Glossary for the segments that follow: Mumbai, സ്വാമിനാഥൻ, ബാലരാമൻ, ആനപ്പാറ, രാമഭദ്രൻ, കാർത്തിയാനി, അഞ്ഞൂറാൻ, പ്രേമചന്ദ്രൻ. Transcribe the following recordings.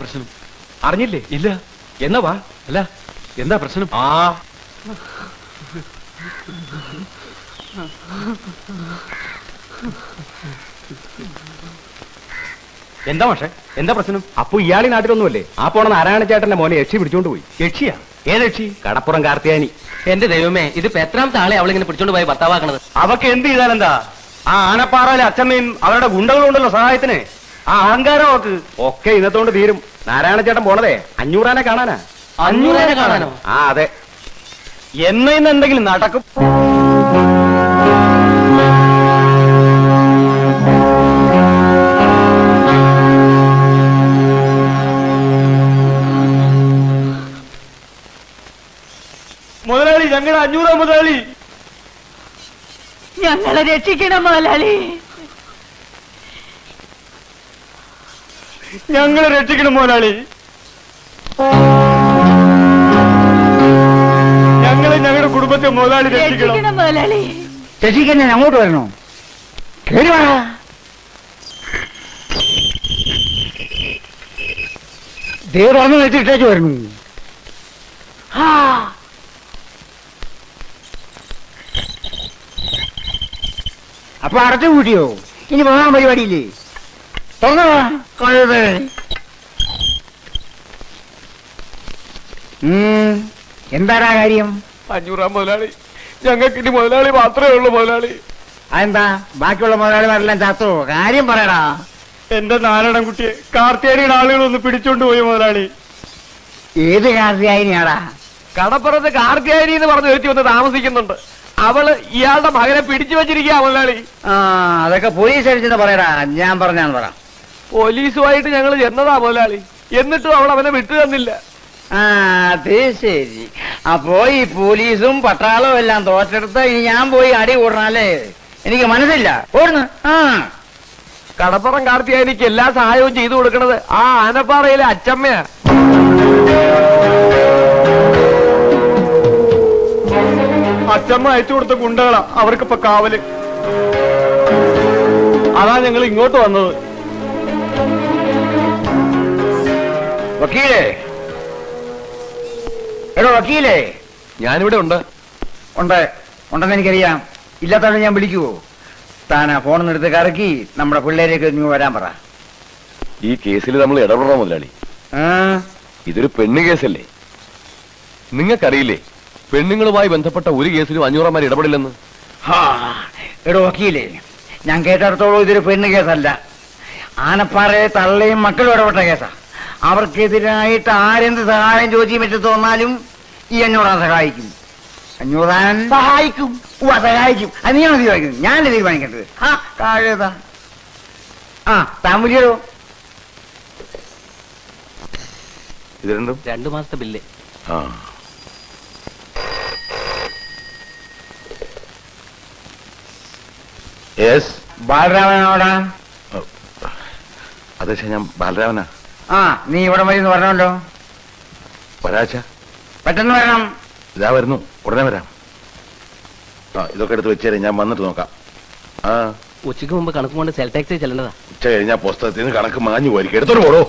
പ്രശ്നം അറിഞ്ഞില്ലേ? ഇല്ല. എന്നാ വാ. അല്ല, എന്താ പ്രശ്നം? ആ, എന്താ പക്ഷേ എന്താ പ്രശ്നം? അപ്പൊ ഇയാളി നാട്ടിലൊന്നുമല്ലേ? ആ പോണ നാരായണചേട്ടന്റെ മോനെ യക്ഷി പിടിച്ചോണ്ട് പോയി. യക്ഷിയാ? ഏതക്ഷി? കടപ്പുറം കാർത്തിയാനി. എന്റെ ദൈവമേ, ഇത് എത്രാമത്തെ ആളെ അവളിങ്ങനെ പിടിച്ചോണ്ട് പോയി ഭർത്താവാക്കണത്? അവക്ക് എന്ത് ചെയ്താലെന്താ? ആ ആനപ്പാറയിലെ അച്ഛമ്മയും അവരുടെ ഗുണ്ടകളുണ്ടല്ലോ സഹായത്തിന്. ആ അഹങ്കാരം അവക്ക്. ഒക്കെ ഇന്നത്തോണ്ട് തീരും. നാരായണചേട്ടൻ പോണതേ 500 ആനെ കാണാനാ. 500 ആനെ കാണാനോ? ആ അതെ. എന്നയിന്ന് എന്തെങ്കിലും നടക്കും. മുതലാളി, ഞങ്ങൾ 500 മുതലാളി. ഞങ്ങളെ രക്ഷിക്കണം മുതലാളി, ഞങ്ങളെ രക്ഷിക്കണം മുതലാളി, ഞങ്ങളെ ഞങ്ങളുടെ കുടുംബത്തെ മുതലാളി രക്ഷിക്കണം മുതലാളി. രക്ഷിക്കാൻ ഞാൻ അങ്ങോട്ട് വരണോ? കേറി വാ. ദേവന്ന് വെച്ചിട്ടേക്ക് വരണു. അപ്പൊ അടച്ചു കൂട്ടിയോ? ഇനി പോകാൻ പരിപാടിയില്ലേ? എന്താടാ കാര്യം? 500 മുതലാളി. ഞങ്ങൾക്ക് ഇനി മുതലാളി മാത്രമേ ഉള്ളൂ മുതലാളി. അതെന്താ? ബാക്കിയുള്ള മുതലാളിമാരെല്ലാം ചാത്തോ? കാര്യം പറയടാ. എന്റെ നാരണം കുട്ടിയെ കാർത്തിയാനിയുടെ ആളുകളൊന്ന് പിടിച്ചോണ്ട് പോയി മുതലാളി. ഏത് കാർത്തിയാനിയാടാ? കടപ്പുറത്ത് കാർത്തിയാനി എന്ന് പറഞ്ഞ് ഒരുത്തി വന്ന് താമസിക്കുന്നുണ്ട്. അവള് ഇയാളുടെ മകനെ പിടിച്ചു വെച്ചിരിക്കുക മുതലാളി. ആ, അതൊക്കെ പോലീസ് അടിച്ചെന്ന് പറയടാ. ഞാൻ പറഞ്ഞാന്ന് പറ. പോലീസുമായിട്ട് ഞങ്ങൾ ചെന്നതാ മുതലാളി, എന്നിട്ടും അവൾ അവനെ വിട്ടു തന്നില്ല. ആ അത് ശരി. അപ്പോ ഈ പോലീസും പട്ടാളവും എല്ലാം തോറ്റെടുത്ത് ഇനി ഞാൻ പോയി അടി കൂടണല്ലേ? എനിക്ക് മനസ്സില്ല. ഓടുന്നു. ആ, കടപ്പുറം കാർത്തിയായി എനിക്ക് എല്ലാ സഹായവും ചെയ്തു കൊടുക്കണത് ആ ആനപ്പാറയിലെ അച്ചമ്മയാ. അച്ചമ്മ അയച്ചു കൊടുത്ത ഗുണ്ടകളാ അവർക്കിപ്പോ കാവല്. അതാ ഞങ്ങൾ ഇങ്ങോട്ട് വന്നത്. വക്കീലേ, എടോ വക്കീലേ. ഞാനിവിടെ ഉണ്ട്. ഉണ്ടെന്ന് എനിക്കറിയാം. ഇല്ലാത്തവരെ ഞാൻ വിളിക്കുവോ? താനാ ഫോണിന്ന് എടുത്ത് കറക്കി നമ്മുടെ പിള്ളേരെയൊക്കെ വരാൻ പറ. ഈ കേസിൽ നമ്മൾ ഇടപെടണോ മുതലാളി? ഇതൊരു പെണ്ണ് കേസല്ലേ? നിങ്ങൾക്കറിയില്ലേ പെണ്ണുങ്ങളുമായി ബന്ധപ്പെട്ട ഒരു കേസിലും 500 ഇടപെടില്ലെന്ന്? എടോ വക്കീലേ, ഞാൻ കേട്ടിടത്തോളം ഇതൊരു പെണ്ണ് കേസല്ല. ആനപ്പാറയെ തള്ളയും മക്കളും ഇടപെട്ട കേസാ. അവർക്കെതിരായിട്ട് ആരെന്ത് സഹായം ചോദിക്കാൻ പറ്റി തോന്നാലും ഈ 500 സഹായിക്കും. 500 സഹായിക്കും. സഹായിക്കും. അത് നീ തീരുമാനിക്കുന്നത്, ഞാനല്ലേ തീരുമാനിക്കേണ്ടത്. ആ താഴേതാ. ആ താമരോ. ഇത് രണ്ടും 2 മാസത്തെ ബില്ല്. ആ, ബാലരാമനോടാ. അതെ ഞാൻ ബാലരാമനാ. ആ, നീ ഇവിടെ വരുമെന്ന് പറഞ്ഞല്ലോ. വരാച്ച, പെട്ടെന്ന് വരണം. ഇതാ വരുന്നു, ഉടനെ വരാം. ആ, ഇതൊക്കെ എടുത്ത് വെച്ചേരെ, ഞാൻ വന്നിട്ട് നോക്കാം. ആ, ഉച്ചക്ക് മുമ്പ് കണക്ക് കൊണ്ട് സെൽ ടാക്സി ചെല്ലണ്ടതാ. ഉച്ച കഴിഞ്ഞാൽ പുസ്തകത്തിൽ നിന്ന് കണക്ക് മാഞ്ഞു പോയിരിക്കും. എടുത്തോട്ട് പോടോ.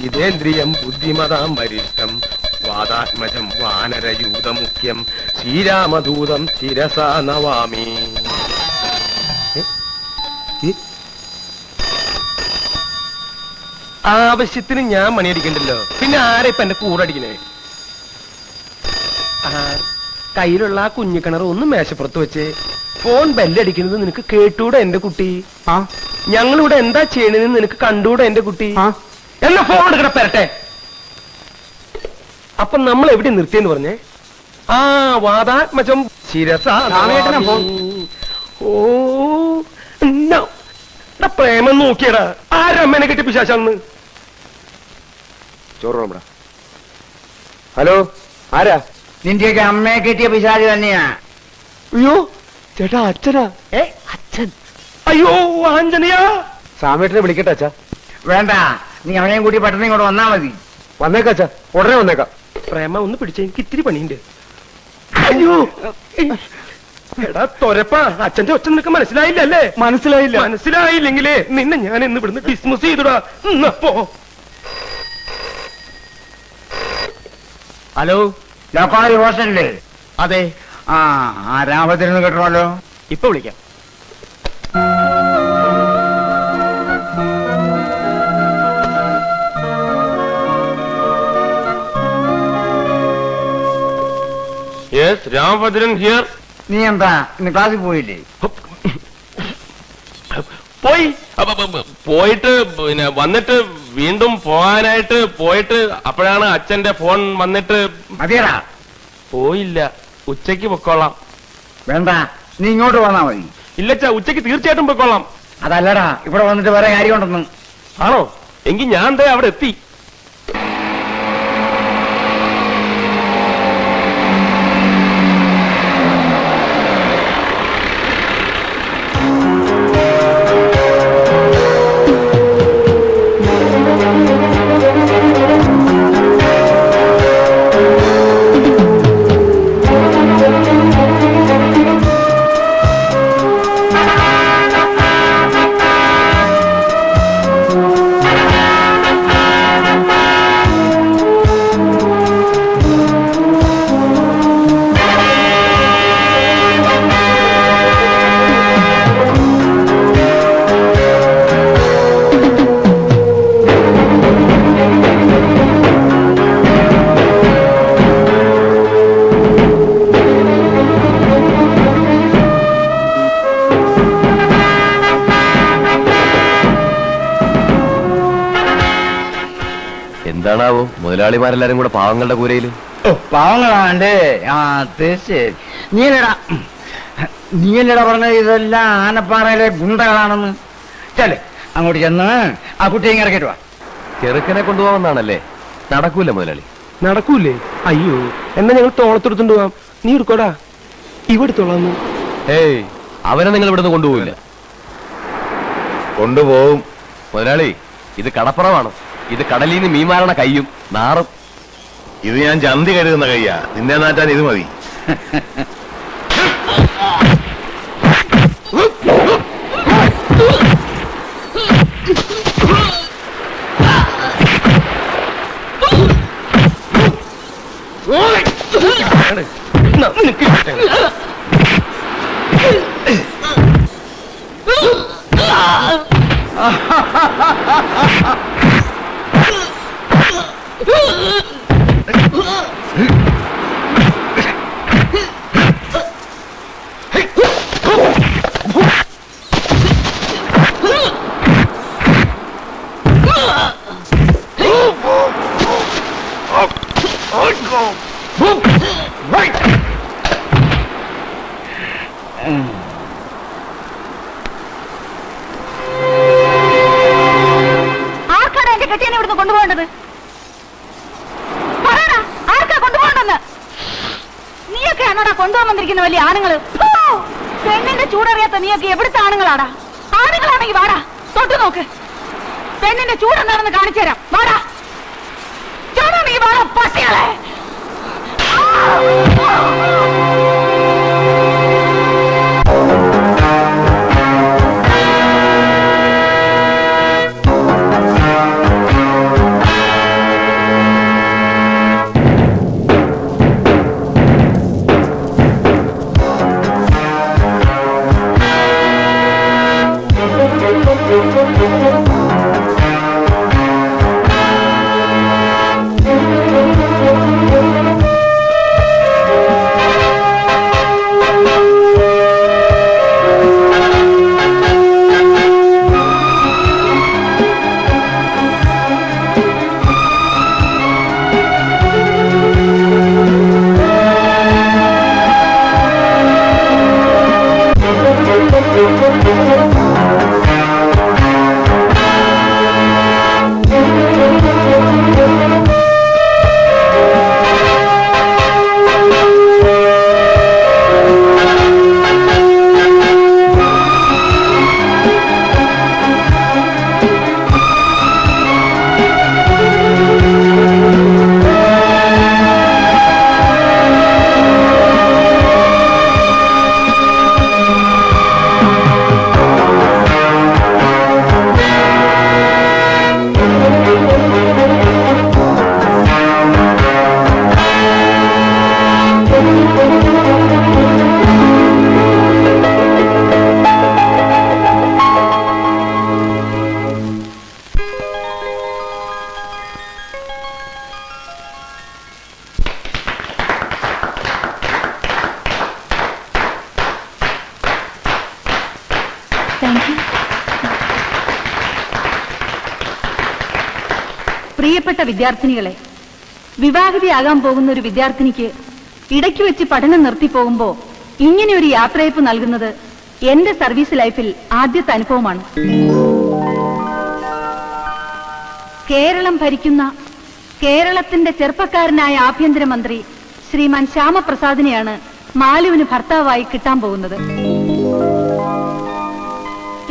ജിതേന്ദ്രിയം ബുദ്ധിമതാം വരിഷ്ഠം വാദാത്മജം വാനരയൂതമുഖ്യം ശ്രീരാമദൂതം ശിരസാ നമാമി. ആവശ്യത്തിന് ഞാൻ മണിയടിക്കണ്ടല്ലോ, പിന്നെ ആരെ ഇപ്പൊ എന്റെ കൂടടിക്കണേ? കയ്യിലുള്ള ആ കുഞ്ഞിക്കിണർ ഒന്ന് മേശപ്പുറത്ത് വെച്ച്. ഫോൺ ബെല്ലടിക്കുന്നത് നിനക്ക് കേട്ടൂടെ എന്റെ കുട്ടി? ആ, ഞങ്ങളിവിടെ എന്താ ചെയ്യണെന്ന് നിനക്ക് കണ്ടൂടെ എന്റെ കുട്ടി? എന്നാ ഫോൺ എടുക്കണ പെരട്ടെ. അപ്പൊ നമ്മൾ എവിടെ നിർത്തിയെന്ന് പറഞ്ഞേ? ആ, വാദാത്മജം ശിരസ. ഓ പ്രേമം നോക്കിയടാ, ആരമ്മനെ കിട്ടി പിശാശാണെന്ന്. ചോറ് ഹലോ ആരാ? നിന്റെയൊക്കെ അമ്മയെ കിട്ടിയ പിശാച് തന്നെയാ. അയ്യോ ചേട്ടാ, അച്ഛനാ? ഏ അച്ഛൻ? അയ്യോ ആഞ്ജനയാ, സാമേട്ടനെ വിളിക്കട്ടെ അച്ഛാ? വേണ്ട, നീ അവനെയും കൂട്ടി പെട്ടെന്ന് ഇങ്ങോട്ട് വന്നാ മതി. വന്നേക്കാം അച്ഛാ, ഉടനെ വന്നേക്കാം. പ്രേമ ഒന്ന് പിടിച്ച, എനിക്ക് ഇത്തിരി പണിയുണ്ട്. അയ്യോ എടാ തൊരപ്പാ, അച്ഛന്റെ ഒച്ച നിനക്ക് മനസ്സിലായില്ല അല്ലേ? മനസ്സിലായില്ല. മനസ്സിലായില്ലെങ്കിലേ നിന്നെ ഞാൻ ഇന്ന് ഇവിടുന്ന് ഡിസ്മിസ് ചെയ്തുടാ. അപ്പോ ഹലോ, ജപ്പാരി ഹോസ്റ്റലല്ലേ? അതെ. ആ രാമത്തിരുന്ന് കേട്ടണല്ലോ, ഇപ്പൊ വിളിക്കാം. രാമഭദ്രൻ ഹിയർ. നീ എന്താ ഇന്ന് ക്ലാസ്സിൽ പോയില്ലേ? പോയി. പോയിട്ട് പിന്നെ വന്നിട്ട് വീണ്ടും പോകാനായിട്ട് പോയിട്ട് അപ്പോഴാണ് അച്ഛന്റെ ഫോൺ വന്നിട്ട്. മതിയടാ, പോയില്ല, ഉച്ചക്ക് പൊക്കോളാം. വേണ്ട, നീ ഇങ്ങോട്ട് വന്നാ മതി. ഇല്ലച്ചാ, ഉച്ചക്ക് തീർച്ചയായിട്ടും പൊക്കോളാം. അതല്ലടാ, ഇവിടെ വന്നിട്ട് വേറെ കാര്യം ഉണ്ടെന്ന്. ആണോ? എങ്കിൽ ഞാൻ എന്താ അവിടെ എത്തി. എന്താണാവോ മുതലാളിമാരെല്ലാരും കൂടെ പാവങ്ങളുടെ കൂരയില്? പാവങ്ങളാണ്ട്. ആ തീർച്ചയായും. നീലടാ പറഞ്ഞത് ഇതെല്ലാം ആനപ്പാറയിലെ ഗുണ്ടകളാണെന്ന്. ചല്ലേ അങ്ങോട്ട് ചെന്ന് ആ കുട്ടിയെ ഇറക്കിട്ട് വാ. ചെറുക്കനെ കൊണ്ടുപോകാമെന്നാണല്ലേ? നടക്കൂല മുതലാളി. നടക്കൂലേ? അയ്യോ എന്നാ ഞങ്ങൾ തോളത്തെടുത്തുകൊണ്ട് പോവാം. നീ എടുക്കോടാ, ഇവിടുത്തോളാന്ന്. ഏയ് അവനെ നിങ്ങൾ ഇവിടുന്ന് കൊണ്ടുപോകില്ല. കൊണ്ടുപോകും മുതലാളി. ഇത് കടപ്പുറമാണ്. ഇത് കടലിന്ന് മീൻ മാരണ കയ്യും നാറും. ഇത് ഞാൻ ചന്തി കരുതുന്ന കയ്യാ. നിന്നെ നാറ്റാൻ ഇത് മതി. പ്രിയപ്പെട്ട വിദ്യാർത്ഥിനികളെ വിവാഹിതയാകാൻ പോകുന്ന ഒരു വിദ്യാർത്ഥിനിക്ക് ഇടയ്ക്ക് വെച്ച് പഠനം നിർത്തി പോകുമ്പോൾ ഇങ്ങനെ ഒരു യാത്രയപ്പ് നൽകുന്നത് എന്റെ സർവീസ് ലൈഫിൽ ആദ്യത്തെ അനുഭവമാണ്. കേരളം ഭരിക്കുന്ന കേരളത്തിന്റെ ചെറുപ്പക്കാരനായ ആഭ്യന്തരമന്ത്രി ശ്രീമാൻ ശ്യാമപ്രസാദിനെയാണ് മാലുവിന് ഭർത്താവായി കിട്ടാൻ പോകുന്നത്.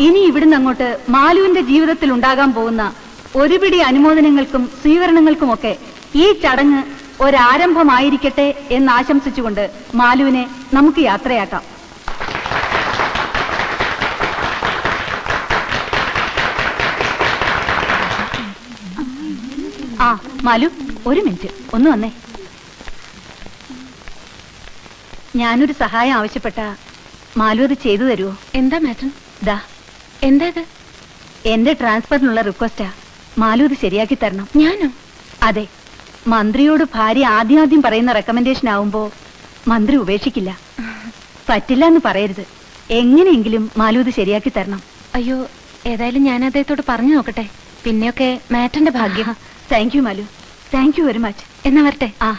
ഇനി ഇവിടുന്ന് അങ്ങോട്ട് മാലുവിന്റെ ജീവിതത്തിൽ ഉണ്ടാകാൻ പോകുന്ന ഒരുപിടി അനുമോദനങ്ങൾക്കും സ്വീകരണങ്ങൾക്കുമൊക്കെ ഈ ചടങ്ങ് ഒരാരംഭമായിരിക്കട്ടെ എന്ന് ആശംസിച്ചുകൊണ്ട് മാലുവിനെ നമുക്ക് യാത്രയാക്കാം. ആ മാലു, ഒരു മിനിറ്റ് ഒന്ന് വന്നേ. ഞാനൊരു സഹായം ആവശ്യപ്പെട്ട മാലു അത് ചെയ്തു തരുമോ? എന്താ മാഡം? ദാ എന്താ ഇത്? എന്റെ ട്രാൻസ്ഫറിനുള്ള റിക്വസ്റ്റാ. മാലു ഇത് ശരിയാക്കി തരണം. ഞാനോ? അതെ. മന്ത്രിയോട് ഭാര്യ ആദ്യം പറയുന്ന റെക്കമെൻഡേഷൻ ആവുമ്പോ മന്ത്രി ഉപേക്ഷിക്കില്ല. പറ്റില്ല എന്ന് പറയരുത്. എങ്ങനെയെങ്കിലും മാലു ഇത് ശരിയാക്കി തരണം. അയ്യോ, ഏതായാലും ഞാൻ അദ്ദേഹത്തോട് പറഞ്ഞു നോക്കട്ടെ. പിന്നെയൊക്കെ മാറ്റന്റെ ഭാഗ്യം. Thank you Malu, thank you very much. എന്നാ വരട്ടെ? ആ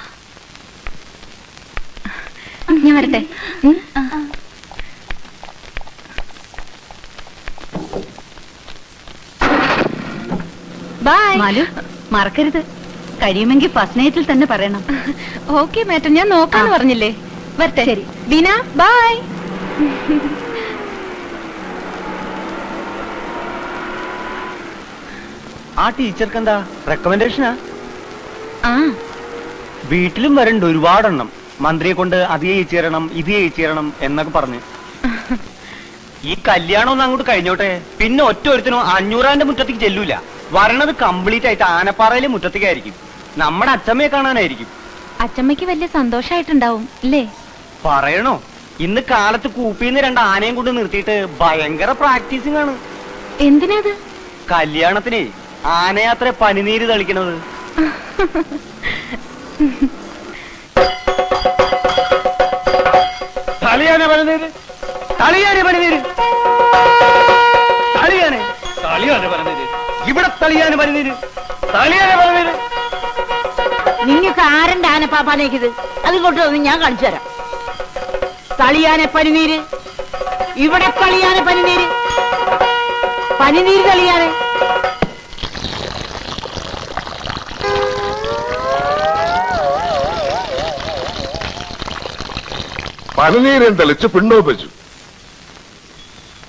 ഞാൻ വരട്ടെ. ബൈ മാലു, മറക്കരുത്. കഴിയുമെങ്കിൽ ഫസ്റ്റ് നൈറ്റിൽ തന്നെ പറയണം. ഓക്കെ മാറ്റം, ഞാൻ നോക്കാന്ന് പറഞ്ഞില്ലേ? വരട്ടെ. ശരി ബീന, ബൈ. ആ ടീച്ചർക്ക് എന്താ റെക്കമെൻഡേഷനാ? വീട്ടിലും വരണ്ട ഒരുപാടെണ്ണം. മന്ത്രിയെ കൊണ്ട് അത് ചെയ്യിച്ചു തരണം, ഇത് ചെയ്യിച്ചു തരണം എന്നൊക്കെ പറഞ്ഞ് ഈ കല്യാണം ഒന്ന് അങ്ങോട്ട് കഴിഞ്ഞോട്ടെ. പിന്നെ ഒറ്റ ഒരുത്തിനും 500-ന്റെ മുറ്റത്തേക്ക് ചെല്ലൂല. വരണത് കംപ്ലീറ്റ് ആയിട്ട് ആനപ്പാറയിലെ മുറ്റത്തേക്കായിരിക്കും. നമ്മുടെ അച്ചമ്മയെ കാണാനായിരിക്കും. അച്ചമ്മയ്ക്ക് വലിയ സന്തോഷമായിട്ടുണ്ടാവും അല്ലേ? പറയണോ, ഇന്ന് കാലത്ത് കൂപ്പിന്ന് 2 ആനയും കൊണ്ട് നിർത്തിയിട്ട് ഭയങ്കര പ്രാക്ടീസിങ് ആണ്. എന്തിനാത്? കല്യാണത്തിന് ആനയാത്ര പനിനീര് തളിക്കണത്. തളിയാനെ പനിനീര്, തളിയാനെ പനിനീര്, തളിയാനെ തളിയാനെ പനിനീര്, ഇവിടെ തളിയാനെ പനിനീര്, തളിയാനെ പനിനീര്. നിങ്ങൾക്ക് ആരണ്ട ആന പാപ്പാനേക്കിത്? അതിങ്ങോട്ട് വന്ന് ഞാൻ കാണിച്ചു തരാം. തളിയാനെ പനിനീര്, ഇവിടെ തളിയാനെ പനിനീര്, പനിനീര് തളിയാനെ. പനിനീരൻ തളിച്ച് പിണ്ടോപ്പിച്ചു.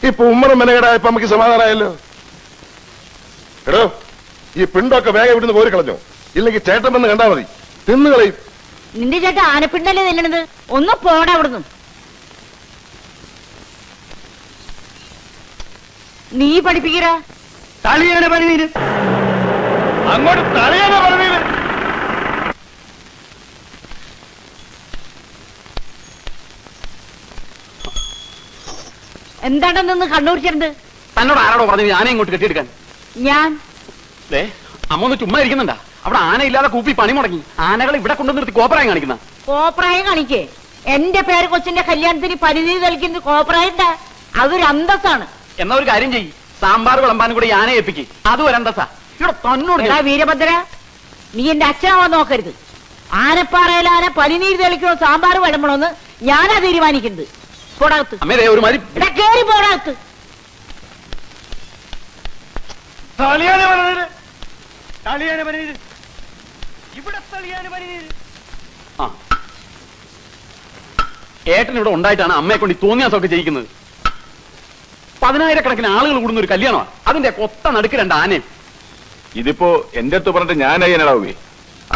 ഇപ്പൊ ഉമ്മറും മെനകടായപ്പോ നമുക്ക് സമാധാനമായല്ലോ. എടോ, ഈ പിണ്ടൊക്കെ വേഗം ഇവിടുന്ന് കോരി കളഞ്ഞോ, ഇല്ലെങ്കിൽ ചേട്ടൻ വന്ന് കണ്ടാ മതി, തിന്നുകളയും. നിന്റെ ചേട്ടൻ ആനപ്പിണ്ടല്ലേ തിന്നണത്? ഒന്ന് പോടാ അവിടുന്ന്. നീ പഠിപ്പിക്കരാ. തളിയാണ് പനിനീര്, അങ്ങോട്ട് തളിയാണ് പനിനീര്. എന്താണെന്നൊന്ന് കണ്ണൂരിച്ചിട്ടുണ്ട്. തന്നോട് ആരോടോ പറഞ്ഞു ആന ഇങ്ങോട്ട് കെട്ടിയെടുക്കാൻ? ഞാൻ അമ്മ ഒന്ന് ചുമ്മാ ഇരിക്കുന്നുണ്ടാ? അവിടെ ആനയില്ലാതെ കൂപ്പി പണി മുടങ്ങി. ആനകൾ ഇവിടെ കൊണ്ടു നിർത്തി കോപ്രായം കാണിക്കുന്ന. കോപ്രായം കാണിക്കേ? എന്റെ പേര് കൊച്ചിന്റെ കല്യാണത്തിന് പരിധി നൽകുന്നത് കോപ്രായണ്ട, അതൊരു അന്തസ്സാണ്. എന്നാ ഒരു കാര്യം ചെയ്യ്, സാമ്പാർ വിളമ്പാനും കൂടെ ആന ഏൽപ്പിക്ക്, അത് ഒരു അന്തസ്സാ. ഇവിടെ തന്നോട് വീരഭദ്ര, നീ എന്റെ അച്ഛനാവാൻ നോക്കരുത്. ആനപ്പാറയിൽ ആന പനിനീര് തെളിക്കണോ സാമ്പാർ വിളമ്പണോന്ന് ഞാനാ തീരുമാനിക്കുന്നത്. ഏട്ടൻ ഇവിടെ ഉണ്ടായിട്ടാണ് അമ്മയെ കൊണ്ട് തോന്നിയാസൊക്കെ ചെയ്യിക്കുന്നത്. 10,000-കണക്കിന് ആളുകൾ കൂടുന്ന ഒരു കല്യാണമാണ്, അതിന്റെ കൊത്ത നടുക്ക് 2 ആനയും. ഇതിപ്പോ എന്റെ അടുത്ത് പറഞ്ഞിട്ട് ഞാനായി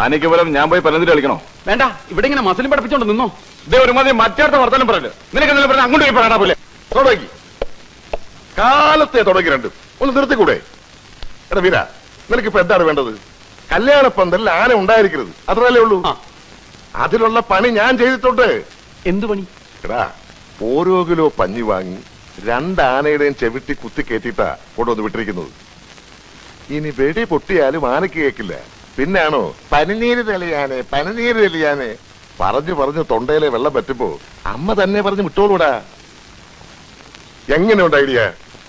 ആനയ്ക്ക് പോലും ഞാൻ പോയി പലതിൽ കളിക്കണോ? വേണ്ട, ഇവിടെ ഇങ്ങനെ മസിലും പഠിപ്പിച്ചോണ്ട് നിന്നോ. ഇതേ ഒരുമാതിരി മറ്റേടത്ത് വർത്തനം പറയല്ലേ. നിനക്ക് എന്തെങ്കിലും പറഞ്ഞാൽ അങ്ങോട്ട് പോയി പറയണ പോലെ. തുടങ്ങി കാലത്തെ തുടങ്ങി രണ്ടും ഒന്ന് നിർത്തിക്കൂടെ? എടാ വീര, നിനക്കിപ്പോ എന്താണ് വേണ്ടത്? കല്യാണപ്പന്തലിൽ ആന ഉണ്ടായിരിക്കരുത്, അത്രല്ലേ ഉള്ളൂ. അതിലുള്ള പണി ഞാൻ ചെയ്തിട്ടുണ്ട്. എന്ത് പണി? എടാ, ഓരോ കിലോ പഞ്ഞി വാങ്ങി 2 ആനയുടെയും ചെവിട്ടി കുത്തി കയറ്റിട്ടാ കൊണ്ടുവന്ന് വിട്ടിരിക്കുന്നത്. ഇനി വെടി പൊട്ടിയാലും ആനയ്ക്ക് കേൾക്കില്ല. പിന്നാണോ പനിനീര് തെളിയാനെ പനിനീര് തെളിയാനെ പറഞ്ഞു പറഞ്ഞു തൊണ്ടയിലെ വെള്ളം പറ്റുമ്പോ അമ്മ തന്നെ പറഞ്ഞു വിട്ടോളൂടാ. എങ്ങനെയുണ്ട് ഐഡിയ?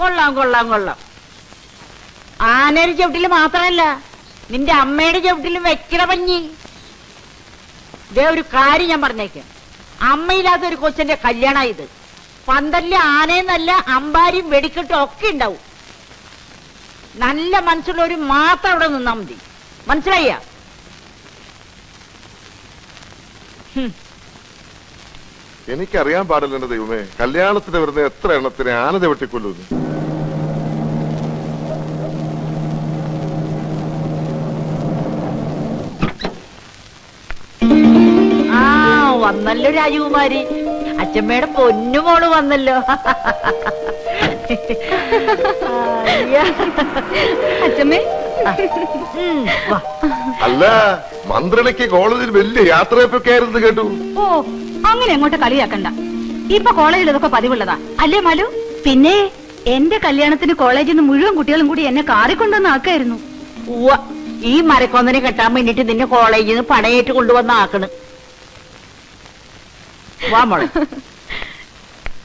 കൊള്ളാം കൊള്ളാം കൊള്ളാം. ആനയുടെ ചവിട്ടില് മാത്രമല്ല നിന്റെ അമ്മയുടെ ചവിട്ടിലും വെക്കട പഞ്ഞി. ഇതേ ഒരു കാര്യം ഞാൻ പറഞ്ഞേക്കാം, അമ്മയില്ലാത്ത ഒരു കൊച്ചിന്റെ കല്യാണമാണ് ഇത്. പന്തലിലെ ആനയെന്നല്ല അമ്പാരിയും വെടിക്കെട്ടും ഒക്കെ ഉണ്ടാവും. നല്ല മനസ്സുള്ളവരും മാത്രം അവിടെ നിന്നാ മതി, മനസ്സിലായ? എനിക്കറിയാൻ പാടില്ല ദൈവമേ, കല്യാണത്തിന് വരുന്ന എത്ര എണ്ണത്തിന് ആനന്ദ വെട്ടിക്കൊല്ലുന്നു. ആ വന്നല്ലോ രാജകുമാരി, അച്ഛമ്മയുടെ പൊന്നുമോള് വന്നല്ലോ. അച്ഛമ്മേ, അല്ല മന്ത്രിക്ക് കോളേജിൽ വലിയ യാത്രയൊക്കെ ആയിരുന്നു കേട്ടു. ഓ അങ്ങനെ അങ്ങോട്ട് കളിയാക്കണ്ട, ഇപ്പൊ കോളേജിൽ ഇതൊക്കെ പതിവുള്ളതാ അല്ലേ മാലു? പിന്നെ എന്റെ കല്യാണത്തിന് കോളേജിൽ നിന്ന് മുഴുവൻ കുട്ടികളും കൂടി എന്നെ കാറിക്കൊണ്ടുവന്ന് ആക്കായിരുന്നു. ഈ മരക്കൊന്നിനെ കെട്ടാൻ വേണ്ടിട്ട് നിന്നെ കോളേജിൽ നിന്ന് പടയേറ്റ് കൊണ്ടുവന്ന് ആക്കണ്.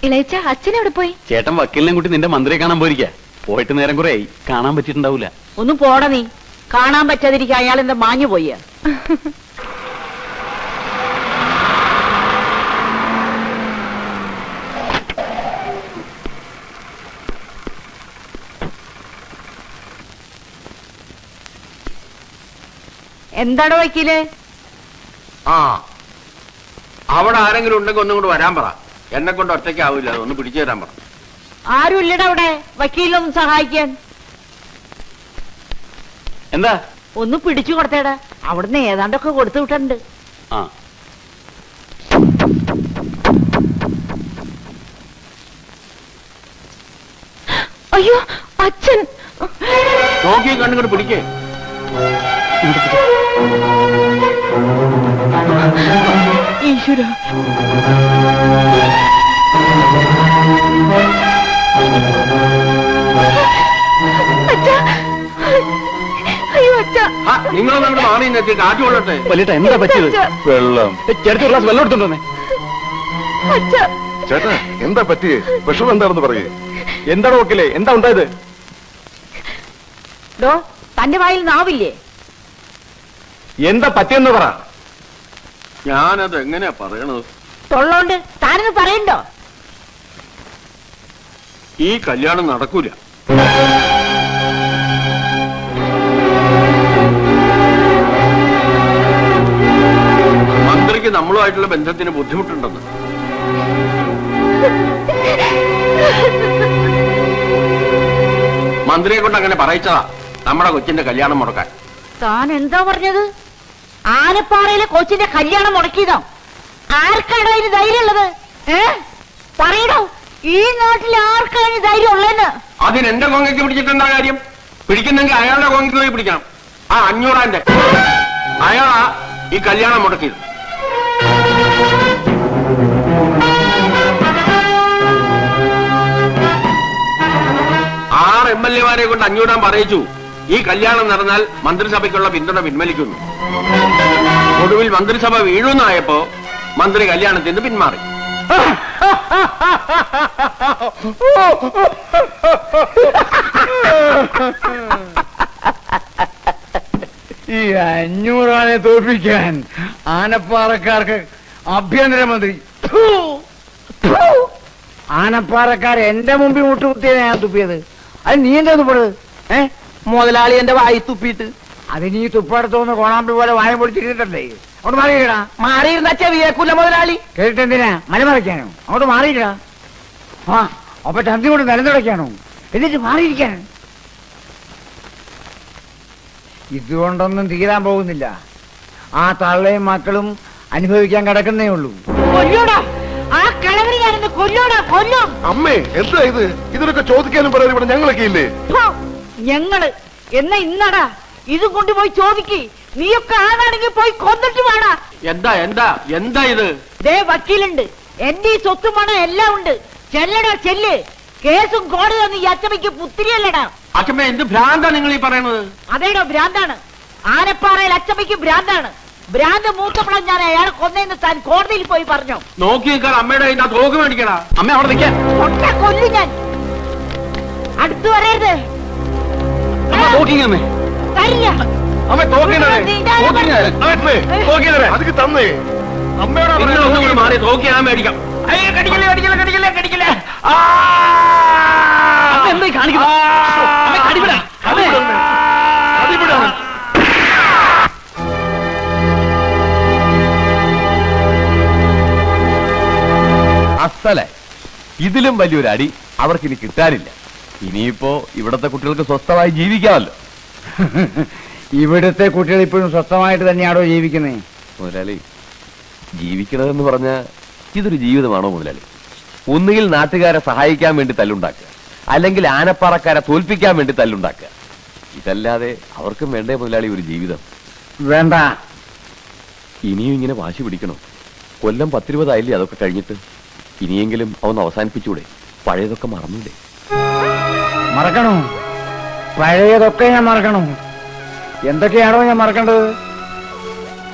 ഇളയച്ച അച്ഛൻ എവിടെ പോയി? ചേട്ടൻ വക്കീലിനെ കൂട്ടി നിന്റെ മന്ത്രിയെ കാണാൻ പോയിരിക്കാ. പോയിട്ട് നേരം കുറെ ആയി, കാണാൻ പറ്റിട്ടുണ്ടാവൂല. ഒന്ന് പോട നീ, കാണാൻ പറ്റാതിരിക്കാ. അയാൾ എന്താ മാഞ്ഞു പോയ? എന്താണോ വക്കീല്? ആ അവിടെ ആരെങ്കിലും ഉണ്ടെങ്കിൽ ഒന്നും കൂടെ വരാൻ പറ. എന്നെ കൊണ്ട് ഒറ്റയ്ക്ക് ആവില്ല, അതൊന്ന് പിടിച്ചു തരാൻ പറ. ആരും ഇല്ലടാ അവിടെ വക്കീലൊന്നും സഹായിക്കാൻ. എന്താ ഒന്ന് പിടിച്ചു കൊടുത്തേടാ, അവിടുന്ന് ഏതാണ്ടൊക്കെ കൊടുത്തു വിട്ടുണ്ട്. അയ്യോ അച്ഛൻ, നോക്കി കണ്ണുകൾ പിടിക്കേ. ഈശ്വര, നിങ്ങളൊന്നും മാറി എത്തിയിട്ട് ആദ്യം കൊള്ളട്ടെ. വലിയ എന്താ പറ്റിയത്? വെള്ളം ചേട്ടൻ ഒരു ഗ്ലാസ് വെള്ളം എടുത്തോണ്ടേ. ചേട്ടാ എന്താ പറ്റിയേ? വിഷമം എന്താണെന്ന് പറയേ. എന്താണ് നോക്കില്ലേ? എന്താ ഉണ്ടായത്? തന്റെ വായിൽ നാവില്ലേ? എന്താ പറ്റിയെന്ന് പറ. ഞാനത് എങ്ങനെയാ പറയണത്? തൊള്ളോണ്ട് താനെന്ന് പറയണ്ടോ? ഈ കല്യാണം നടക്കൂല. മന്ത്രിക്ക് നമ്മളുമായിട്ടുള്ള ബന്ധത്തിന് ബുദ്ധിമുട്ടുണ്ടെന്ന്. മന്ത്രിയെ കൊണ്ട് അങ്ങനെ പറയിച്ചതാ നമ്മുടെ കൊച്ചിന്റെ കല്യാണം മുടക്കാൻ. താൻ എന്താ പറഞ്ഞത്? ആനപ്പാറയിലെ കൊച്ചിന്റെ കല്യാണം മുടക്കിയതോ? ആർക്കാണോ അതിന് ധൈര്യം ഉള്ളത്? പറയണോ ഈ നാട്ടിൽ ആർക്കാണ് ധൈര്യം ഉള്ളതെന്ന്? അതിനെന്റെ കോങ്ങയ്ക്ക് പിടിച്ചിട്ട് എന്താ കാര്യം? പിടിക്കുന്നെങ്കിൽ അയാളുടെ കോങ്ങയ്ക്ക് പോയി പിടിക്കണം. ആ 500-ന്റെ അയാളാ ഈ കല്യാണം മുടക്കിയത്. MLA-മാരെ കൊണ്ട് 500 പറയിച്ചു. ഈ കല്യാണം നടന്നാൽ മന്ത്രിസഭയ്ക്കുള്ള പിന്തുണ പിൻവലിക്കുന്നു. ഒടുവിൽ മന്ത്രിസഭ വീഴുന്നായപ്പോ മന്ത്രി കല്യാണത്തിൽ നിന്ന് പിന്മാറി. ഈ 500-നെ തോൽപ്പിക്കാൻ ആനപ്പാറക്കാർക്ക് ആഭ്യന്തരമന്ത്രി. ആനപ്പാറക്കാരെ എന്റെ മുമ്പിൽ മുട്ടുകുത്തിയാണ് ഞാൻ തുപ്പിയത്. അത് നീ എന്റെ തുപ്പടത്? മുതലാളി എന്റെ വായി തുപ്പിയിട്ട് അത് നീ തുപ്പടത്തോന്ന് കോണാമ്പി പോലെ വായ പൊടിച്ചിരുന്നിട്ടല്ലേ? അങ്ങോട്ട് മാറിയിടാ. മാറിയിരുന്ന ചെവിയേക്കൂല മുതലാളി. കേട്ടിട്ടെന്തിനാ? മലമറയ്ക്കാനോ? അങ്ങോട്ട് മാറിയിടാ. ആ അപ്പൊ ചന്തി കൊണ്ട് നിലനിടയ്ക്കാണോ? എന്നിട്ട് മാറിയിരിക്കാൻ. ഇതുകൊണ്ടൊന്നും തീരാൻ പോകുന്നില്ല. ആ തള്ളയും മക്കളും അനുഭവിക്കാൻ കിടക്കുന്നേ ഉള്ളൂ. അമ്മേ എന്താ ഇത്? ഇതിനൊക്കെ ചോദിക്കാനും പറയാനും ഇവിടെ ഞങ്ങളൊക്കെ ഇല്ലേ? ഞങ്ങള് എന്നാ ഇന്നടാ ഇത് കൊണ്ടുപോയി ചോദിക്ക്. നീയൊക്കെ ആളാണെങ്കിൽ പോയി കൊന്നിട്ട് വേണം. എന്താ എന്താ എന്താ ഇത്? ദേ വക്കീലുണ്ട്, എന്റെ ഈ സ്വത്തും പണം എല്ലാം ഉണ്ട്. ചെല്ലടാ ചെല്ല്. കേസും കോടതി ഈ അച്ചമ്മയ്ക്ക് പുത്തിരിയല്ലടാ. അച്ചമ്മ എന്ത് ഭ്രാന്താ നിങ്ങൾ ഈ പറയണത്? അതേടോ ഭ്രാന്താണ്. ആനപ്പാറയിൽ അച്ചമ്മയ്ക്ക് ഭ്രാന്താണ്. ഭ്രാന്ത് മൂത്തപ്പളം ഞാൻ അയാൾ കൊന്നേന്ന് താൻ കോടതിയിൽ പോയി പറഞ്ഞോ? നോക്കി അമ്മയുടെ അമ്മ അവിടെ നിൽക്കാൻ കൊല്ലു. ഞാൻ അടുത്ത് വരരുത്. हमें तोके ना रे तोके ना रे आठ में तोके ना रे आधी तम्मे अम्मे वाला बना होगा उन्हें मारे तोके आम ऐडिका अये कटिकले आ हमें खाने की हमें खाड़ी पड़ा असल ഇതിലും വലിയൊരു അടി അവർക്ക് ഇനി കിട്ടാനില്ല ഇനിയിപ്പോ ഇവിടത്തെ കുട്ടികൾക്ക് സ്വസ്ഥമായി ജീവിക്കാമല്ലോ ഇവിടത്തെ കുട്ടികൾ ഇപ്പോഴും സ്വസ്ഥമായിട്ട് തന്നെയാണോ ജീവിക്കുന്നേ മുതലാളി ജീവിക്കണമെന്ന് പറഞ്ഞാൽ ഇതൊരു ജീവിതമാണോ മുതലാളി ഒന്നുകിൽ നാട്ടുകാരെ സഹായിക്കാൻ വേണ്ടി തല്ലുണ്ടാക്കുക അല്ലെങ്കിൽ ആനപ്പാറക്കാരെ തോൽപ്പിക്കാൻ വേണ്ടി തല്ലുണ്ടാക്കുക ഇതല്ലാതെ അവർക്കും വേണ്ടേ മുതലാളി ഒരു ജീവിതം വേണ്ട ഇനിയും ഇങ്ങനെ വാശി പിടിക്കണോ കൊല്ലം 10-20 ആയില്ലേ അതൊക്കെ കഴിഞ്ഞിട്ട് ഇനിയെങ്കിലും അവസാനിപ്പിച്ചൂടെ പഴയതൊക്കെ മറന്നില്ലേ മറക്കണോ പഴയതൊക്കെ ഞാൻ മറക്കണോ എന്തൊക്കെയാണോ ഞാൻ മറക്കേണ്ടത്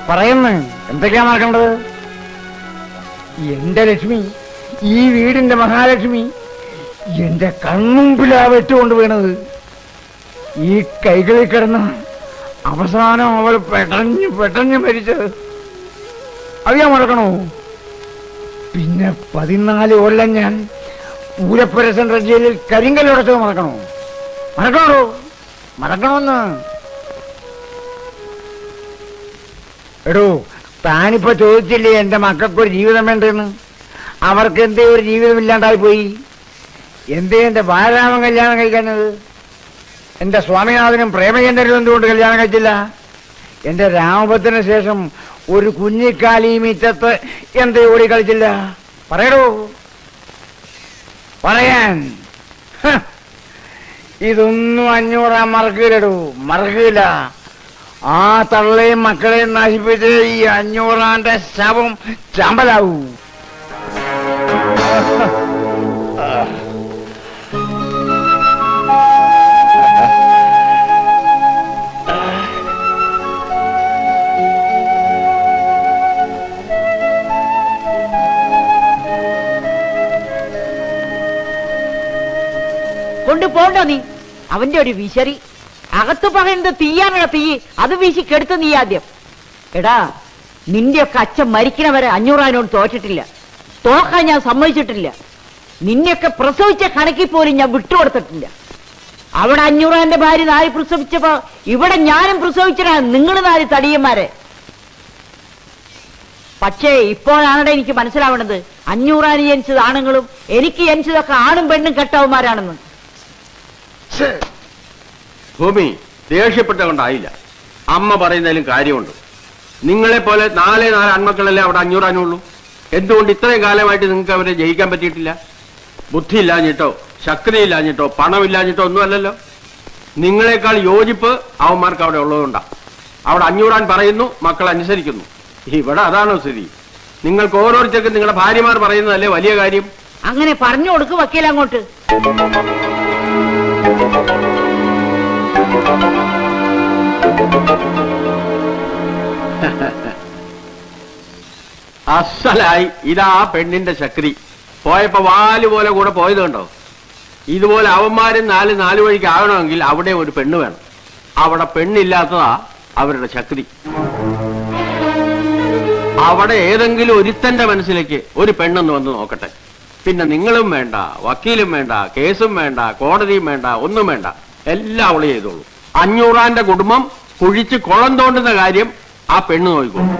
പറയുന്നു എന്തൊക്കെയാ മറക്കേണ്ടത് എന്റെ ലക്ഷ്മി ഈ വീടിന്റെ മഹാലക്ഷ്മി എന്റെ കൺമുമ്പിലാ വെട്ടുകൊണ്ട് വീണത് ഈ കൈകളിൽ കിടന്ന് അവസാനം അവൾ പെടഞ്ഞ് പെടഞ്ഞ് മരിച്ചത് അത് ഞാൻ മറക്കണോ പിന്നെ 14 കൊല്ലം ഞാൻ പൂരപ്പുര സെൻട്രൽ ജയിലിൽ കരിങ്കല്ലോടത്ത് മറക്കണോ മറക്കണോ മറക്കണമെന്ന് എടോ താനിപ്പോ ചോദിച്ചില്ലേ എന്റെ മക്കൾക്കൊരു ജീവിതം വേണ്ടെന്ന് അവർക്ക് എന്തേ ഒരു ജീവിതം ഇല്ലാണ്ടായി പോയി എന്തേ എന്റെ ബാലരാമൻ കല്യാണം കഴിക്കാഞ്ഞത് എന്റെ സ്വാമിനാഥനും പ്രേമചന്ദ്രനും എന്തുകൊണ്ട് കല്യാണം കഴിച്ചില്ല എന്റെ രാമഭദ്രന് ശേഷം ഒരു കുഞ്ഞിക്കാലി മിറ്റത്ത് എന്തേ ഓടി കളിച്ചില്ല പറയടോ പറയാൻ ഇതൊന്നും 500 മറക്കില്ലടോ മറക്കില്ല ആ തള്ളയും മക്കളെയും നശിപ്പിച്ച് ഈ 500-ാന്റെ ശവം ചമ്പലാവൂ കൊണ്ടുപോണ്ടോ നീ അവന്റെ ഒരു വിശറി അകത്ത് പറയുന്നത് തീയാനുള്ള തീ അത് വീശി കെടുത്ത നീ ആദ്യം എടാ നിന്റെയൊക്കെ അച്ഛൻ മരിക്കണവരെ 500-നോട് തോറ്റിട്ടില്ല തോക്കാൻ ഞാൻ സമ്മതിച്ചിട്ടില്ല നിന്നെയൊക്കെ പ്രസവിച്ച കണക്കിൽ പോലും ഞാൻ വിട്ടുകൊടുത്തിട്ടില്ല അവിടെ 500-ന്റെ ഭാര്യ 4 പ്രസവിച്ചപ്പോ ഇവിടെ ഞാനും പ്രസവിച്ചിടാ നിങ്ങൾ 4 തടിയന്മാരെ പക്ഷേ ഇപ്പോഴാണ് എനിക്ക് മനസ്സിലാവണത് 500-ന് ജനിച്ചത് ആണുങ്ങളും എനിക്ക് ജനിച്ചതൊക്കെ ആണും പെണ്ണും കെട്ടവന്മാരാണെന്ന് ഭൂമി ദേഷ്യപ്പെട്ടുകൊണ്ടായില്ല അമ്മ പറയുന്നതിലും കാര്യമുണ്ട് നിങ്ങളെപ്പോലെ 4 ആൺമക്കളല്ലേ അവിടെ 500-നുള്ളൂ എന്തുകൊണ്ട് ഇത്രയും കാലമായിട്ട് നിങ്ങൾക്ക് അവരെ ജയിക്കാൻ പറ്റിയിട്ടില്ല ബുദ്ധിയില്ലാഞ്ഞിട്ടോ ശക്തിയില്ലാഞ്ഞിട്ടോ പണമില്ലാഞ്ഞിട്ടോ ഒന്നുമല്ലല്ലോ നിങ്ങളെക്കാൾ യോജിപ്പ് അവന്മാർക്ക് അവിടെ ഉള്ളതുകൊണ്ടാണ് അവിടെ 500-ൻ പറയുന്നു മക്കൾ അനുസരിക്കുന്നു ഇവിടെ അതാണോ സ്ഥിതി നിങ്ങൾക്ക് ഓരോരുത്തർക്കും നിങ്ങളുടെ ഭാര്യമാർ പറയുന്നതല്ലേ വലിയ കാര്യം അങ്ങനെ പറഞ്ഞു കൊടുക്ക് വക്കീൽ അങ്ങോട്ട് അസലായി ഇതാ പെണ്ണിന്റെ ശക്തി പോയപ്പോ വാലുപോലെ കൂടെ പോയത് കണ്ടോ ഇതുപോലെ അവന്മാരും 4 വഴിക്ക് ആവണമെങ്കിൽ അവിടെ ഒരു പെണ്ണ് വേണം അവിടെ പെണ്ണില്ലാത്തതാ അവരുടെ ശക്തി അവിടെ ഏതെങ്കിലും ഒരുത്തന്റെ മനസ്സിലേക്ക് ഒരു പെണ്ണെന്ന് വന്ന് നോക്കട്ടെ പിന്നെ നിങ്ങളും വേണ്ട വക്കീലും വേണ്ട കേസും വേണ്ട കോടതിയും വേണ്ട ഒന്നും വേണ്ട എല്ലാം അവള് ചെയ്തോളൂ 500-ന്റെ കുടുംബം കുഴിച്ച് കുളം തോണ്ടുന്ന കാര്യം ആ പെണ്ണ് നോക്കിക്കോളൂ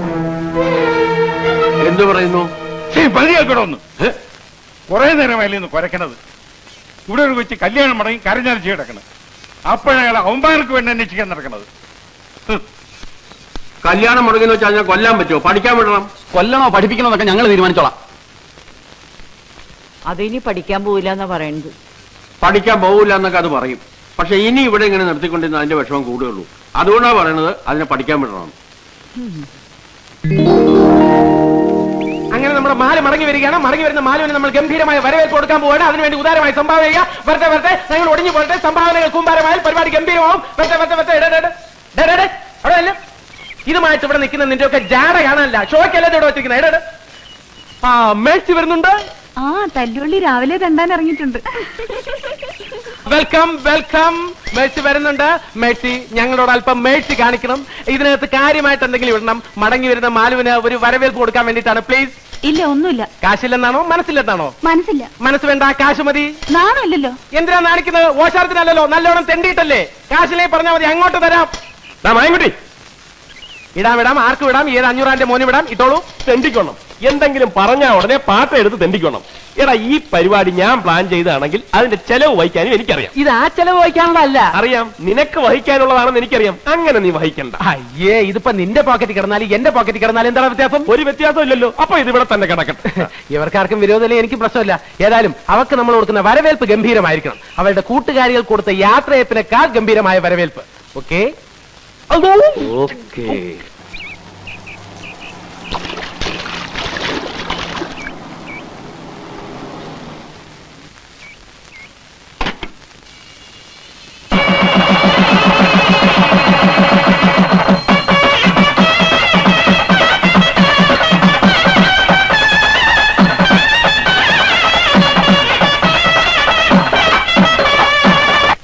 എന്തു പറയുന്നു കുറെ നേരമായില്ലേന്ന് കുരക്കണത് ഇവിടെ ഒരു വെച്ച് കല്യാണം മുടങ്ങി കരഞ്ഞാലിച്ച് കിടക്കണം അപ്പോഴാണ് അവന്മാർക്ക് വേണ്ടി അന്വേഷിക്കാൻ നടക്കണത് കല്യാണം മുടങ്ങിന്ന് വെച്ചാൽ ഞാൻ കൊല്ലാൻ പറ്റുമോ പഠിക്കാൻ വിടണം കൊല്ലണോ പഠിപ്പിക്കണമെന്നൊക്കെ ഞങ്ങൾ തീരുമാനിച്ചോളാം അതിനി പഠിക്കാൻ പോവില്ല എന്നാ പറയുന്നത് പഠിക്കാൻ പോവില്ല എന്നൊക്കെ അത് പറയും പക്ഷെ ഇനി ഇവിടെ ഇങ്ങനെ നിർത്തിക്കൊണ്ടിരുന്ന അതിന്റെ വിഷമം കൂടുകയുള്ളൂ അതുകൊണ്ടാണ് പറയുന്നത് അതിനെ പഠിക്കാൻ വിടണം അങ്ങനെ നമ്മുടെ മാല മടങ്ങി വരികയാണ് മടങ്ങി വരുന്ന മാലിന് നമ്മൾ ഗംഭീരമായ വരവേൽപ്പ് കൊടുക്കാൻ പോവുകയാണ് അതിനുവേണ്ടി ഉദാരമായി സംഭാവന ചെയ്യുക വരട്ടെ വരട്ടെ ഞങ്ങൾ ഒടിഞ്ഞു പോരട്ടെ സംഭാവനകൾ കൂമ്പാരമായാൽ പരിപാടി ഗംഭീരമാവും വരട്ടെ വരട്ടെ വരട്ടെ അവിടെ ഇതുമായിട്ട് ഇവിടെ നിൽക്കുന്ന നിന്റെ ഒക്കെ ജാട കാണാനല്ല ഷോയ്ക്കല്ലേ ഇവിടെ വെച്ചിരിക്കുന്നത് മേഴ്സി വരുന്നുണ്ട് തല്ലുള്ളി രാവിലെ തണ്ടാൻ ഇറങ്ങിയിട്ടുണ്ട്. Welcome welcome. മേഴ്സി വരുന്നുണ്ട്. മേഴ്സി ഞങ്ങളോട് അല്പം മേഴ്സി കാണിക്കണം. ഇതിനകത്ത് കാര്യമായിട്ട് എന്തെങ്കിലും ഇടണം. മടങ്ങി വരുന്ന മാലുവിന് ഒരു വരവേൽപ്പ് കൊടുക്കാൻ വേണ്ടിയിട്ടാണ്. പ്ലീസ്. ഇല്ല, ഒന്നുമില്ല. കാശില്ലെന്നാണോ മനസ്സില്ലെന്നാണോ? മനസ്സില്ല. മനസ്സ് വേണ്ട, കാശ് മതി. നാണല്ലോ. എന്തിനാ നാണിക്കുന്നത്? ഓശാരത്തിനല്ലോ, നല്ലോണം തെണ്ടിയിട്ടല്ലേ. കാശിലേ പറഞ്ഞാൽ മതി, അങ്ങോട്ട് തരാം. ആയിക്കോട്ടെ, ഇടാം വിടാം, ആർക്കും വിടാം. ഏത് 500-ന്റെ മോന് വിടാം, ഇട്ടോളൂ. തെണ്ടിക്കണം, എന്തെങ്കിലും പറഞ്ഞാൽ ഉടനെ പാട്ട എടുത്ത് തെണ്ടിക്കണം. എടാ, ഈ പരിപാടി ഞാൻ പ്ലാൻ ചെയ്താണെങ്കിൽ അതിന്റെ ചെലവ് വഹിക്കാനും എനിക്കറിയാം. ഇത് ആ ചെലവ് വഹിക്കാനുള്ളതല്ല. അറിയാം, നിനക്ക് വഹിക്കാനുള്ളതാണെന്ന് എനിക്കറിയാം. അങ്ങനെ നീ വഹിക്കണ്ട. അയ്യേ, ഇതിപ്പോ നിന്റെ പോക്കറ്റ് കിടന്നാലും എന്റെ പോക്കറ്റ് കിടന്നാലും എന്താണ് വ്യത്യാസം? ഒരു വ്യത്യാസം ഇല്ലല്ലോ. അപ്പൊ ഇതിവിടെ തന്നെ കിടക്കട്ടെ. ഇവർക്കാർക്കും വിരോധമില്ല, എനിക്ക് പ്രശ്നമില്ല. ഏതായാലും അവർക്ക് നമ്മൾ കൊടുക്കുന്ന വരവേൽപ്പ് ഗംഭീരമായിരിക്കണം. അവരുടെ കൂട്ടുകാരികൾ കൊടുത്ത യാത്രയപ്പിനെക്കാൾ ഗംഭീരമായ വരവേൽപ്പ്. Okay okay.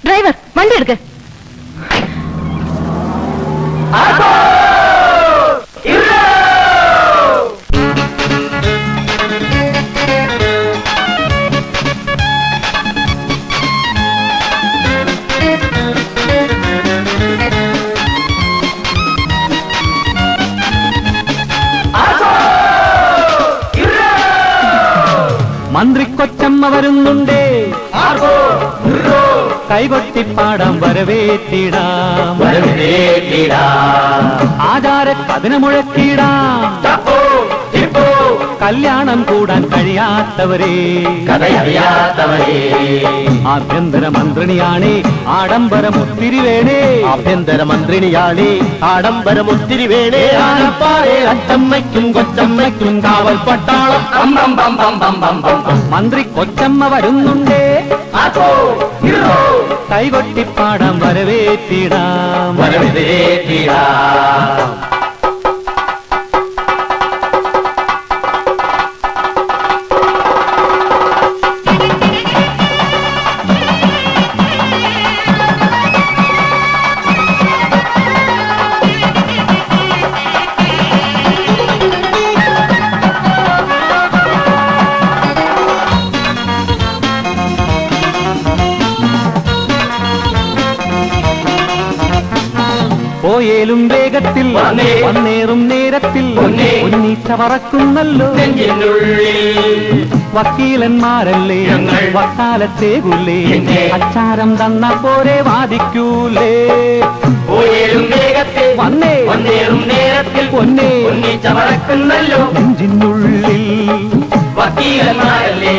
ഡ്രൈവർ, വണ്ടി എടുക്ക്. മന്ത്രി കൊച്ചമ്മ വരുന്നുണ്ടേ, കൈകൊട്ടി പാടാം വരവേറ്റിടാം. ആചാര കഥന മുഴക്കിടാം. കല്യാണം കൂടാൻ കഴിയാത്തവരെ ആഭ്യന്തര മന്ത്രിണിയാണ് ആഡംബരമൊത്തിരി വേണേ. ആഭ്യന്തര മന്ത്രിണിയാണ് ആഡംബരമൊത്തിരി വേണേ. ആനപ്പാറേ അച്ചമ്മയ്ക്കും കൊച്ചമ്മയ്ക്കും കാവൽ പട്ടാളം. മന്ത്രി കൊച്ചമ്മ വരുന്നുണ്ടേ, കൈകൊട്ടി പാടാം വരവേറ്റിടാം. ും വേഗത്തിൽ വന്നേറും നേരത്തിൽ ഉന്നീച്ചവറക്കുന്നല്ലോ. വക്കീലന്മാരല്ലേ വക്കാലത്തെ ഗുല്ലേ, അച്ചാരം തന്ന പോരെ വാദിക്കൂലേ. വന്നേറും നേരത്തിൽ ഉന്നീച്ചവറക്കുന്നല്ലോ. നെഞ്ചിനുള്ളിൽ വക്കീലന്മാരല്ലേ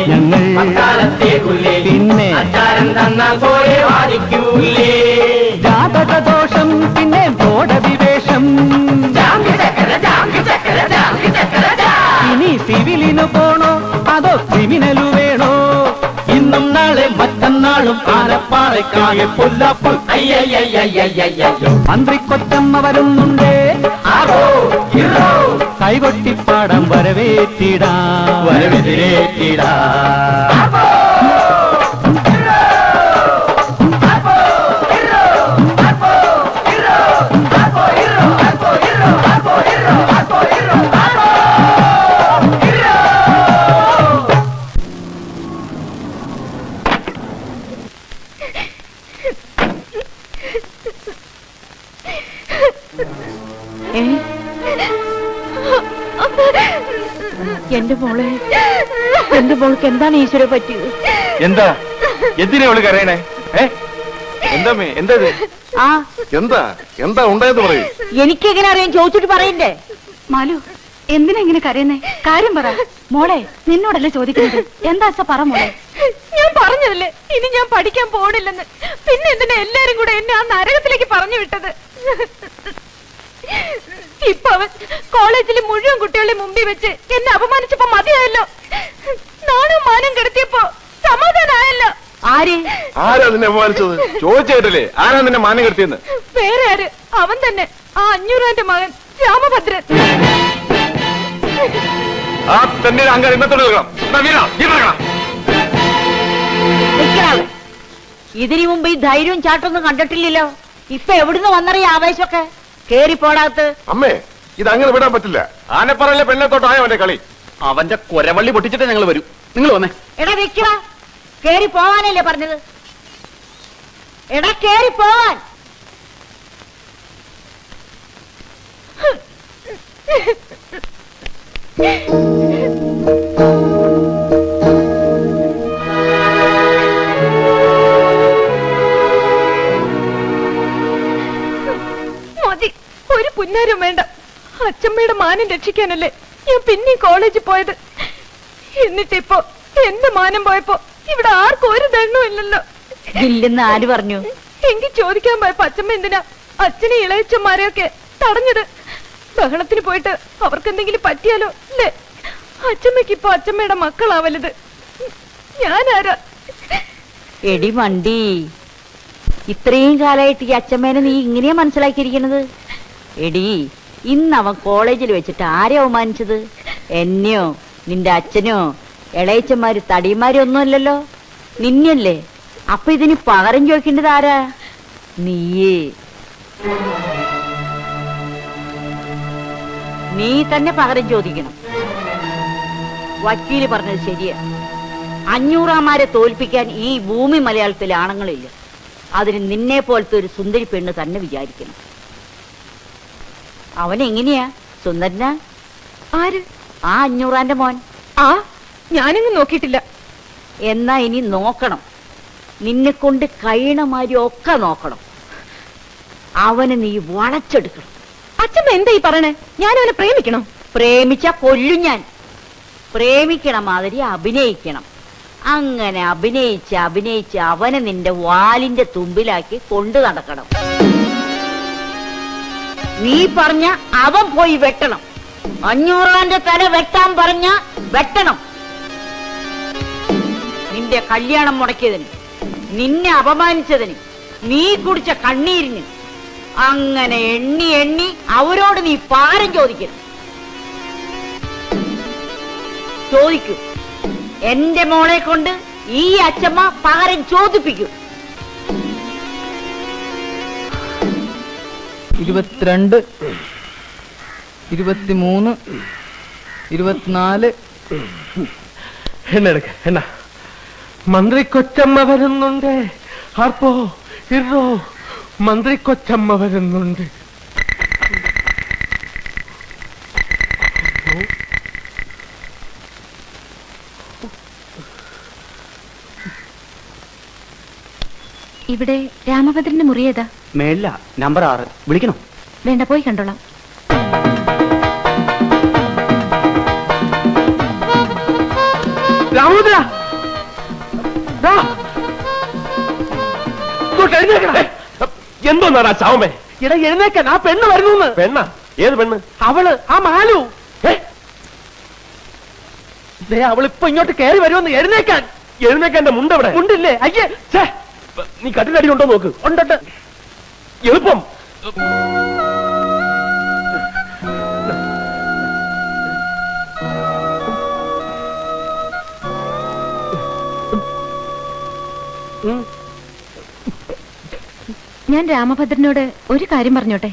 വക്കാലത്തെ ഗുല്ലേ, പിന്നെ അച്ചാരം തന്ന പോരെ വാദിക്കൂലേ. ജാതകദോഷം പിന്നെ കോടതിവേഷം, ഇനി സിവിലിനു പോണോ അതോ ക്രിമിനലു വേണോ? ഇന്നും നാളെ മറ്റന്നാളും ആനപ്പാറയ്ക്കായ പൊല്ലപ്പൻ. മന്ത്രി കൊച്ചമ്മ വരുന്നുണ്ടേ, കൈകൊട്ടിപ്പാടം വരവേറ്റിടാം. മോൾക്ക് എന്താണ് ഈശ്വര പറ്റിയത്? എന്താ എന്തിനാ അവള് കരയണേ? എന്താ ഉണ്ടായത്? എനിക്ക് എങ്ങനെ അറിയാൻ? ചോദിച്ചിട്ട് പറയണ്ടേ? മാലു, എന്തിനാ ഇങ്ങനെ കരയുന്നേ? കാര്യം പറ മോളെ. നിന്നോടല്ലേ ചോദിക്കുന്നത്, എന്താ പറ മോളെ. ഞാൻ പറഞ്ഞതല്ലേ ഇനി ഞാൻ പഠിക്കാൻ പോണില്ലെന്ന്. പിന്നെ എന്തിനാ എല്ലാരും കൂടെ എന്നെ ആ നരകത്തിലേക്ക് പറഞ്ഞു വിട്ടത്? ഇപ്പൊ അവൻ കോളേജിലെ മുഴുവൻ കുട്ടികളുടെ മുമ്പിൽ വെച്ച് എന്നെ അപമാനിച്ചപ്പോ മതിയായല്ലോ. നാണും മാനം കെടുത്തിയപ്പോ സമാധാനമായല്ലോ. ആരാ നിന്നെ അപമാനിച്ചത്? ചോദിച്ചേട്ടല്ലേ ആരാ നിന്നെ മാനം കെടുത്തിയെന്ന്? വേറെ ആര്, അവൻ തന്നെ. ആ 500-ന്റെ മകൻ രാമഭദ്രൻ. आप तन्नीर अंगारी में तो नहीं लगा मैं वीरा ये लगा इधर ही मुंबई धायरों चाटों में कांटेक्ट ले लिया इप्पे एवढी तो वन्नरी आवेश होके केरी पड़ा तो अम्मे इधर अंगल बड़ा बतिला आने पर ले पहले तो टाइम वाले कली आवंजक कोरेवली बोटी चटे नंगल बरियो नंगल होने इड़ा देखिया केरी पौवाने ले पर निल इड़ा केरी पौवान मोदी ഒരു പുന്നരും വേണ്ട അച്ചമ്മയുടെ മാനം രക്ഷിക്കാനല്ലേ ഞാൻ പിന്നെ കോളേജിൽ പോയത് എന്നിട്ട് ഇപ്പോ എന്നെ മാനം പോയപ്പോ ഇവിടെ ആർക്കും ഒരു ദണ്ണമില്ലല്ലോ ഇല്ലെന്ന് ആര് പറഞ്ഞു എനിക്ക് ചോദിക്കാൻ പോയപ്പോ അച്ചമ്മ എന്തിനാ അച്ഛനെ ഇളയച്ചമാരെയൊക്കെ തടഞ്ഞത് ബഹളത്തിന് പോയിട്ട് അവർക്ക് എന്തെങ്കിലും പറ്റിയാലോ അല്ലേ അച്ചമ്മയ്ക്ക് ഇപ്പോ അച്ചമ്മയുടെ മക്കളാവല്ലത് ഞാനാരാ എടി മണ്ടി ഇത്രയും കാലമായിട്ട് ഈ അച്ചമ്മേനെ നീ ഇങ്ങനെ മനസ്സിലാക്കിയിരിക്കുന്നത് എടി ഇന്നവൻ കോളേജിൽ വെച്ചിട്ട് ആരെ അവമാനിച്ചത് എന്നെയോ നിന്റെ അച്ഛനോ ഇളയച്ചന്മാര് തടിമാരി ഒന്നുമല്ലല്ലോ നിന്നല്ലേ അപ്പൊ ഇതിന് പകരം ചോദിക്കേണ്ടത് ആരാ നീയേ നീ തന്നെ പകരം ചോദിക്കണം വക്കീല് പറഞ്ഞത് ശരിയാ അഞ്ഞൂറാമാരെ തോൽപ്പിക്കാൻ ഈ ഭൂമി മലയാളത്തിൽ ആണുങ്ങളില്ല അതിന് നിന്നെ പോലത്തെ ഒരു സുന്ദരി പെണ്ണ് തന്നെ വിചാരിക്കണം അവൻ എങ്ങനെയാ സുന്ദരനാ ആര് ആ അഞ്ഞൂറാന്റെ മോൻ ആ ഞാനിങ്ങ് നോക്കിയിട്ടില്ല എന്നാ ഇനി നോക്കണം നിന്നെ കൊണ്ട് കഴിയണമാരി ഒക്കെ നോക്കണം അവനെ നീ വളച്ചെടുക്കണം അച്ഛമ്മ എന്തായി പറയണേ ഞാനവനെ പ്രേമിക്കണം പ്രേമിച്ച കൊല്ലും ഞാൻ പ്രേമിക്കണ മാതിരി അഭിനയിക്കണം അങ്ങനെ അഭിനയിച്ച് അഭിനയിച്ച് അവനെ നിന്റെ വാലിന്റെ തുമ്പിലാക്കി കൊണ്ടു നടക്കണം നീ പറഞ്ഞ അവൻ പോയി വെട്ടണം അഞ്ഞൂറാന്റെ തല വെട്ടാൻ പറഞ്ഞ വെട്ടണം നിന്റെ കല്യാണം മുടക്കിയതിന് നിന്നെ അപമാനിച്ചതിന് നീ കുടിച്ച കണ്ണീരിന് അങ്ങനെ എണ്ണി എണ്ണി അവരോട് നീ പാരം ചോദിക്കരുത് ചോദിക്കൂ എന്റെ മോളെ കൊണ്ട് ഈ അച്ചമ്മ പാരം ചോദിപ്പിക്കൂ 22 23 24 എന്നടക്ക എന്നാ മന്ത്രി കൊച്ചമ്മ വരുന്നുണ്ട് ആർപ്പോ ഇറോ മന്ത്രി കൊച്ചമ്മ വരുന്നുണ്ട് ഇവിടെ രാമഭദ്രന്റെ മുറി ഏതാ മേളില നമ്പർ 6 വിളിക്കണോ വേണ്ട പോയി കണ്ടോളാം രാമഭദ്ര ദാ കൊട്ടേനെ എന്തോന്നാ ചാവമേ ഇട എഴുന്നേക്കാൻ ആ പെണ്ണ് വരുന്നു പെണ്ണ ഏത് പെണ്ണ് അവള് ആ മാലു അവളിപ്പോ ഇങ്ങോട്ട് കയറി വരുമെന്ന് എഴുന്നേക്കാൻ എഴുന്നേക്കാൻ എന്റെ മുണ്ടവിടെ മുണ്ടില്ലേ അയ്യേ നീ കട്ടിലടി ഉണ്ടോ നോക്ക് ഉണ്ടട്ട് എളുപ്പം ഞാൻ രാമഭദ്രനോട് ഒരു കാര്യം പറഞ്ഞോട്ടെ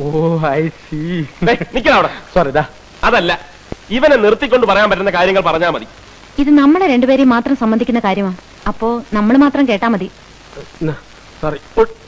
ഓ ഐ സീ നിൽക്കണ അവിടെ സോറി ദാ അതല്ല ഇവനെ നിർത്തിക്കൊണ്ട് പറയാൻ പറ്റുന്ന കാര്യങ്ങൾ പറഞ്ഞാൽ മതി ഇത് നമ്മളെ രണ്ടുപേരെ മാത്രം സംബന്ധിക്കുന്ന കാര്യമാണ് അപ്പോ നമ്മൾ മാത്രം കേട്ടാ മതി സോറി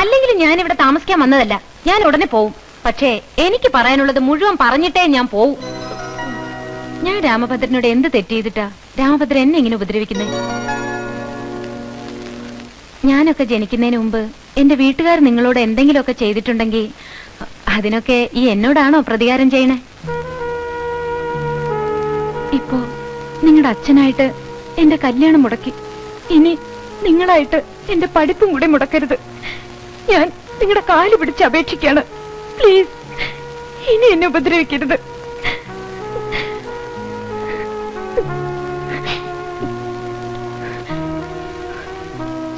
അല്ലെങ്കിൽ ഞാൻ ഇവിടെ താമസിക്കാൻ വന്നതല്ല ഞാൻ ഉടനെ പോവും പക്ഷേ എനിക്ക് പറയാനുള്ളത് മുഴുവൻ പറഞ്ഞിട്ടേ ഞാൻ പോവും ഞാൻ രാമഭദ്രനോട് എന്ത് തെറ്റ് ചെയ്തിട്ടാ രാമഭദ്രൻ എന്നെ ഇങ്ങനെ ഉപദ്രവിക്കുന്നേ ഞാനൊക്കെ ജനിക്കുന്നതിന് മുമ്പ് എന്റെ വീട്ടുകാർ നിങ്ങളോട് എന്തെങ്കിലുമൊക്കെ ചെയ്തിട്ടുണ്ടെങ്കിൽ അതിനൊക്കെ ഈ എന്നോടാണോ പ്രതികാരം ചെയ്യണേ ഇപ്പോ നിങ്ങളുടെ എന്റെ കല്യാണം മുടക്കി ഇനി നിങ്ങളായിട്ട് എന്റെ പഠിപ്പും കൂടെ മുടക്കരുത്. ഞാൻ നിങ്ങളുടെ കാല് പിടിച്ച് അപേക്ഷിക്കുകയാണ്, പ്ലീസ് ഇനി എന്നെ ഉപദ്രവിക്കരുത്.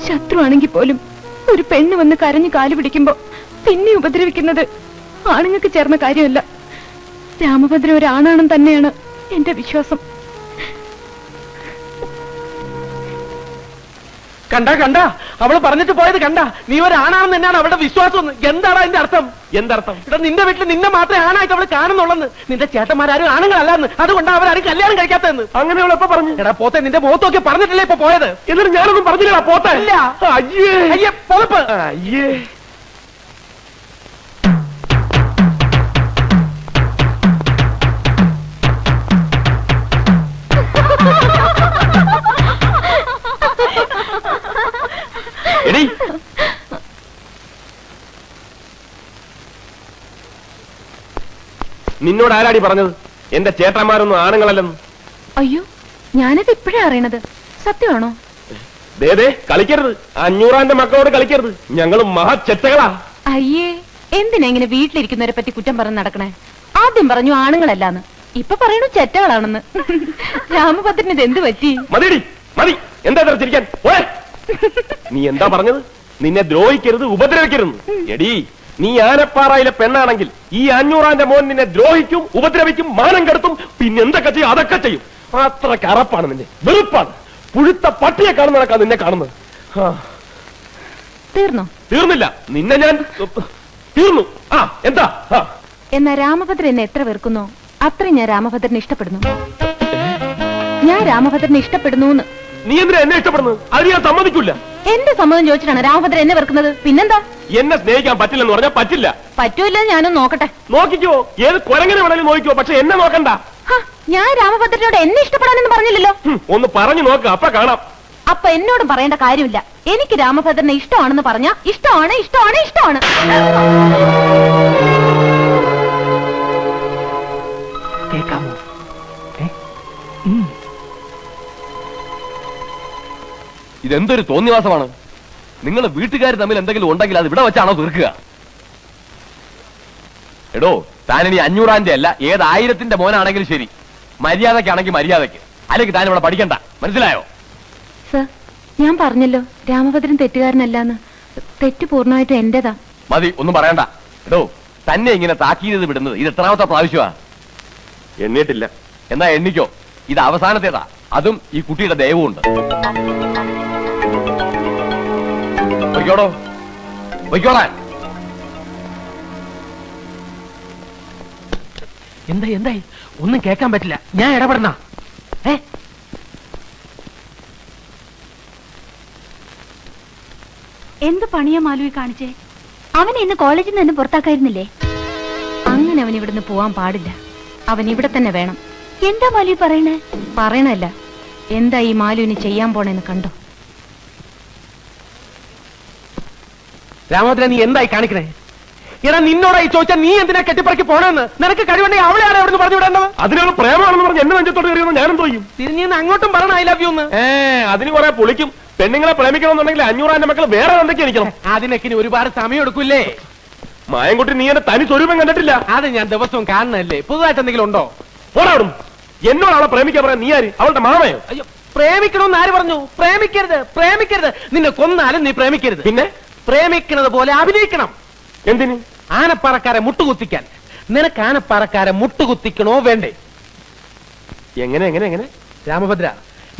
ശത്രുവാണെങ്കിൽ പോലും ഒരു പെണ്ണ് വന്ന് കരഞ്ഞു കാല് പിടിക്കുമ്പോ പിന്നെ ഉപദ്രവിക്കുന്നത് ആണുങ്ങൾക്ക് ചേർന്ന കാര്യമല്ല. രാമഭദ്രൻ ഒരാണാണെന്ന് തന്നെയാണ് എന്റെ വിശ്വാസം. കണ്ട കണ്ട അവള് പറഞ്ഞിട്ട് പോയത് കണ്ട, നീ ഒരാണാണെന്ന് തന്നെയാണ് അവളുടെ വിശ്വാസം. എന്താണ് അതിന്റെ അർത്ഥം? എന്തർത്ഥം? ഇവിടെ നിന്റെ വീട്ടിൽ നിന്നെ മാത്രമേ ആണായിട്ട് അവള് കാണുന്നുള്ളെന്ന്, നിന്റെ ചേട്ടന്മാരും ആണുങ്ങളല്ലെന്ന്, അതുകൊണ്ടാണ് അവരാരും കല്യാണം കഴിക്കാത്തതെന്ന്. അങ്ങനെയുള്ള പറഞ്ഞു എടാ പോത്തെ, നിന്റെ മുഖത്തൊക്കെ പറഞ്ഞിട്ടില്ലേ ഇപ്പൊ പോയത്? എന്നിട്ട് ഞാനൊന്നും പറഞ്ഞില്ല പോത്തെ. അയ്യേ പൊളപ്പ്. അയ്യേ നിന്നോട് ആരാടി പറഞ്ഞത് എന്റെ ചേട്ടന്മാരൊന്നും ആണുങ്ങളല്ലെന്ന്? അയ്യോ, ഞാനത് ഇപ്പോഴാ അറിയണത്. സത്യമാണോ? ദേ കളിക്കരുത്, അഞ്ഞൂറാന്റെ മക്കളോട് കളിക്കരുത്, ഞങ്ങൾ മഹാ ചെറ്റകളാ. അയ്യേ, എന്തിനാ ഇങ്ങനെ വീട്ടിലിരിക്കുന്നവരെ പറ്റി കുറ്റം പറഞ്ഞ് നടക്കണേ? ആദ്യം പറഞ്ഞു ആണുങ്ങളല്ലാന്ന്, ഇപ്പൊ പറയണു ചെറ്റകളാണെന്ന്. രാമഭദ്രൻ ഇത് എന്ത് പറ്റി? മതിടി മതി, എന്താ ചിരിക്കാൻ? നീ എന്താ പറഞ്ഞത്? നിന്നെ ദ്രോഹിക്കരുത്, ഉപദ്രവിക്കരുത്. എടി, നീ ആനപ്പാറയിലെ പെണ്ണാണെങ്കിൽ ഈ അഞ്ഞൂറാന്റെ മോൻ നിന്നെ ദ്രോഹിക്കും, ഉപദ്രവിക്കും, മാനം കെടുത്തും, പിന്നെ എന്തൊക്കെ ചെയ്യും അതൊക്കെ ചെയ്യും. അത്ര കറപ്പാണ് നിന്നെ, വെറുപ്പാണ്, പുഴുത്ത പട്ടിയെ കാണുന്നതൊക്കെ നിന്നെ കാണുന്നത്. തീർന്നു? തീർന്നില്ല, നിന്നെ ഞാൻ തീർന്നു. ആ എന്താ എന്നാ, രാമഭദ്രൻ എന്നെ എത്ര വെറുക്കുന്നു അത്രയും ഞാൻ രാമഭദ്രനെ ഇഷ്ടപ്പെടുന്നു. ഞാൻ രാമഭദ്രനെ ഇഷ്ടപ്പെടുന്നു. നീ എന്തിനാ എന്നെ ഇഷ്ടപ്പെടുന്നത്? അത് ഞാൻ സമ്മതിക്കില്ല. എന്റെ സമ്മതം ചോദിച്ചിട്ടാണ് രാമഭദ്രൻ എന്നെ വെറുക്കുന്നത്. പിന്നെന്താ? എന്നെ സ്നേഹിക്കാൻ പറ്റില്ലെന്ന് പറഞ്ഞാൽ പറ്റില്ല. പറ്റൂല്ല, ഞാനും നോക്കട്ടെ. നോക്കിക്കോ, ഏത് കുരങ്ങനെ വേണമെങ്കിലും നോക്കിക്കോ, പക്ഷെ എന്നെ നോക്കണ്ട. ഞാൻ രാമഭദ്രനോട് എന്നെ ഇഷ്ടപ്പെടാനെന്ന് പറഞ്ഞില്ലല്ലോ. ഒന്ന് പറഞ്ഞു നോക്ക്, അപ്പൊ കാണാം. അപ്പൊ എന്നോട് പറയേണ്ട കാര്യമില്ല. എനിക്ക് രാമഭദ്രനെ ഇഷ്ടമാണെന്ന് പറഞ്ഞ ഇഷ്ടമാണ്, ഇഷ്ടമാണ്, ഇഷ്ടമാണ്. കേൾക്കാമോ? ഇതെന്തൊരു തോന്നിവാസമാണ്! നിങ്ങളെ വീട്ടുകാർ തമ്മിൽ എന്തെങ്കിലും ഉണ്ടെങ്കിൽ അത് ഇവിടെ വെച്ചാണോ തീർക്കുക? എടോ, താനിനി അഞ്ഞൂറാന്റെ അല്ല, ഏത് ആയിരത്തിന്റെ മോനാണെങ്കിലും ശരി, മര്യാദക്കാണെങ്കിൽ മര്യാദക്ക്, അല്ലെങ്കിൽ താൻ ഇവിടെ പഠിക്കണ്ട. മനസ്സിലായോ? സർ, ഞാൻ പറഞ്ഞല്ലോ രാമഭദ്രൻ തെറ്റുകാരനല്ലാന്ന്. തെറ്റ് പൂർണ്ണമായിട്ടും എന്റേതാ. മതി, ഒന്നും പറയണ്ട. എടോ, തന്നെ ഇങ്ങനെ താക്കീത് വിടുന്നത് ഇത് എത്രാമത്തെ പ്രാവശ്യമാ? എണ്ണിട്ടില്ല. എന്നാ എണ്ണിക്കോ, ഇത് അവസാനത്തേതാ, അതും ഈ കുട്ടിയുടെ ദയവുമുണ്ട്. ോടോ വയ്ക്കോളാൻ. എന്തായി എന്തായി? ഒന്നും കേൾക്കാൻ പറ്റില്ല. ഞാൻ ഇടപെടുന്ന എന്ത് പണിയാ മാലുവി കാണിച്ചേ? അവനെ ഇന്ന് കോളേജിൽ നിന്ന് പുറത്താക്കായിരുന്നില്ലേ? അങ്ങനെ അവൻ ഇവിടുന്ന് പോവാൻ പാടില്ല, അവൻ ഇവിടെ തന്നെ വേണം. എന്താ മാലുവി പറയണേ? പറയണല്ല, എന്താ ഈ മാലുവിന് ചെയ്യാൻ പോണെന്ന് കണ്ടോ? രാമഭദ്രൻ, നീ എന്തായി കാണിക്കണേ? എടാ, നിന്നോടായി ചോദിച്ചാൽ നീ എന്തിനാ കെട്ടിപ്പറക്കി പോണെന്ന്? നിനക്ക് കഴിവുണ്ടെങ്കിൽ അവളെ ആരാ എവിടെ പറഞ്ഞു വിടേണ്ടത്? അതിനുള്ള പ്രേമാണെന്ന് പറഞ്ഞ് എന്നെ നെഞ്ചത്തോട് കയറിയെന്ന് ഞാനും തോന്നും. തിരിഞ്ഞിന്ന് അങ്ങോട്ടും പറയണ ഐ ലവ് യു എന്ന്. അതിന് കുറെ പൊളിക്കും. പെണ്ണുങ്ങളെ പ്രേമിക്കണമെന്നുണ്ടെങ്കിൽ അഞ്ഞൂറാന്റെ മക്കൾ വേറെ എന്തൊക്കെ എനിക്കണം? അതിനൊക്കെ ഇനി ഒരുപാട് സമയം എടുക്കൂല്ലേ? മായൻകുട്ടി, നീ എന്റെ തനി സ്വരൂപം കണ്ടിട്ടില്ല. അത് ഞാൻ ദിവസവും കാണണല്ലേ. പുതുതായിട്ട് എന്തെങ്കിലും ഉണ്ടോ? പോടാടും. എന്നോട് അവളെ പ്രേമിക്കാൻ പറയാൻ നീ ആര്? അവളുടെ മാമയോ? അയ്യോ, പ്രേമിക്കണമെന്ന് ആര് പറഞ്ഞു? പ്രേമിക്കരുത്, പ്രേമിക്കരുത്. നിന്നെ കൊന്നാലും നീ പ്രേമിക്കരുത്. പിന്നെ പ്രേമിക്കുന്നത് പോലെ അഭിനയിക്കണം. എന്തിന്? ആനപ്പാറക്കാരെ മുട്ടുകുത്തിക്കാൻ. നിനക്ക് ആനപ്പാറക്കാരെ മുട്ടുകുത്തിക്കണോ വേണ്ടേ? എങ്ങനെ എങ്ങനെ എങ്ങനെ? രാമഭദ്ര,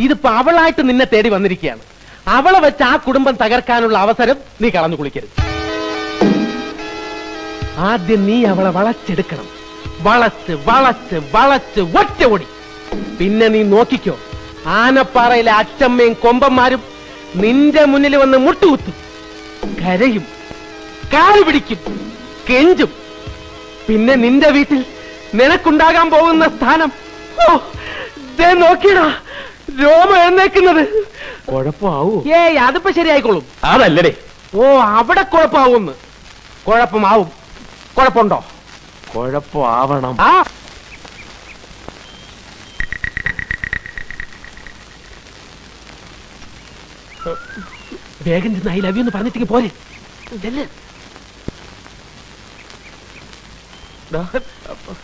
ഇതിപ്പോ അവളായിട്ട് നിന്നെ തേടി വന്നിരിക്കുകയാണ്. അവളെ വെച്ച് ആ കുടുംബം തകർക്കാനുള്ള അവസരം നീ കളഞ്ഞു കുളിക്കരുത്. ആദ്യം നീ അവളെ വളച്ചെടുക്കണം. വളച്ച് വളച്ച് വളച്ച് ഒറ്റ ഓടി. പിന്നെ നീ നോക്കിക്കോ, ആനപ്പാറയിലെ അച്ചമ്മയും കൊമ്പന്മാരും നിന്റെ മുന്നിൽ വന്ന് മുട്ടുകുത്തും, കരയും, കാല് പിടിക്കും, കെഞ്ചും. പിന്നെ നിന്റെ വീട്ടിൽ നിനക്കുണ്ടാകാൻ പോകുന്ന സ്ഥാനം നോക്കിയടാ, രോമം എഴുന്നേക്കുന്നത്. കുഴപ്പമാവൂ? ഏയ്, അതിപ്പോ ശരിയായിക്കോളും. അതല്ലേ? ഓ, അവിടെ കുഴപ്പമാവൂന്ന്. കുഴപ്പമാവും. കുഴപ്പമുണ്ടോ? കുഴപ്പമാവണം. വേഗം ഐ ലവ് യു എന്ന് പറഞ്ഞിട്ട് പോരെ.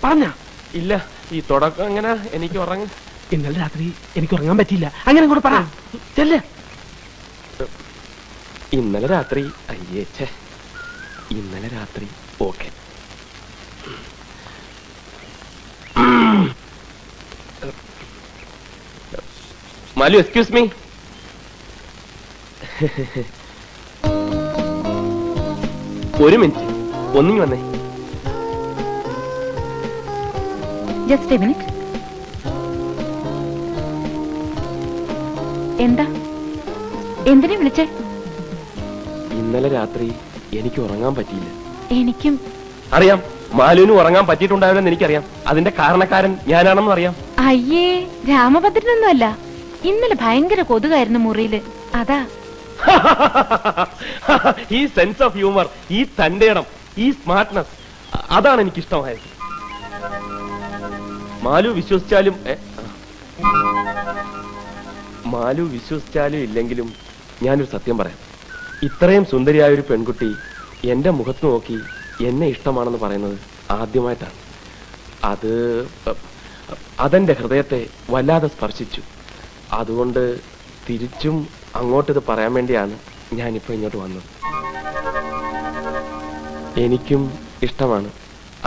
പറഞ്ഞ ഇല്ല ഈ തുടക്കം എങ്ങനെ എനിക്ക് ഉറങ്ങ ഇന്നലെ രാത്രി എനിക്ക് ഉറങ്ങാൻ പറ്റിയില്ല അങ്ങനെ കൂടെ പറ ചെല്ല. ഇന്നലെ രാത്രി അയ്യേച്ചേ ഇന്നലെ രാത്രി ഓക്കെ മാലു എക്സ്ക്യൂസ് മീ ഒരു മിനിറ്റ് ഒന്നിങ്ങി വന്നേ. Just a minute. എന്താ എന്തിനെ വിളിച്ചേ? ഇന്നലെ രാത്രി എനിക്ക് ഉറങ്ങാൻ പറ്റിയില്ല. എനിക്കും അറിയാം മാലുവിന് ഉറങ്ങാൻ പറ്റിയിട്ടുണ്ടാവില്ലെന്ന് എനിക്കറിയാം. അതിന്റെ കാരണക്കാരൻ ഞാനാണെന്നും അറിയാം. അയ്യേ രാമഭദ്രനൊന്നുമല്ല. ഇന്നലെ ഭയങ്കര കൊതുകായിരുന്നു മുറിയില്. അതാ ഈ സെൻസ് ഓഫ് ഹ്യൂമർ ഈ തന്റേടം ഈ സ്മാർട്ട്നെസ് അതാണ് എനിക്കിഷ്ടമായത്. മാലു വിശ്വസിച്ചാലും ഇല്ലെങ്കിലും ഞാനൊരു സത്യം പറയാം. ഇത്രയും സുന്ദരിയായ ഒരു പെൺകുട്ടി എന്റെ മുഖത്ത് നോക്കി എന്നെ ഇഷ്ടമാണെന്ന് പറയുന്നത് ആദ്യമായിട്ടാണ്. അതെന്റെ ഹൃദയത്തെ വല്ലാതെ സ്പർശിച്ചു. അതുകൊണ്ട് തിരിച്ചും അങ്ങോട്ടിത് പറയാൻ വേണ്ടിയാണ് ഞാനിപ്പോ ഇങ്ങോട്ട് വന്നത്. എനിക്കും ഇഷ്ടമാണ്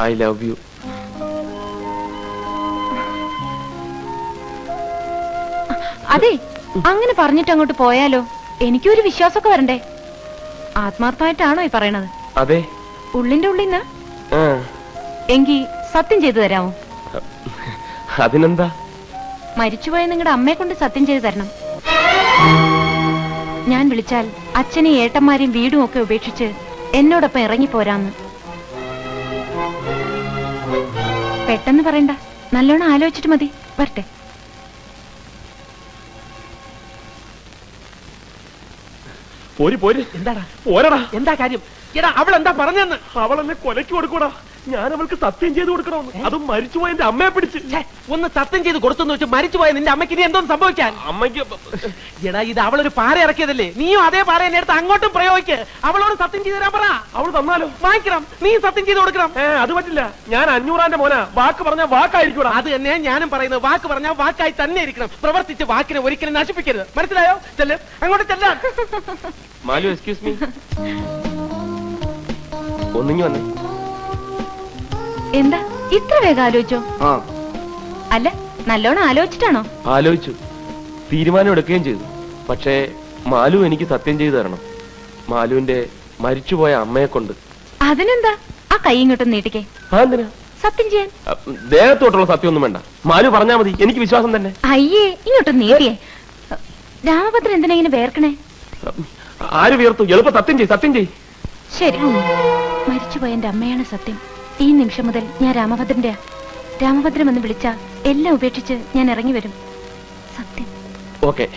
ഐ ലവ് യു. അതെ അങ്ങനെ പറഞ്ഞിട്ട് അങ്ങോട്ട് പോയാലോ? എനിക്കൊരു വിശ്വാസമൊക്കെ വരണ്ടേ? ആത്മാർത്ഥമായിട്ടാണോ ഈ പറയണത്? അതെ ഉള്ളിന്റെ ഉള്ളിന്ന്. എങ്കി സത്യം ചെയ്തു തരാമോ? അതിനെന്താ? മരിച്ചുപോയ നിങ്ങളുടെ അമ്മയെ കൊണ്ട് സത്യം ചെയ്തു തരണം. ഞാൻ വിളിച്ചാൽ അച്ഛനെയും ഏട്ടന്മാരെയും വീടും ഒക്കെ ഉപേക്ഷിച്ച് എന്നോടൊപ്പം ഇറങ്ങിപ്പോരാന്ന്. പെട്ടെന്ന് പറയണ്ട, നല്ലോണം ആലോചിച്ചിട്ട് മതി. വരട്ടെ. അവളെന്നെ കൊലയ്ക്ക് കൊടുക്കൂടാ, ഞാൻ അവൾക്ക് സത്യം ചെയ്ത് കൊടുക്കണമെന്ന്. അതും മരിച്ചുപോയ എന്റെ അമ്മയെ പിടിച്ച്. ഒന്ന് സത്യം ചെയ്ത് കൊടുത്തെന്ന് വെച്ച് മരിച്ചുപോയ നിന്റെ അമ്മയ്ക്ക് ഇനി എന്തോന്ന് സംഭവിക്കാൻ? അമ്മയ്ക്ക് എടാ ഇത് അവളൊരു പാര ഇറക്കിയതല്ലേ? നീയും അതേ പാര എന്നെ എടുത്ത് അങ്ങോട്ടും പ്രയോഗിക്ക്. അവളോട് സത്യം ചെയ്ത് തരാൻ പറ. അവൾ തന്നാലും വാങ്ങിക്കണം, നീ സത്യം ചെയ്ത് കൊടുക്കണം. അത് പറ്റില്ല, ഞാൻ 500ന്റെ മോനാ. വാക്ക് പറഞ്ഞാൽ വാക്കായിരിക്കൂടാ. അത് തന്നെ ഞാനും പറയുന്നത്. വാക്ക് പറഞ്ഞാൽ വാക്കായി തന്നെ ഇരിക്കണം. പ്രവർത്തിച്ച് വാക്കിനെ ഒരിക്കലും നശിപ്പിക്കരുത്. മനസ്സിലായോ? ചെല്ല് അങ്ങോട്ട് ചെല്ലാൻ. മാലു എക്സ്ക്യൂസ് മീ, ഒന്നിങ്ങി വന്നേ. എന്താ ഇത്ര വേഗം ആലോചിച്ചോ? അല്ല നല്ലോണം ആലോചിച്ചിട്ടാണോ? ആലോചിച്ചു, തീരുമാനം എടുക്കുകയും ചെയ്തു. പക്ഷേ മാലു എനിക്ക് സത്യം ചെയ്തു തരണം, മാലുവിന്റെ മരിച്ചുപോയ അമ്മയെ കൊണ്ട്. അതിനെന്താ? ആ കൈ ഇങ്ങോട്ട് നീട്ടിക്കേ. സത്യം ചെയ്യാൻ ദേഹത്തോട്ടുള്ള സത്യം ഒന്നും വേണ്ട, മാലു പറഞ്ഞാ മതി. എനിക്ക് വിശ്വാസം തന്നെ. അയ്യേ ഇങ്ങോട്ട് നീട്ടിയേ. രാമഭദ്രൻ എന്തിനാ ഇങ്ങനെ വേർക്കണേ? ആര് വീർത്തു? എളുപ്പം സത്യം ചെയ്, സത്യം ചെയ്. ശരി, മരിച്ചുപോയ എന്റെ അമ്മയാണ് സത്യം. ഈ നിമിഷം മുതൽ ഞാൻ രാമഭദ്രന്റെ. രാമഭദ്രം എന്ന് വിളിച്ച എല്ലാം ഉപേക്ഷിച്ച് ഞാൻ ഇറങ്ങി വരും. സത്യം. ഓക്കെ.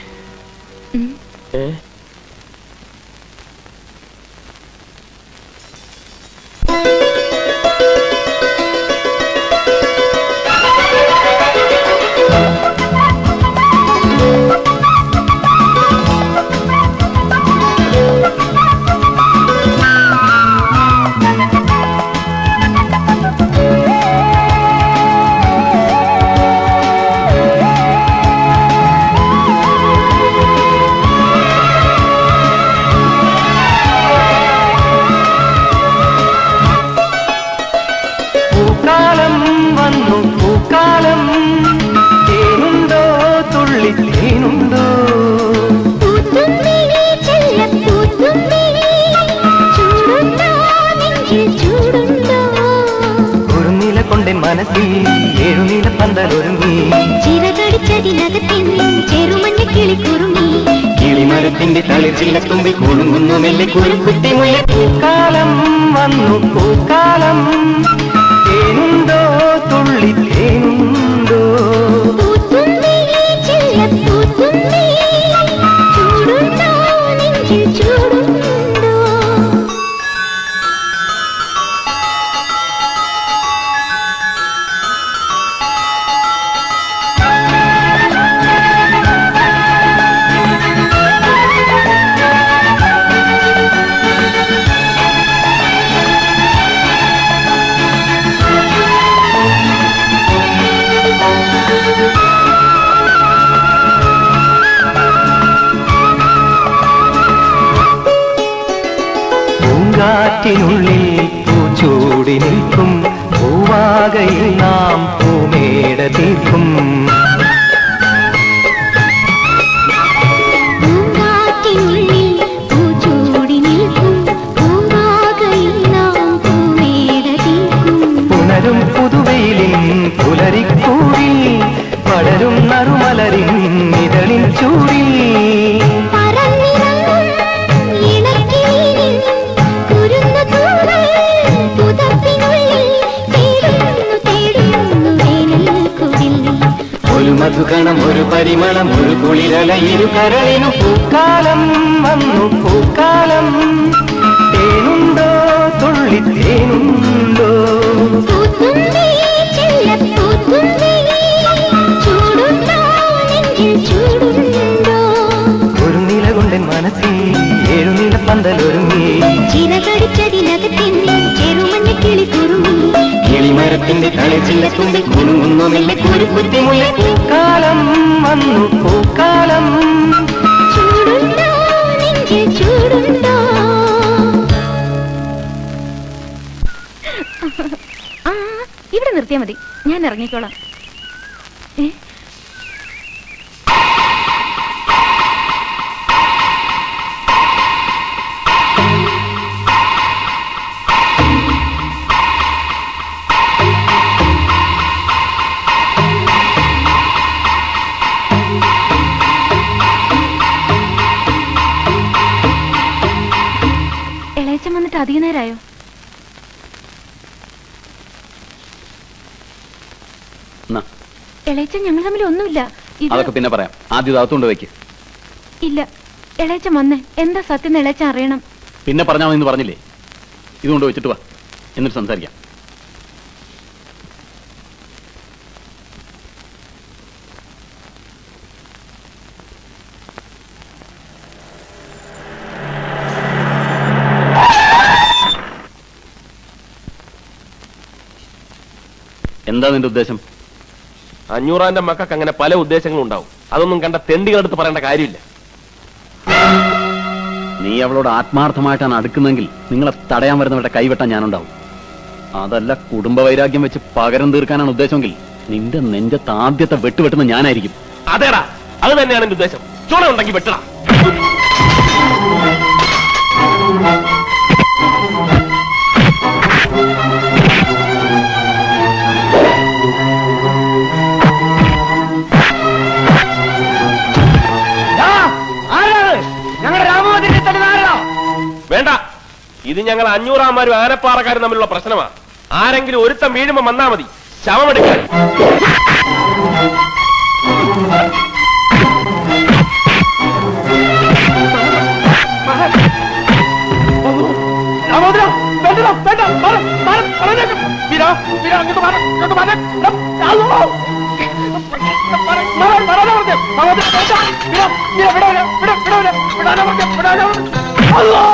കാറ്റിനുള്ളിൽ പൂച്ചൂടി നിൽക്കും പൂവാകയിൽ നാം പൂമേട തീർക്കും പുണരും പുതുവെയിലിൻ പുലരിക്കൂടിൽ പടരും നറുമലരിൻ നിഴലിൻ ചൂടിൽ മധുഗണം ഒരു പരിമളം ഒരു കുളിരല ഇരു കരളിനും പൂക്കാലം വന്നു പൂക്കാലം തേനുണ്ടോ തുള്ളി തേനുണ്ടോ ഒരു നില കൊണ്ടൻ മനസ്സിൽ ഏഴുനില പന്തൽ ഒരുങ്ങി കിളിമരത്തിന്റെ തളിച്ചില്ല തുമ്പിൽ കുരുങ്ങുന്നുമില്ല കുരുക്കുറ്റിമുല്ല പൂക്കാലം വന്നു പൂക്കാലം ചൂടുണ്ടോ നിന്റെ ചൂടുണ്ടോ ആ ഇവിടെ നിർത്തിയാൽ മതി ഞാൻ ഇറങ്ങിക്കോളാം. അധിക നേരമായോ? ഇളയച്ച ഞങ്ങൾ തമ്മിൽ ഒന്നുമില്ല. അതൊക്കെ പിന്നെ പറയാം. ആദ്യം അകത്തുകൊണ്ട് വയ്ക്ക്. ഇല്ല ഇളയച്ച വന്നേ എന്താ സത്യം ഇളയച്ച അറിയണം. പിന്നെ പറഞ്ഞാൽ മതി എന്ന് പറഞ്ഞില്ലേ? ഇതുകൊണ്ട് വെച്ചിട്ട് വാ, എന്നിട്ട് സംസാരിക്കാം. എന്താ നിന്റെ ഉദ്ദേശം? അഞ്ഞൂറാന്റെ മക്കൾക്ക് അങ്ങനെ പല ഉദ്ദേശങ്ങളും ഉണ്ടാവും. അതൊന്നും കണ്ട തെണ്ടികളെടുത്ത് പറയേണ്ട കാര്യമില്ല. നീ അവളോട് ആത്മാർത്ഥമായിട്ടാണ് അടുക്കുന്നെങ്കിൽ നിങ്ങളെ തടയാൻ വരുന്നവരുടെ കൈവെട്ടാൻ ഞാനുണ്ടാവും. അതല്ല കുടുംബ വൈരാഗ്യം വെച്ച് പകരം തീർക്കാനാണ് ഉദ്ദേശമെങ്കിൽ നിന്റെ നെഞ്ചത്ത് ആദ്യത്തെ വെട്ടുവെട്ടുന്ന ഞാനായിരിക്കും. അതേടാ, അത് തന്നെയാണ് എന്റെ ഉദ്ദേശം. ചുണ ഉണ്ടെങ്കിൽ വെട്ടടാ. വേണ്ട, ഇത് ഞങ്ങൾ അഞ്ഞൂറാമാരും ആനപ്പാറക്കാരും തമ്മിലുള്ള പ്രശ്നമാണ്. ആരെങ്കിലും ഒരുത്തം വീഴുമ്പോ വന്നാ മതി ശവമെടുക്കാൻ. Hello.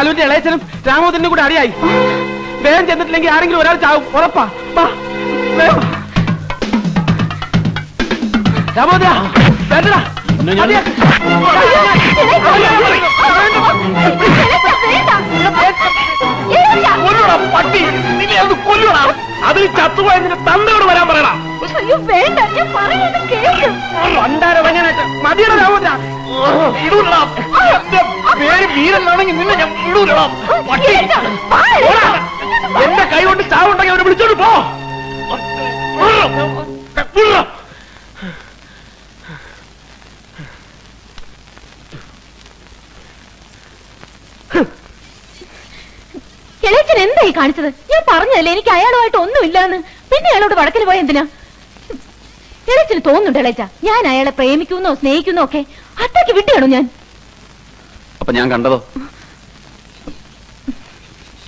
മാലുവിന്റെ ഇളയച്ചനും രാമോദരനും കൂടെ അടിയായി. വേഗം ചെന്നിട്ടില്ലെങ്കിൽ ആരെങ്കിലും ഒരാൾ ചാവും, ഉറപ്പാ. രാമോദരാ വേണ്ടടാ. പട്ടി കൊല്ലുടാ. അതിൽ ചത്തുപോയതിന് തന്തയോട് വരാൻ പറയടാ. മതിയുടെ രാമോദരാ ണെങ്കിൽ നിന്നെ ഞാൻ വിടൂലടാം. എന്റെ കൈ കൊണ്ട് ചാവുണ്ടെങ്കിൽ അവരെ വിളിച്ചോണ്ട് പോ. കിളച്ചൻ എന്തായി കാണിച്ചത്? ഞാൻ പറഞ്ഞതല്ലേ എനിക്ക് അയാളുമായിട്ട് ഒന്നുമില്ലാന്ന്. പിന്നെ അയാളോട് വടക്കിൽ പോയ എന്തിനാ? കിളച്ചന് തോന്നുന്നുണ്ട് ഇളച്ച ഞാൻ അയാളെ പ്രേമിക്കുന്നോ സ്നേഹിക്കുന്നോ ഒക്കെ. അത്രയ്ക്ക് വിട്ടിയാണോ ഞാൻ? അപ്പൊ ഞാൻ കണ്ടതോ?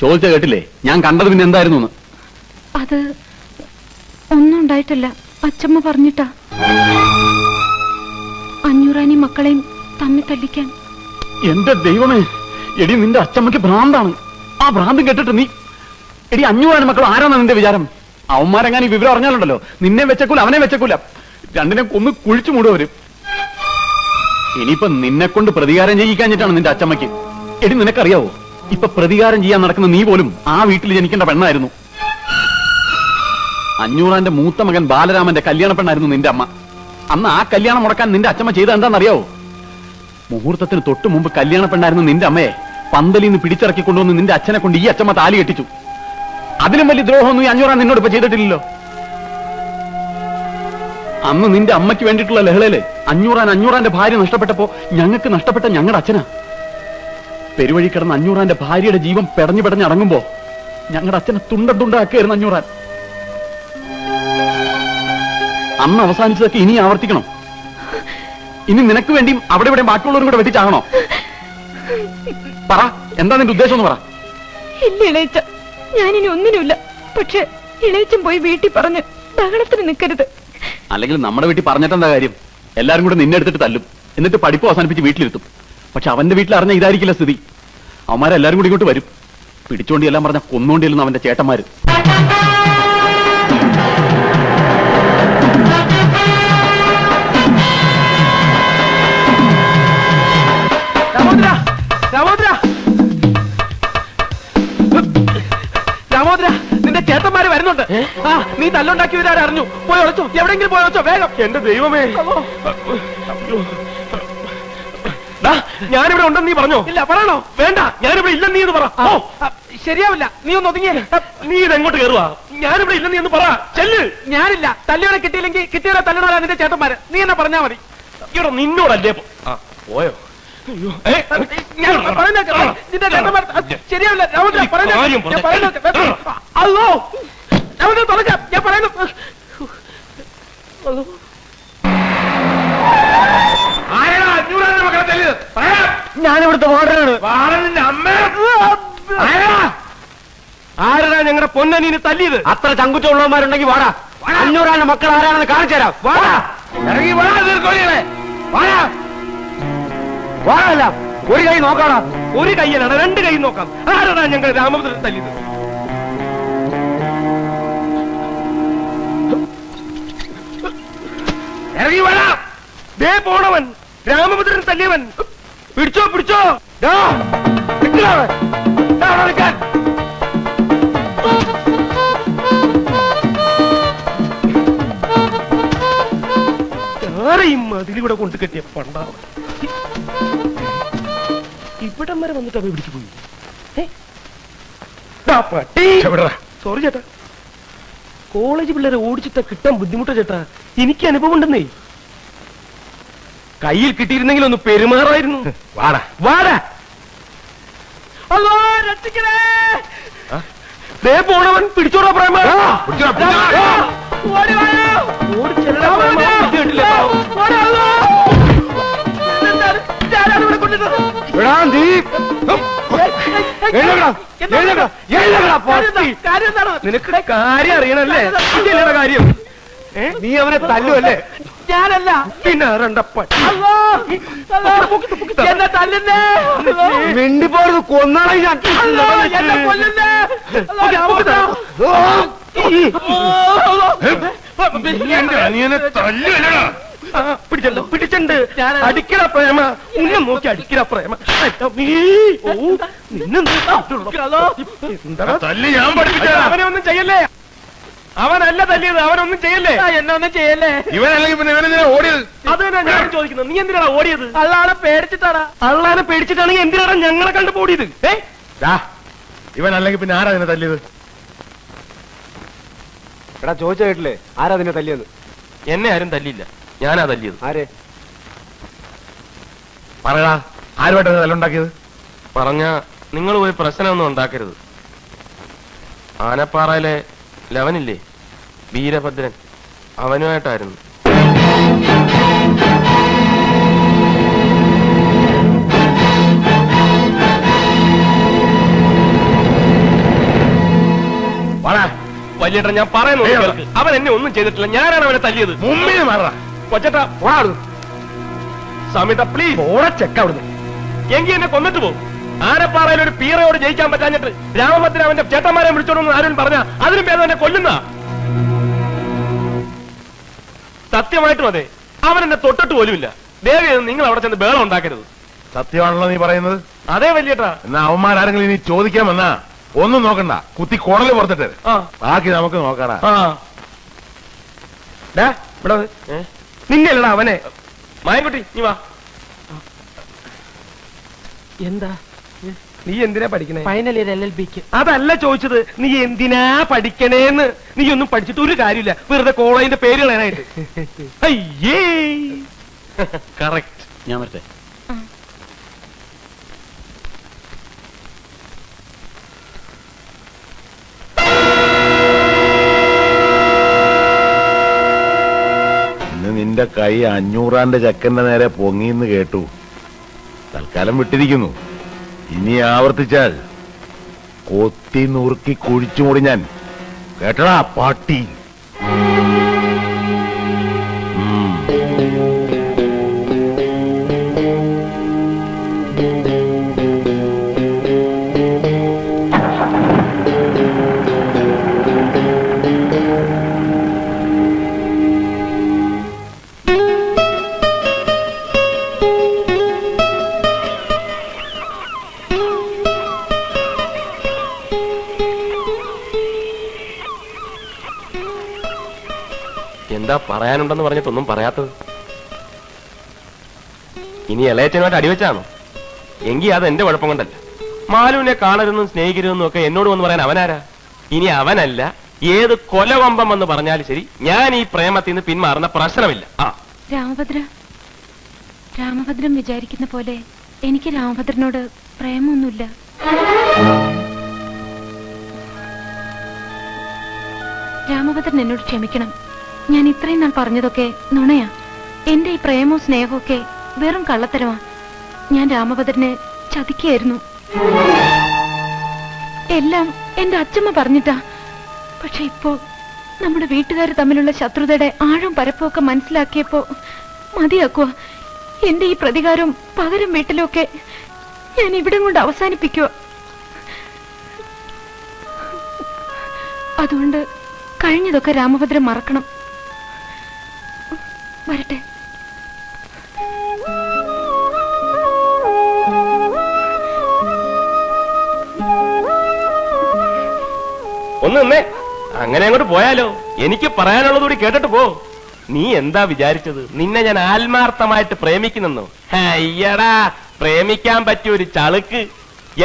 ചോദിച്ച കേട്ടില്ലേ ഞാൻ കണ്ടത് പിന്നെ എന്തായിരുന്നു അത് ഒന്നും ഉണ്ടായിട്ടില്ല അച്ചമ്മ പറഞ്ഞിട്ടാ അഞ്ഞൂറാനി മക്കളെയും തമ്മി തല്ലിക്കാൻ എന്റെ ദൈവമേ എടി നിന്റെ അച്ചമ്മക്ക് ഭ്രാന്താണ് ആ ഭ്രാന്ത് കേട്ടിട്ട് നീ എടി അഞ്ഞൂറാനി മക്കൾ ആരാണെന്ന് നിന്റെ വിചാരം അവന്മാരെങ്ങാനും ഈ വിവരം അറിഞ്ഞാലുണ്ടല്ലോ നിന്നെ വെച്ചക്കൂല അവനെ വെച്ചക്കൂല രണ്ടിനെ ഒന്ന് കുഴിച്ചു മൂടും അവര് ഇനിയിപ്പോ നിന്നെ കൊണ്ട് പ്രതികാരം ചെയ്യിക്കാഞ്ഞിട്ടാണ് നിന്റെ അച്ചമ്മക്ക് എടി നിനക്കറിയാവോ ഇപ്പൊ പ്രതികാരം ചെയ്യാൻ നടക്കുന്ന നീ പോലും ആ വീട്ടിൽ ജനിക്കേണ്ട പെണ്ണായിരുന്നു അഞ്ഞൂറാന്റെ മൂത്ത മകൻ ബാലരാമന്റെ കല്യാണ പെണ്ണായിരുന്നു നിന്റെ അമ്മ അന്ന് ആ കല്യാണം മുടക്കാൻ നിന്റെ അച്ചമ്മ ചെയ്ത എന്താണെന്നറിയാവോ മുഹൂർത്തത്തിന് തൊട്ട് മുമ്പ് കല്യാണ പെണ്ണായിരുന്നു നിന്റെ അമ്മയെ പന്തലിൽ നിന്ന് പിടിച്ചിറക്കി കൊണ്ടുവന്ന് നിന്റെ അച്ഛനെ കൊണ്ട് ഈ അച്ചമ്മ താലി കെട്ടിച്ചു അതിലും വലിയ ദ്രോഹമൊന്നും ഈ അഞ്ഞൂറാൻ നിന്നോട് ഇപ്പൊ ചെയ്തിട്ടില്ലല്ലോ അന്ന് നിന്റെ അമ്മയ്ക്ക് വേണ്ടിയിട്ടുള്ള ലഹളയിലെ അഞ്ഞൂറാന്റെ ഭാര്യ നഷ്ടപ്പെട്ടപ്പോ ഞങ്ങൾക്ക് നഷ്ടപ്പെട്ട ഞങ്ങളുടെ അച്ഛനാ പെരുവഴി കിടന്ന അഞ്ഞൂറാന്റെ ഭാര്യയുടെ ജീവൻ പെടഞ്ഞു പെടഞ്ഞടങ്ങുമ്പോ ഞങ്ങളുടെ അച്ഛനെ തുണ്ട തുണ്ടാക്കിയായിരുന്നു അഞ്ഞൂറാൻ അന്ന് അവസാനിച്ചതൊക്കെ ഇനി ആവർത്തിക്കണം ഇനി നിനക്ക് വേണ്ടിയും അവിടെ ഇവിടെ ബാക്കിയുള്ളവരും കൂടെ വെട്ടിച്ചാകണോ പറ എന്താ നിന്റെ ഉദ്ദേശം എന്ന് പറ ഇല്ല ഇളയച്ച ഞാനിനി ഒന്നിനുമില്ല പക്ഷെ ഇളയച്ചൻ പോയി വീട്ടിൽ പറഞ്ഞ് ബഹളത്തിന് നിൽക്കരുത് അല്ലെങ്കിൽ നമ്മുടെ വീട്ടിൽ പറഞ്ഞിട്ടെന്താ കാര്യം എല്ലാരും കൂടെ നിന്നെ എടുത്തിട്ട് തല്ലും എന്നിട്ട് പഠിപ്പ് അവസാനിപ്പിച്ച് വീട്ടിലിരുത്തും പക്ഷെ അവന്റെ വീട്ടിൽ അറിഞ്ഞ ഇതായിരിക്കില്ല സ്ഥിതി അവന്മാരെല്ലാരും കൂടി ഇങ്ങോട്ട് വരും പിടിച്ചോണ്ടി എല്ലാം പറഞ്ഞ കൊന്നുകൊണ്ടില്ലെന്ന് അവന്റെ ചേട്ടന്മാര് ചേട്ടന്മാര് വരുന്നുണ്ട് ആ നീ തല്ലുണ്ടാക്കിയവരാരും അറിഞ്ഞു പോയി ഒളിച്ചോ എവിടെയെങ്കിലും പോയി ഒളിച്ചോ വേഗം എന്റെ ദൈവമേ ഞാനിവിടെ ഉണ്ടെന്ന് നീ പറഞ്ഞോ ഇല്ല പറയണോ വേണ്ട ഞാനിവിടെ ഇല്ലെന്ന് നീ എന്ന് പറ ശരിയാവില്ല നീ ഒന്ന് ഒതുങ്ങിയ നീ ഇതെങ്ങോട്ട് കയറുവാ ഞാനിവിടെ ഇല്ലെന്ന് നീ എന്ന് പറ ചെല്ല് ഞാനില്ല തല്ലിയോടെ കിട്ടിയില്ലെങ്കിൽ കിട്ടിയോടെ തല്ലണോരാ നിന്റെ ചേട്ടന്മാര് നീ എന്നെ പറഞ്ഞാ മതി ഇവിടെ നിന്നോടല്ലേ പോയോ ഞാനിവിടുത്തെ വാർഡനാണ് ആരാ ഞങ്ങളുടെ പൊന്നനീന് തല്ലിയത് അത്ര ചങ്കുറ്റുള്ളവന്മാരുണ്ടെങ്കിൽ വാടാ അഞ്ഞൂറാന്റെ മക്കൾ ആരാണെന്ന് കാണിച്ചു തരാം വാടാ ഇറങ്ങി വാടാ തീർക്കോളികളെ വാടാ ഒരു കൈ നോക്കാടാ ഒരു കൈയ്യലാണ് രണ്ട് കൈ നോക്കാം ആരാണ് ഞങ്ങൾ രാമപുത്രൻ തല്ലിയത് ഇറങ്ങി വേണ ദേ പോണവൻ രാമപുത്രൻ തല്ലിയവൻ പിടിച്ചോ പിടിച്ചോ എടുക്കാൻ ആരെയും അതിലൂടെ കൊണ്ട് കെട്ടിയ പണ്ടാവ ഇവിടം വരെ വന്നിട്ട് അവയെ പിടിച്ചു പോയി സോറി ചേട്ടാ കോളേജ് പിള്ളേരെ ഓടിച്ചിട്ടാ കിട്ടാൻ ബുദ്ധിമുട്ടാ ചേട്ടാ എനിക്ക് അനുഭവം ഉണ്ടെന്നേ കയ്യിൽ കിട്ടിയിരുന്നെങ്കിൽ ഒന്ന് പെരുമാറായിരുന്നു വാടാ വാടാ അല്ലോ രക്ഷിക്കണേ ദേ പോണവൻ പിടിച്ചോടാ പ്രേമ നിനക്ക് കാര്യം അറിയണല്ലേ കാര്യം നീ അവനെ തല്ലുമല്ലേ ഞാനല്ല പിന്നെ മിണ്ടിപ്പോഴത് കൊന്നാളെ ഞാൻ തല്ലുമല്ലടാ പിടിച്ചല്ലോ പിടിച്ചിട്ടുണ്ട് അടിക്കട പ്രേമ ഉന്നെ നോക്കി അടിക്കട പ്രേമ അവനൊന്നും ചെയ്യല്ലേ അവനല്ല തല്ലിയത് അവനൊന്നും ചെയ്യല്ലേ എന്നെ ഒന്നും ചെയ്യല്ലേ ഇവനല്ലെങ്കിൽ പിന്നെ ഇവനെന്തിനാ ഓടിയത് അത് തന്നെ ഞാൻ ചോദിക്കുന്നത് നീ എന്തിനാണ് ഓടിയത് അള്ളാനെ പേടിച്ചിട്ടാണ് അള്ളാനെ പേടിച്ചിട്ടാണെങ്കിൽ എന്തിനാണ് ഞങ്ങളെ കണ്ട് ഓടിയത് ഇവനല്ലെങ്കിൽ പിന്നെ ആരാ നിന്നെ തല്ലിയത് എടാ ചോദിച്ച കേട്ടില്ലേ ആരാ നിന്നെ തല്ലിയത് എന്നെ ആരും തല്ലിയില്ല ഞാനാ തല്ലിയത് ആരെ പറയടാ ആരുമായിട്ടാണ് തല്ലുണ്ടാക്കിയത് പറഞ്ഞ നിങ്ങൾ പോയി പ്രശ്നമൊന്നും ഉണ്ടാക്കരുത് ആനപ്പാറയിലെ ലവനില്ലേ വീരഭദ്രൻ അവനുമായിട്ടായിരുന്നു വലിയേട്ടൻ ഞാൻ പറയുന്നു കേൾക്ക്. അവൻ എന്നെ ഒന്നും ചെയ്തിട്ടില്ല, ഞാനാണ് അവനെ തല്ലിയത്. മുമ്പിൽ മാറടാ കൊച്ചേട്ടാ. സമിത പ്ലീസ് എങ്കിൽ എന്നെ കൊന്നിട്ട് പോകും. ആരപ്പാറയിൽ ഒരു പീറയോട് ജയിക്കാൻ പറ്റാഞ്ഞിട്ട് രാമത്തിന് അവന്റെ ചേട്ടന്മാരെ വിളിച്ചോണ്ടെന്ന് ആരും പറഞ്ഞ അതിനും പേര് എന്നെ കൊല്ലുന്ന. സത്യമായിട്ടും അതെ, അവൻ എന്നെ തൊട്ടിട്ട് പോലുമില്ല. ദേവി നിങ്ങൾ അവിടെ ചെന്ന് ബേളം ഉണ്ടാക്കരുത്. സത്യമാണല്ലോ നീ പറയുന്നത്? അതേ വലിയേട്ടാ. എന്നാ അവന്മാരാരെങ്കിലും ഇനി ചോദിക്കാൻ വന്നാ ഒന്നും നോക്കണ്ട, കുത്തി കോടല് പുറത്തിട്ട് ബാക്കി നമുക്ക് നോക്കടാ. നിന്നെല്ലടാ അവനെ. മായൻകുട്ടി നീ വാ. എന്താ നീ എന്തിനാ പഠിക്കണേ? Final year LLB. അതല്ല ചോദിച്ചത്, നീ എന്തിനാ പഠിക്കണേന്ന്. നീ ഒന്നും പഠിച്ചിട്ട് ഒരു കാര്യമില്ല, വെറുതെ കോളേജിന്റെ പേര് കളയാനായിട്ട്. അയ്യേ കറക്റ്റ്. ഞാൻ വരട്ടെ. നിന്റെ കൈ 500-ന്റെ ചക്കന്റെ നേരെ പൊങ്ങിന്ന് കേട്ടു. തൽക്കാലം വിട്ടിരിക്കുന്നു, ഇനി ആവർത്തിച്ചാൽ കൊത്തി നുറുക്കി കുഴിച്ചു മൂടി ഞാൻ. കേട്ടടാ പാട്ടി. പറയാനുണ്ടെന്ന് പറഞ്ഞിട്ടൊന്നും പറയാത്തത്? ഇനി ഇളയച്ചനുമായിട്ട് അടിവെച്ചാണോ? എങ്കിൽ അത് എന്റെ കുഴപ്പം കൊണ്ടല്ല. മാലുവിനെ കാണരുതെന്നും സ്നേഹിക്കരുതെന്നും ഒക്കെ എന്നോട് വന്ന് പറയാൻ അവനാരാ? ഇനി അവനല്ല ഏത് കൊലവമ്പം എന്ന് പറഞ്ഞാലും ശരി, ഞാൻ ഈ പ്രേമത്തിൽ നിന്ന് പിന്മാറുന്ന പ്രശ്നമില്ല. രാമഭദ്രൻ വിചാരിക്കുന്ന പോലെ എനിക്ക് രാമഭദ്രനോട് പ്രേമൊന്നുമില്ല. രാമഭദ്രൻ എന്നോട് ക്ഷമിക്കണം, ഞാൻ ഇത്രയും നാൾ പറഞ്ഞതൊക്കെ നുണയാ. എന്റെ ഈ പ്രേമവും സ്നേഹവും ഒക്കെ വെറും കള്ളത്തരമാ. ഞാൻ രാമഭദ്രനെ ചതിക്കായിരുന്നു, എല്ലാം എന്റെ അച്ഛമ്മ പറഞ്ഞിട്ടാ. പക്ഷെ ഇപ്പോ നമ്മുടെ വീട്ടുകാർ തമ്മിലുള്ള ശത്രുതയുടെ ആഴം പരപ്പുമൊക്കെ മനസ്സിലാക്കിയപ്പോ മതിയാക്കുക. എന്റെ ഈ പ്രതികാരവും പകരം വീട്ടിലും ഒക്കെ ഞാൻ ഇവിടം കൊണ്ട് അവസാനിപ്പിക്കുക. അതുകൊണ്ട് കഴിഞ്ഞതൊക്കെ രാമഭദ്രൻ മറക്കണം. വരട്ടെ. ഒന്ന് അങ്ങനെ അങ്ങോട്ട് പോയാലോ? എനിക്ക് പറയാനുള്ളത് കൂടി കേട്ടിട്ട് പോ. നീ എന്താ വിചാരിച്ചത്, നിന്നെ ഞാൻ ആത്മാർത്ഥമായിട്ട് പ്രേമിക്കുന്നെന്നോ? അയ്യടാ, പ്രേമിക്കാൻ പറ്റിയ ഒരു ചളുക്ക്.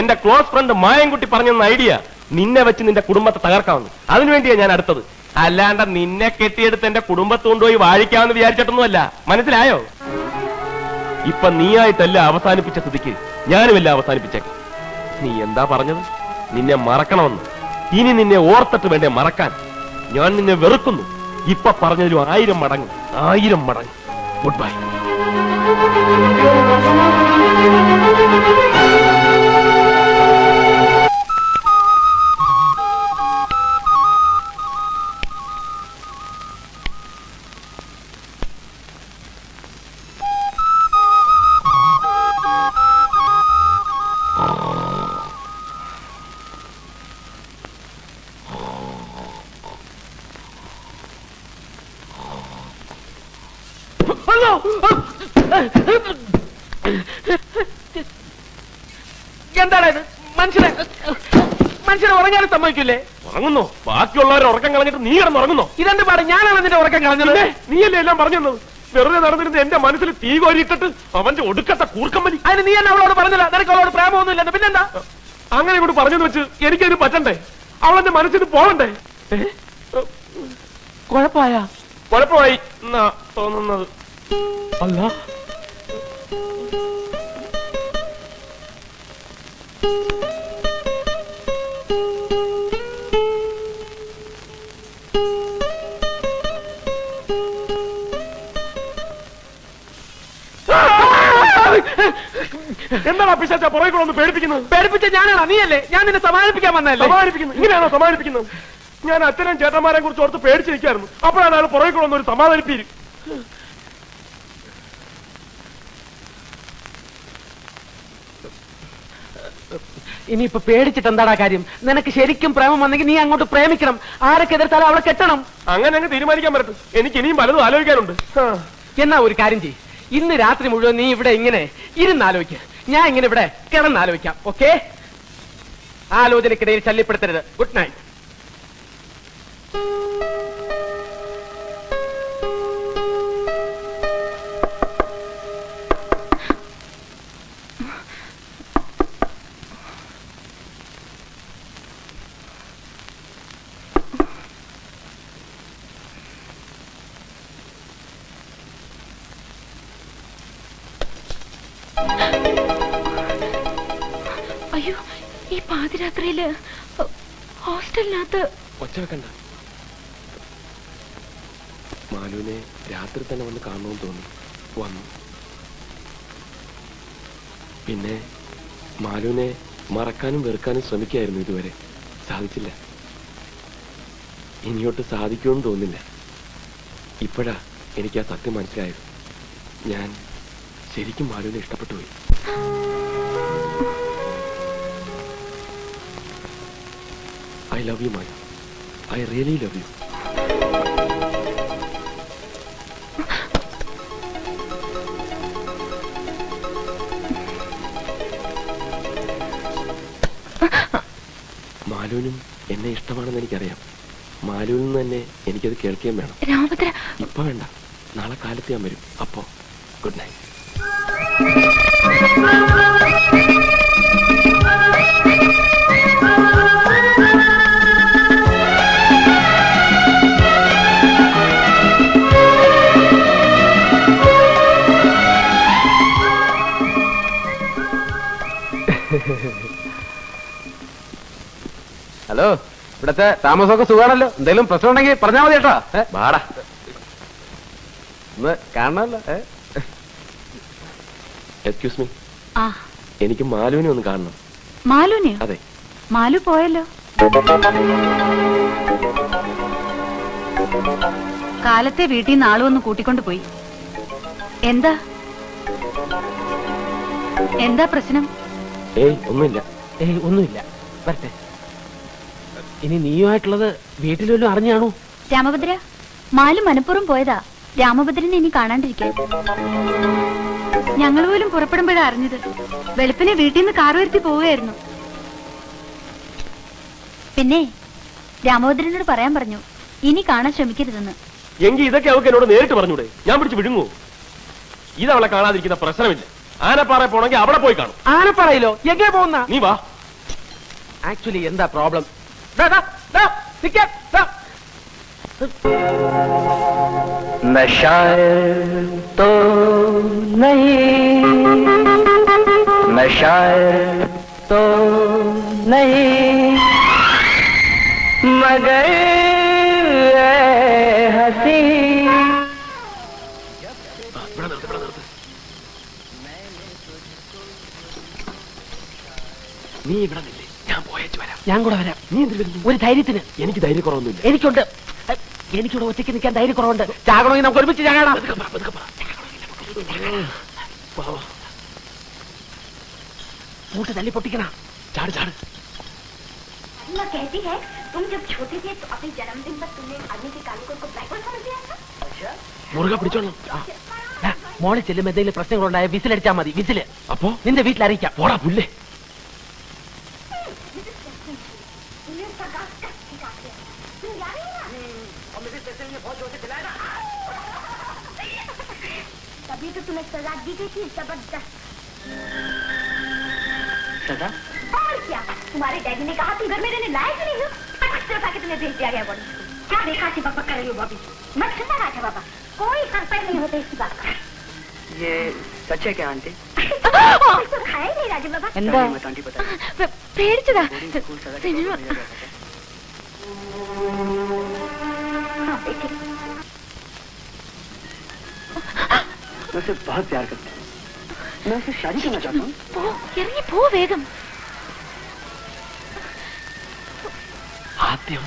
എന്റെ ക്ലോസ് ഫ്രണ്ട് മായൻകുട്ടി പറഞ്ഞെന്ന ഐഡിയ നിന്നെ വെച്ച് നിന്റെ കുടുംബത്തെ തകർക്കാമെന്ന്. അതിനുവേണ്ടിയാ ഞാൻ അടുത്തത്, അല്ലാണ്ട് നിന്നെ കെട്ടിയെടുത്ത് എന്റെ കുടുംബത്ത് കൊണ്ടുപോയി വാഴിക്കാമെന്ന് വിചാരിച്ചിട്ടൊന്നുമല്ല. മനസ്സിലായോ? ഇപ്പൊ നീയായിട്ടല്ല അവസാനിപ്പിച്ച സ്ഥിതിക്ക് ഞാനുമല്ല അവസാനിപ്പിച്ചേക്കാം. നീ എന്താ പറഞ്ഞത്? നിന്നെ മറക്കണമെന്ന്. ഇനി നിന്നെ ഓർത്തിട്ട് വേണ്ടേ മറക്കാൻ? ഞാൻ നിന്നെ വെറുക്കുന്നു. ഇപ്പൊ പറഞ്ഞതിലും 1000 മടങ്ങ് 1000 മടങ്ങ്. Good bye. ഉറങ്ങുന്നു, ബാക്കിയുള്ളവർ ഉറക്കം കളഞ്ഞിട്ട് നീ കിടന്ന് ഉറങ്ങുന്നു. ഇതെന്ത് പാട്, ഞാനാണ് നിന്റെ ഉറക്കം കളഞ്ഞത്? നീയല്ലേ എല്ലാം പറഞ്ഞത്? വെറുതെ നടന്നിരുന്ന എന്റെ മനസ്സിൽ തീ കോരിയിട്ടിട്ട് അവന്റെ ഒടുക്കത്തെ കൂർക്കമ്പനി. അതിന് നീ എന്നെ അവളോട് പറഞ്ഞില്ല നിനക്ക് അവളോട് പ്രേമമൊന്നുമില്ല? പിന്നെന്താ അങ്ങനെ ഇങ്ങോട്ട് പറഞ്ഞെന്ന് വെച്ച് എനിക്കതിന് പറ്റണ്ടേ? അവളെന്റെ മനസ്സിന് പോകണ്ടേ? കുഴപ്പമായി എന്നാ തോന്നുന്നത്. അല്ല എന്താണ് പിശാച്ച പുറകെ പേടിപ്പിക്കുന്നത്? പേടിപ്പിച്ച ഞാനാണോ? നീയല്ലേ? ഞാൻ നിന്നെ സമാധാനിപ്പിക്കാൻ വന്നല്ലേ? സമാധാനിപ്പിക്കുന്നു. ഇങ്ങനെയാണോ സമാധാനിപ്പിക്കുന്നത്? ഞാൻ അച്ഛനും ചേട്ടന്മാരെ കുറിച്ച് ഓർത്ത് പേടിച്ചിരിക്കായിരുന്നു. അപ്പോഴാണ് അയാൾ പുറകെ കൊണ്ടൊരു സമാധാനിപ്പിക്കും. ഇനിയിപ്പോ പേടിച്ചിട്ട് എന്താടാ കാര്യം? നിനക്ക് ശരിക്കും പ്രേമം വന്നെങ്കിൽ നീ അങ്ങോട്ട് പ്രേമിക്കണം. ആരൊക്കെ എതിർത്താലും അവളെ കെട്ടണം. അങ്ങനെ അങ്ങ് തീരുമാനിക്കാൻ പറ്റും. എനിക്ക് ഇനിയും പലതും ആലോചിക്കാനുണ്ട്. എന്നാ ഒരു കാര്യം ചെയ്യ്, ഇന്ന് രാത്രി മുഴുവൻ നീ ഇവിടെ ഇങ്ങനെ ഇരുന്നാലോചിക്ക, ഞാൻ ഇങ്ങനെ ഇവിടെ കിടന്നാലോചിക്കാം. ഓക്കെ? ആലോചനക്കിടയിൽ ശല്യപ്പെടുത്തരുത്. Good night. മാലുവിനെ രാത്രി തന്നെ വന്ന് കാണണമെന്ന് തോന്നി വന്നു. പിന്നെ മാലുവിനെ മറക്കാനും വെറുക്കാനും ശ്രമിക്കായിരുന്നു, ഇതുവരെ സാധിച്ചില്ല. ഇനിയോട്ട് സാധിക്കുമെന്ന് തോന്നില്ല. ഇപ്പോഴാ എനിക്ക് ആ സത്യം മനസ്സിലായത്. ഞാൻ ശരിക്കും മാലുവിനെ ഇഷ്ടപ്പെട്ടു പോയി. I love you, Maya. I really love you. മാലുവിനും എന്നെ ഇഷ്ടമാണെന്ന് എനിക്കറിയാം. മാലുവിൽ നിന്ന് തന്നെ എനിക്കത് കേൾക്കുകയും വേണം. ഇപ്പൊ വേണ്ട, നാളെ കാലത്ത് ഞാൻ വരും. അപ്പോ ഗുഡ് നൈറ്റ്. ഹലോ, ഇവിടത്തെ താമസമൊക്കെ സുഖമാണല്ലോ? എന്തെങ്കിലും പ്രശ്നം ഉണ്ടെങ്കിൽ പറഞ്ഞാൽ മതി കേട്ടോ. വാടാ, ഒന്ന് കാണണല്ലോ. എക്സ്ക്യൂസ് മീ, എനിക്ക് മാലുവിനെ ഒന്ന് കാണണം. മാലുവിനെ? അതെ. മാലു പോയല്ലോ. കാലത്തെ വീട്ടിൽ നിന്ന് ആള് വന്ന് കൂട്ടിക്കൊണ്ട് പോയി. എന്താ എന്താ പ്രശ്നം? ഒന്നുമില്ല, ഒന്നുമില്ല. വരട്ടെ. ഇനി നീയുമായിട്ടുള്ളത് വീട്ടിൽ വല്ലതും അറിഞ്ഞാണോ? രാമഭദ്ര, മാലു മനപ്പുറം പോയതാ രാമഭദ്രനെ ഇനി കാണാണ്ടിരിക്കാൻ. ഞങ്ങൾ പോലും പുറപ്പെടുമ്പോഴാ അറിഞ്ഞത്. വെളുപ്പിനെ വീട്ടിൽ നിന്ന് കാർ വരുത്തി പോവുകയായിരുന്നു. പിന്നെ രാമഭദ്രനോട് പറയാൻ പറഞ്ഞു, ഇനി കാണാൻ ശ്രമിക്കരുതെന്ന്. എങ്കിൽ ഇതൊക്കെ അവൾക്ക് എന്നോട് നേരിട്ട് പറഞ്ഞൂടെ? ഞാൻ പിടിച്ച് വിഴുങ്ങുവോ? ഇതവളെ കാണാതിരിക്കുന്ന പ്രശ്നമില്ല. ആനപ്പാറ പോണെങ്കിൽ അവിടെ പോയി കാണും. ആനപ്പാറയിലോ? എങ്ങനെ പോകുന്ന നീ? വാ. ആക്ച്വലി എന്താ പ്രോബ്ലം? नशायर तो नहीं, नशायर तो नहीं, मगर हंसी നീ ഇവിടെ നില്ലേ? ഞാൻ പോയേച്ചു വരാം. ഞാൻ കൂടെ വരാം. നീ എന്തിനു വരുന്നു? ഒരു ധൈര്യത്തിന്. എനിക്ക് ധൈര്യക്കുറവൊന്നുമില്ല. എനിക്കുണ്ട്. എനിക്കിവിടെ ഒറ്റയ്ക്ക് നിൽക്കാൻ ധൈര്യക്കുറവുണ്ട്. ചാകണമെങ്കിൽ നമുക്ക് ഒരുമിച്ച് ചാകണം. കൂട്ട് തല്ലി പൊട്ടിക്കണം. ചാട് ചാട്. മുറുകെ പിടിച്ചോളണം. മോളിൽ ചെല്ലുമ്പോൾ എന്തെങ്കിലും പ്രശ്നങ്ങളുണ്ടായ വിസിലടിച്ചാൽ മതി. വിസില്. അപ്പോ നിന്റെ വീട്ടിൽ അറിയിക്കാം. പോടാ പുല്ലേ. तो तुम्हें सजा दी गई थी, जबरदस्त सजा। और क्या, तुम्हारे डैडी ने कहा तुम घर में रहने लायक नहीं हो, फटफट से तुम्हें भेज दिया गया। बॉडी क्या देखा से बकबक कर रही हो बॉबी? मत सुनना राजा बाबा, कोई खबर नहीं होता इस बात का। ये सच है क्या आंटी? खाए नहीं राजा बाबा। अंदर आंटी बता फिर चला सिनेमा। हाँ बेटी, मैं उसे बहुत प्यार करता हूँ। मैं उसे शादी करना चाहता हूँ। वो वेगम आते हो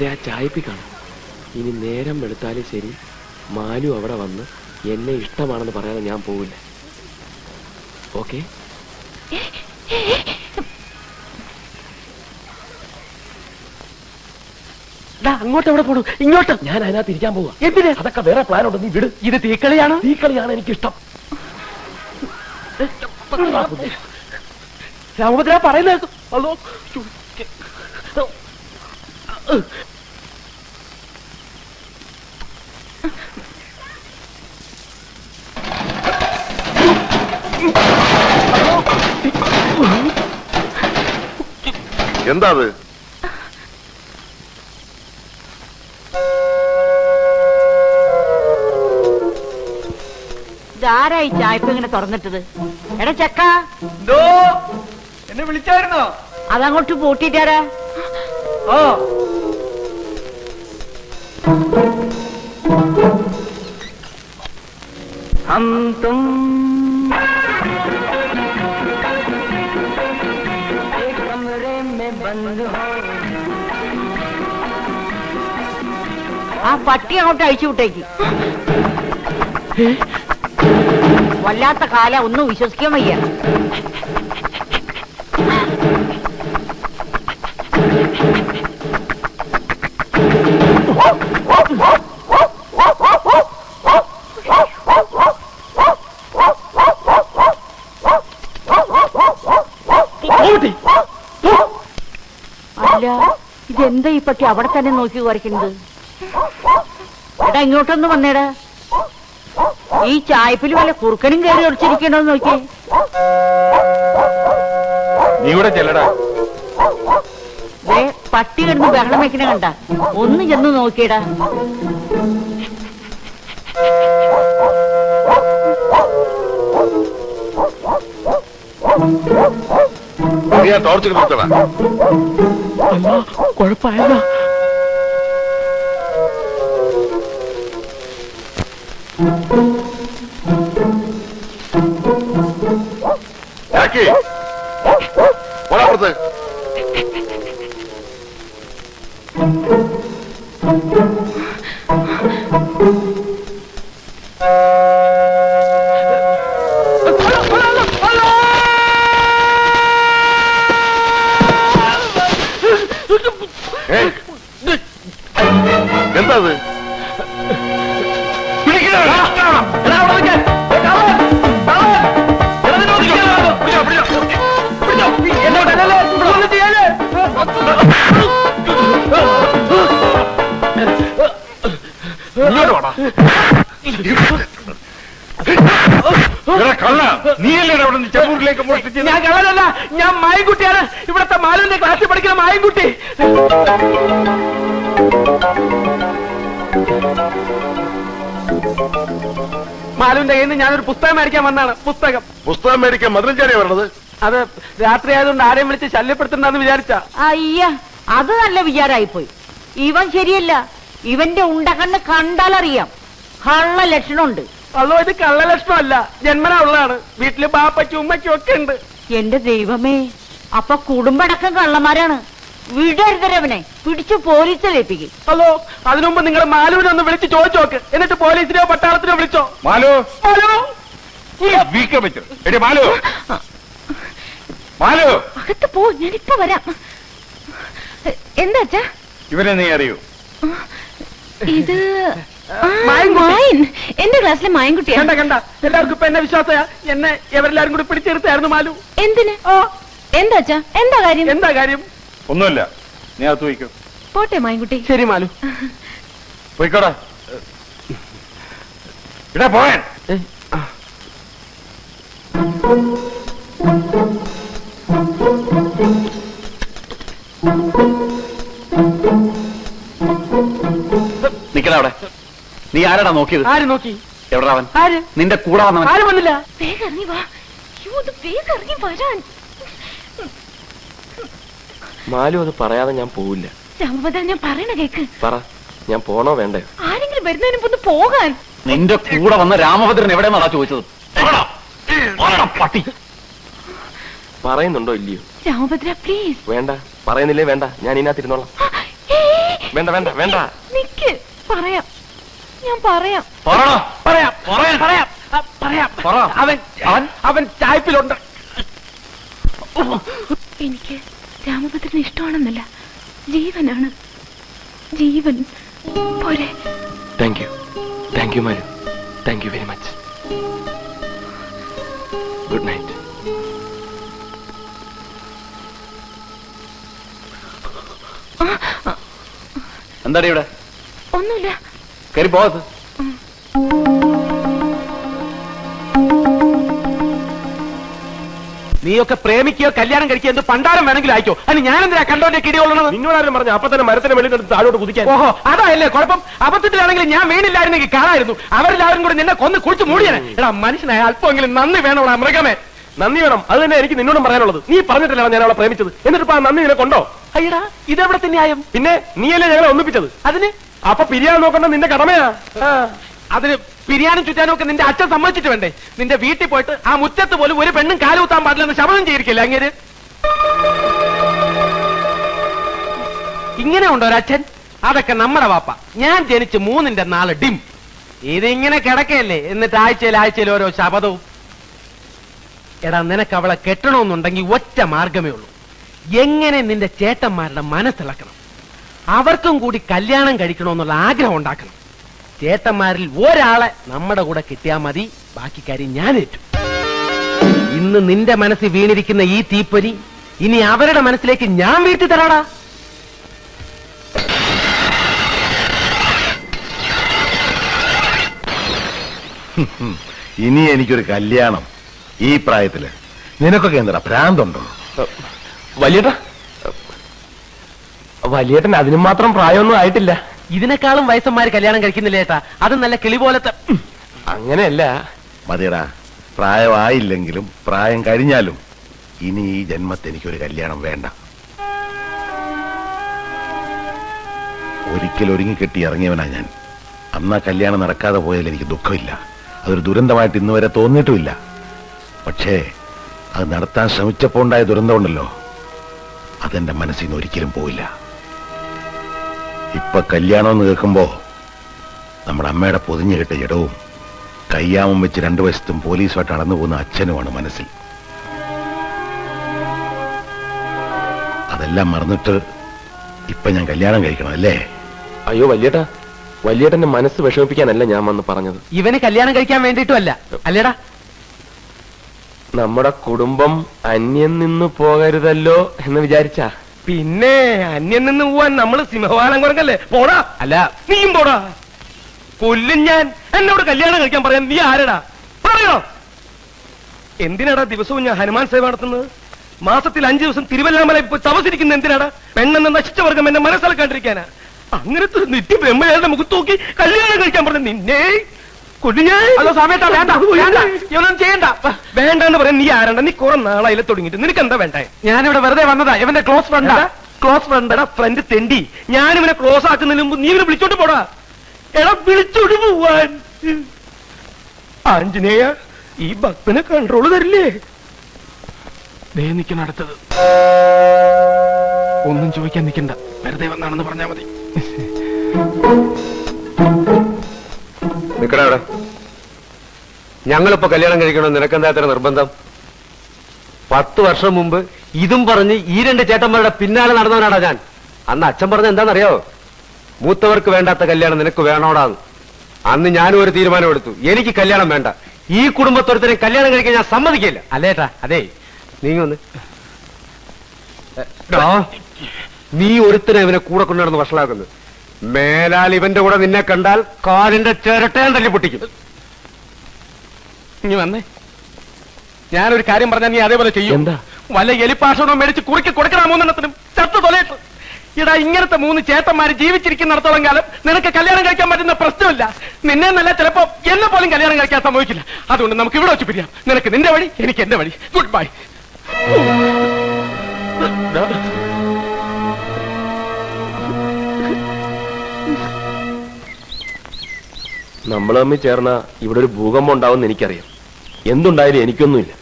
या चायपी का इन नेरमे शरी मालू अवड़े वह इष्टाण या ओके अड़ू इन या वे प्लान नी वि तीकलियां എന്താ അത് ഇതാരായി ചായപ്പ് ഇങ്ങനെ തുറന്നിട്ടത് എടാ ചക്ക ദോ എന്നെ വിളിച്ചായിരുന്നോ അതങ്ങോട്ട് പോട്ടിട്ടാരാ ഓ हम तुम एक कमरे में बंद हो आ पट्टी അങ്ങോട്ട് അഴിച്ചു വിട്ടേക്ക് വല്ലാത്ത കാല ഒന്നും വിശ്വസിക്കാൻ വയ്യ पटी अवड़े ते नोकी एटा इंगोट वनेड़ा ई चायपिल वाले कुर्कन कैरी नोकी पटी कहड़मे कं नोकीड़ा വീട്ടില് ബാപ്പച്ചി ഉമ്മച്ചി ഒക്കെ ഉണ്ട് എന്റെ ദൈവമേ അപ്പ കുടുംബടക്കം കള്ളന്മാരാണ് വിടരുതരവനെ പിടിച്ചു പോലീസിൽ ഏൽപ്പിക്കും ഹലോ അതിനുമുമ്പ് നിങ്ങൾ മാലുവിനെ ഒന്ന് വിളിച്ചു ചോദിച്ചോക്ക് എന്നിട്ട് പോലീസിനെയോ പട്ടാളത്തിനെയോ വിളിച്ചോ മാലു മാലു मायंकुटी നീ ആരാടാ നോക്കിയത്? ആര് നോക്കി? എവിടാ അവൻ? ആര്? നിന്റെ കൂടെ വന്നവൻ. ആര് വന്നില്ല? വേഗം ഇറങ്ങി വാ. യോ ദേ വേഗം ഇറങ്ങി വരാൻ. മാലു അത് പറയാതെ ഞാൻ പോവില്ല. രാമഭദ്രൻ ഞാൻ പറയണ കേക്ക്. പറ. ഞാൻ പോണോ വേണ്ടേ? ആരെങ്കിലും വരുന്നതിന് മുൻപ് ഒന്ന് പോകാൻ. നിന്റെ കൂടെ വന്ന രാമഭദ്രൻ എവിടെന്നാടാ ചോദിച്ചത്? എവിടാ? ഓടാ പട്ടി. പറയുന്നുണ്ടോ ഇല്ലയോ? രാമഭദ്ര പ്ലീസ്. വേണ്ട. പറയുന്നില്ലേ വേണ്ട. ഞാൻ ഇന്നാതിരുന്നോളാം. വേണ്ട വേണ്ട വേണ്ട. നിക്ക്. പറയാം. ഞാൻ പറയാം. പറടാ. പറയാം. പറയാം. പറയാം. പറയാം. പറ. അവൻ അവൻ അവൻ ചായപ്പിലുണ്ട്. എനിക്ക് രാമഭദ്രനെ ഇഷ്ടമാണെന്നല്ല, ജീവനാണ്. ജീവൻ പോരെ. Thank you. Thank you Malu. Thank you very much. Good night. എന്താടി ഇവിടെ? ഒന്നുമില്ല. കയറി പോകത്ത്. നീയൊക്കെ പ്രേമിക്കുകയോ കല്യാണം കഴിക്കുക എന്ത് പണ്ടാരം വേണമെങ്കിലും ആയിക്കോ. അതിന് ഞാനെന്തിനാ കണ്ടോന്റെ കിടികൊള്ളണം? നിന്നോടാരും പറഞ്ഞു അപ്പൊ തന്നെ മരത്തിന് വെളിയിലെടുത്ത് താഴോട്ട് കുതിക്കാൻ. ഓഹോ അതല്ലേ കുഴപ്പം. അബദ്ധത്തിലാണെങ്കിൽ ഞാൻ വീണില്ലായിരുന്നെങ്കിൽ കാണായിരുന്നു. അവരെല്ലാവരും കൂടി നിന്നെ കൊന്ന് കുളിച്ച് മൂടിയാണ്. എടാ മനുഷ്യനായ അല്പമെങ്കിലും നന്ദി വേണോടാ മൃഗമേ. നന്ദി വേണം. അത് തന്നെ എനിക്ക് നിന്നോടും പറയാനുള്ളത്. നീ പറഞ്ഞിട്ടില്ല ഞാൻ അവളെ പ്രേമിച്ചത്. എന്നിട്ടിപ്പോ ആ നന്ദി നിനക്കൊണ്ടോ? അയ്യടാ ഇതെവിടത്തെ ന്യായം? പിന്നെ നീയല്ലേ ഞങ്ങളെ ഒന്നിപ്പിച്ചത്. അതിന് അപ്പൊ പിരിയാൻ നോക്കണ്ട നിന്റെ കടമയാ. അതിന് പിരിയാനും ചുറ്റാനും ഒക്കെ നിന്റെ അച്ഛൻ സമ്മതിച്ചിട്ട് വേണ്ടേ? നിന്റെ വീട്ടിൽ പോയിട്ട് ആ മുറ്റത്ത് പോലും ഒരു പെണ്ണും കാലുകുത്താൻ പാടില്ലെന്ന് ശപഥം ചെയ്തിരിക്കില്ല അങ്ങനെ. ഇങ്ങനെ ഉണ്ടോ ഒരച്ഛൻ? അതൊക്കെ നമ്മുടെ വാപ്പ. ഞാൻ ജനിച്ച് 3-ന്റെ 4 ഡിം. ഇതിങ്ങനെ കിടക്കയല്ലേ? എന്നിട്ട് ആഴ്ചയിൽ ഓരോ ശപഥവും. എടാ നിനക്ക് അവളെ കെട്ടണമെന്നുണ്ടെങ്കിൽ ഒറ്റ മാർഗമേ ഉള്ളൂ. എങ്ങനെ നിന്റെ ചേട്ടന്മാരുടെ മനസ്സിളക്കണം, അവർക്കും കൂടി കല്യാണം കഴിക്കണമെന്നുള്ള ആഗ്രഹം ഉണ്ടാക്കണം. ചേട്ടന്മാരിൽ ഒരാളെ നമ്മുടെ കൂടെ കിട്ടിയാൽ മതി. ബാക്കി കാര്യം ഞാനേറ്റു. ഇന്ന് നിന്റെ മനസ്സിൽ വീണിരിക്കുന്ന ഈ തീപ്പൊരി ഇനി അവരുടെ മനസ്സിലേക്ക് ഞാൻ വീഴ്ത്തി തരാടാ. ഇനി എനിക്കൊരു കല്യാണം ഈ പ്രായത്തില്? നിനക്കൊക്കെ എന്താ പ്രാന്തുണ്ടോ? വലിയേട്ടാ വലിയേട്ടൻ അതിനും മാത്രം പ്രായമൊന്നും ആയിട്ടില്ല. ഇതിനേക്കാളും വയസ്സന്മാര് കല്യാണം കഴിക്കുന്നില്ല ഏട്ടാ. അത് നല്ല കിളി പോലത്തെ. അങ്ങനെയല്ല മതിയടാ. പ്രായമായില്ലെങ്കിലും പ്രായം കഴിഞ്ഞാലും ഇനി ഈ ജന്മത്തെനിക്കൊരു കല്യാണം വേണ്ട. ഒരിക്കൽ ഒരുങ്ങിക്കെട്ടി ഇറങ്ങിയവനാ ഞാൻ. അന്നാ കല്യാണം നടക്കാതെ പോയാൽ എനിക്ക് ദുഃഖമില്ല. അതൊരു ദുരന്തമായിട്ട് ഇന്നുവരെ തോന്നിയിട്ടുമില്ല. പക്ഷേ അത് നടത്താൻ ശ്രമിച്ചപ്പോൾ ഉണ്ടായ ദുരന്തമുണ്ടല്ലോ, അതെന്റെ മനസ്സിൽ നിന്ന് ഒരിക്കലും പോയില്ല. ഇപ്പൊ കല്യാണം എന്ന് കേൾക്കുമ്പോ നമ്മുടെ അമ്മയുടെ പൊതിഞ്ഞു കെട്ട ജടവും കയ്യാമം വെച്ച് 2 വശത്തും പോലീസുമായിട്ട് നടന്നു പോകുന്ന അച്ഛനുമാണ് മനസ്സിൽ. അതെല്ലാം മറന്നിട്ട് ഇപ്പൊ ഞാൻ കല്യാണം കഴിക്കണം അല്ലേ? അയ്യോ വല്യേട്ടാ, വല്യേട്ടന്റെ മനസ്സ് വിഷമിപ്പിക്കാനല്ല ഞാൻ വന്ന് പറഞ്ഞത്. ഇവന് കല്യാണം കഴിക്കാൻ വേണ്ടിയിട്ടുമല്ല അല്ലേടാ. നമ്മുടെ കുടുംബം അന്യം നിന്ന് പോകരുതല്ലോ എന്ന് വിചാരിച്ചാ. പിന്നെ അന്യം നിന്ന് പോവാൻ നമ്മള് സിംഹവാലം കുറങ്ങല്ലേ? പോടാ. അല്ല നീയും പോടാ. കൊല്ലും ഞാൻ. എന്നോട് കല്യാണം കഴിക്കാൻ പറയാൻ നീ ആരടാ? പറയോ? എന്തിനാടാ ദിവസവും ഞാൻ ഹനുമാൻ സേവ നടത്തുന്നത്? മാസത്തിൽ 5 ദിവസം തിരുവല്ലാമല പോയി തപസിരിക്കുന്നത് എന്തിനാടാ? പെണ്ണെന്ന് നശിച്ച വർഗം എന്നെ മനസ്സിലാക്കാണ്ടിരിക്കാനാ. അങ്ങനത്തെ നിത്യ ബ്രഹ്മചാരിയുടെ മുഖത്ത് നോക്കി കല്യാണം കഴിക്കാൻ പറഞ്ഞു നിന്നെ വേണ്ടെന്ന് പറയാൻ നീ ആരണ്ട? നീ കുറെ നാളായി തുടങ്ങിയിട്ട് നിനക്ക് എന്താ വേണ്ടേ? ഞാനിവിടെ വെറുതെ വന്നതാ. ഇവന്റെ ക്ലോസ് ഫ്രണ്ടാ ഫ്രണ്ട് തെണ്ടി. ഞാനിവനെ ക്ലോസ് ആക്കുന്നതിന് മുമ്പ് നീ ഇവനെ വിളിച്ചോട്ട് പോടാ. എടാ വിളിച്ചോട്ട് പോവാൻ ആഞ്ജനേയ ഈ ഭക്തനെ കൺട്രോള് തരില്ലേ? നിൽക്കണ അടുത്തത്. ഒന്നും ചോദിക്കാൻ നിൽക്കണ്ട. വെറുതെ വന്നാണെന്ന് പറഞ്ഞാ മതി. നിക്കടാ അവിടെ. ഞങ്ങളിപ്പോ കല്യാണം കഴിക്കണം നിനക്കെന്താ അത്ര നിർബന്ധം? 10 വർഷം മുമ്പ് ഇതും പറഞ്ഞ് ഈ 2 ചേട്ടന്മാരുടെ പിന്നാലെ നടന്നവനാടാ ഞാൻ. അന്ന് അച്ഛൻ പറഞ്ഞ എന്താണെന്നറിയോ? മൂത്തവർക്ക് വേണ്ടാത്ത കല്യാണം നിനക്ക് വേണോടാന്ന്. അന്ന് ഞാനും ഒരു തീരുമാനമെടുത്തു. എനിക്ക് കല്യാണം വേണ്ട. ഈ കുടുംബത്തോരത്തിനെ കല്യാണം കഴിക്കാൻ ഞാൻ സമ്മതിക്കില്ല. അല്ലേട്ടാ അതെ നീങ്ങൊന്ന്. നീ ഒരുത്തനെ ഇവനെ കൂടെ കൊണ്ടുവന്ന് വഷളാക്കുന്നത്. മേലാൽ ഇവന്റെ കൂടെ നിന്നെ കണ്ടാൽ കാലിന്റെ ചിരട്ടയാൻ തല്ലി പൊട്ടിക്കും. നീ വന്നേ. ഞാനൊരു കാര്യം പറഞ്ഞാൽ നീ അതേപോലെ ചെയ്യും. വല്ല എലിപ്പാഷോടോ മേടിച്ച് കുറുക്കി കൊടുക്കണമോന്നെണ്ണത്തിനും ചത്തു തൊലയിട്ടു. इड़ा इंगनते मूന്ന് ചേട്ടന്മാർ ജീവിച്ചിരിക്കുന്നടത്തോളം കാലം നിനക്ക് കല്യാണം കഴിക്കാൻ പറ്റുന്ന പ്രശ്നമില്ല നിന്നെ നല്ല ചിലപ്പോൾ എന്നെ പോലും കല്യാണം കഴിക്കാൻ സമ്മതിക്കില്ല അതുകൊണ്ട് നമുക്ക് ഇവിടെ വെച്ച് പിരിയാം നിനക്ക് നിന്റെ വഴി എനിക്ക് എൻ്റെ വഴി ഗുഡ് ബൈ നമ്മൾ അമ്മി ചേർന്ന ഇവിടെ ഒരു ഭൂകമ്പം ഉണ്ടാവുമെന്ന് എനിക്കറിയാം എന്തുണ്ടായാലും എനിക്കൊന്നുമില്ല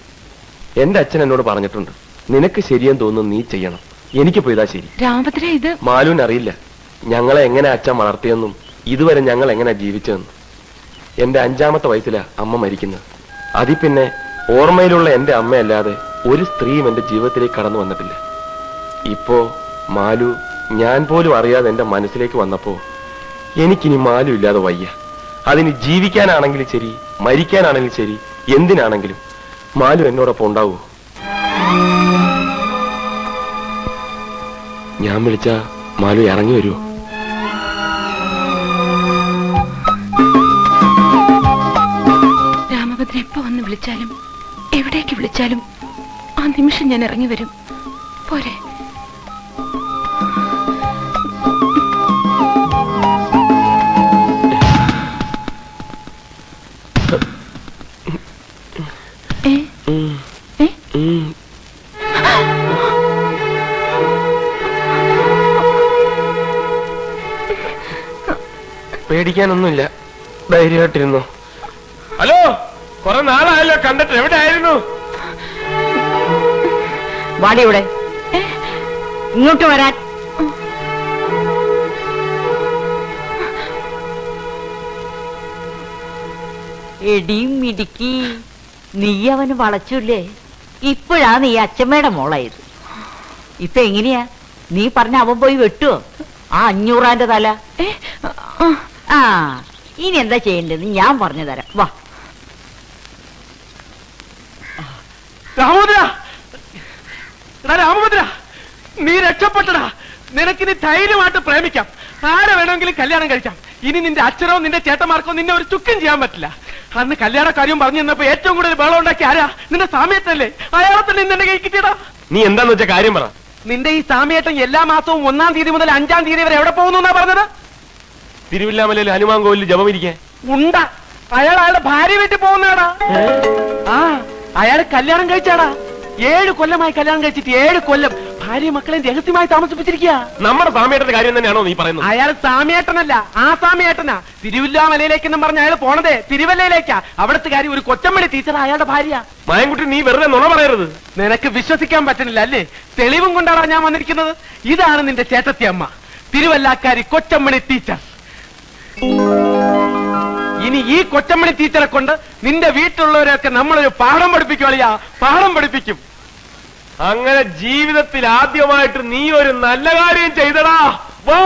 എൻ്റെ അച്ഛൻ എന്നോട് പറഞ്ഞിട്ടുണ്ട് നിനക്ക് ശരിയെന്ന് തോന്നുന്നു നീ ചെയ്യണം എനിക്കിപ്പോയിതാ ശരി രാമഭദ്ര ഇത് മാലൂന് അറിയില്ല ഞങ്ങളെ എങ്ങനെ അച്ഛൻ വളർത്തിയെന്നും ഇതുവരെ ഞങ്ങൾ എങ്ങനെ ജീവിച്ചതെന്നും എന്റെ അഞ്ചാമത്തെ വയസ്സിലാ അമ്മ മരിക്കുന്നത് അതി പിന്നെ ഓർമ്മയിലുള്ള എന്റെ അമ്മയല്ലാതെ ഒരു സ്ത്രീയും എന്റെ ജീവിതത്തിലേക്ക് കടന്നു വന്നിട്ടില്ല ഇപ്പോ മാലു ഞാൻ പോലും അറിയാതെ എന്റെ മനസ്സിലേക്ക് വന്നപ്പോ എനിക്കിനി മാലു ഇല്ലാതെ വയ്യ അതിന് ജീവിക്കാനാണെങ്കിലും ശരി മരിക്കാനാണെങ്കിലും ശരി എന്തിനാണെങ്കിലും മാലു എന്നോടൊപ്പം ഉണ്ടാവുമോ ഞാൻ വിളിച്ച മാലു ഇറങ്ങി വരുമോ രാമഭദ്രൻ എപ്പോ വന്ന് വിളിച്ചാലും എവിടേക്ക് വിളിച്ചാലും ആ നിമിഷം ഞാൻ ഇറങ്ങി വരും പോരെ പേടിക്കാനൊന്നുമില്ല ധൈര്യമായിട്ടിരുന്നു ഹലോ കുറെ നാളായല്ലോ കണ്ടിട്ട് എവിടെ ആയിരുന്നു വാടി ഇവിടെ ഇങ്ങോട്ട് വരാൻ എടിയും മിടുക്കി നീ അവന് വളച്ചൂല്ലേ ഇപ്പോഴാ നീ അച്ഛമ്മയുടെ മോളായത് ഇപ്പൊ എങ്ങനെയാ നീ പറഞ്ഞ അവൻ പോയി വെട്ടുവോ ആ 500 രൂപ തല ആ ഇനി എന്താ ചെയ്യേണ്ടതെന്ന് ഞാൻ പറഞ്ഞു തരാം വാ രാമഭദ്ര രാമഭദ്ര നീ രക്ഷപ്പെട്ടടാ നിനക്കിനി ധൈര്യമായിട്ട് പ്രേമിക്കാം ആരെ വേണമെങ്കിലും കല്യാണം കഴിക്കാം ഇനി നിന്റെ അച്ഛനോ നിന്റെ ചേട്ടന്മാർക്കോ നിന്നെ ഒരു ചുക്കും ചെയ്യാൻ പറ്റില്ല അന്ന് കല്യാണ കാര്യം പറഞ്ഞു തന്നപ്പോ ഏറ്റവും കൂടുതൽ ബഹളം ഉണ്ടാക്കി ആരാ നിന്റെ സാമ്യത്തല്ലേ അയാളെ തന്നെ നിന്നെ കൈ കിട്ടിയടാ നീ എന്താന്ന് വെച്ച കാര്യം പറ നിന്റെ ഈ സാമ്യേട്ടൻ എല്ലാ മാസവും 1-ാം തീയതി മുതൽ 5-ാം തീയതി വരെ എവിടെ പോകുന്നു എന്നാ പറഞ്ഞത് തിരുവില്ലാമലയിൽ ഹനുമാൻ കോവിലിൽ ജപമിരിക്കാൻ ഉണ്ടാ അയാൾ അയാളുടെ ഭാര്യ വീട്ടിൽ പോകുന്നാടാ ആ അയാൾ കല്യാണം കഴിച്ചാടാ 7 കൊല്ലമായി കല്യാണം കഴിച്ചിട്ട് 7 കൊല്ലം ഭാര്യ മക്കളെ രഹസ്യമായി താമസിപ്പിച്ചിരിക്കുക നമ്മുടെ സാമ്യേട്ടന്റെ കാര്യം തന്നെയാണോ നീ പറയുന്നത് അയാൾ സാമ്യേട്ടനല്ല ആ സാമ്യേട്ടനാ തിരുവില്ലാമലയിലേക്കെന്നും പറഞ്ഞ അയാൾ പോണതേ തിരുവല്ലയിലേക്കാ അവിടുത്തെ കാര്യം ഒരു കൊച്ചമ്മടി ടീച്ചറാ അയാളുടെ ഭാര്യ മായൻകുട്ടി നീ വെറുതെ നുണ പറയരുത് നിനക്ക് വിശ്വസിക്കാൻ പറ്റുന്നില്ല അല്ലേ തെളിവും കൊണ്ടാണ് ഞാൻ വന്നിരിക്കുന്നത് ഇതാണ് നിന്റെ ചേട്ടത്തി അമ്മ തിരുവല്ലാക്കാരി കൊച്ചമ്മണി ടീച്ചർ ഇനി ഈ കൊച്ചമ്മണി ടീച്ചറെ കൊണ്ട് നിന്റെ വീട്ടിലുള്ളവരെയൊക്കെ നമ്മളൊരു പാഠം പഠിപ്പിക്കുവളിയാ പാഠം പഠിപ്പിക്കും അങ്ങനെ ജീവിതത്തിൽ ആദ്യമായിട്ട് നീ ഒരു നല്ല കാര്യം ചെയ്തടാ വാ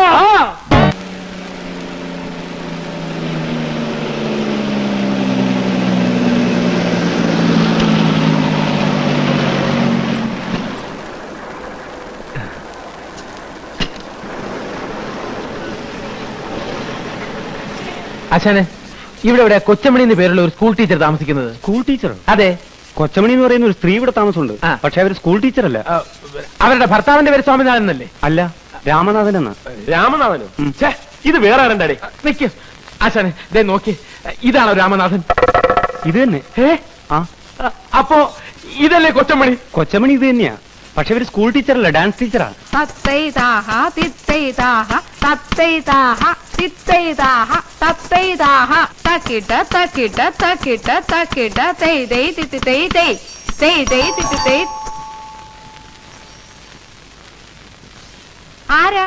ആശാനെ ഇവിടെ കൊച്ചമണി പേരുള്ള ഒരു സ്കൂൾ ടീച്ചർ താമസിക്കുന്നത് സ്കൂൾ ടീച്ചർ അതെ കൊച്ചമണി എന്ന് പറയുന്ന ഒരു സ്ത്രീ ഇവിടെ താമസമുണ്ട് പക്ഷെ അവർ സ്കൂൾ ടീച്ചർ അല്ല അവരുടെ ഭർത്താവിന്റെ പേര് സ്വാമിനാഥൻ അല്ലേ അല്ല രാമനാഥൻ എന്നാ രാമനാഥനോ ഇത് വേറെ ആരണ്ടാടേ നിക്ക് ആശാനെ ദേ നോക്കി ഇതാണോ രാമനാഥൻ ഇത് തന്നെ അപ്പോ ഇതല്ലേ കൊച്ചമണി കൊച്ചമണി ഇത് തന്നെയാ പക്ഷെ ഇവര് സ്കൂൾ ടീച്ചറല്ല ഡാൻസ് ടീച്ചറാണ് ആരാ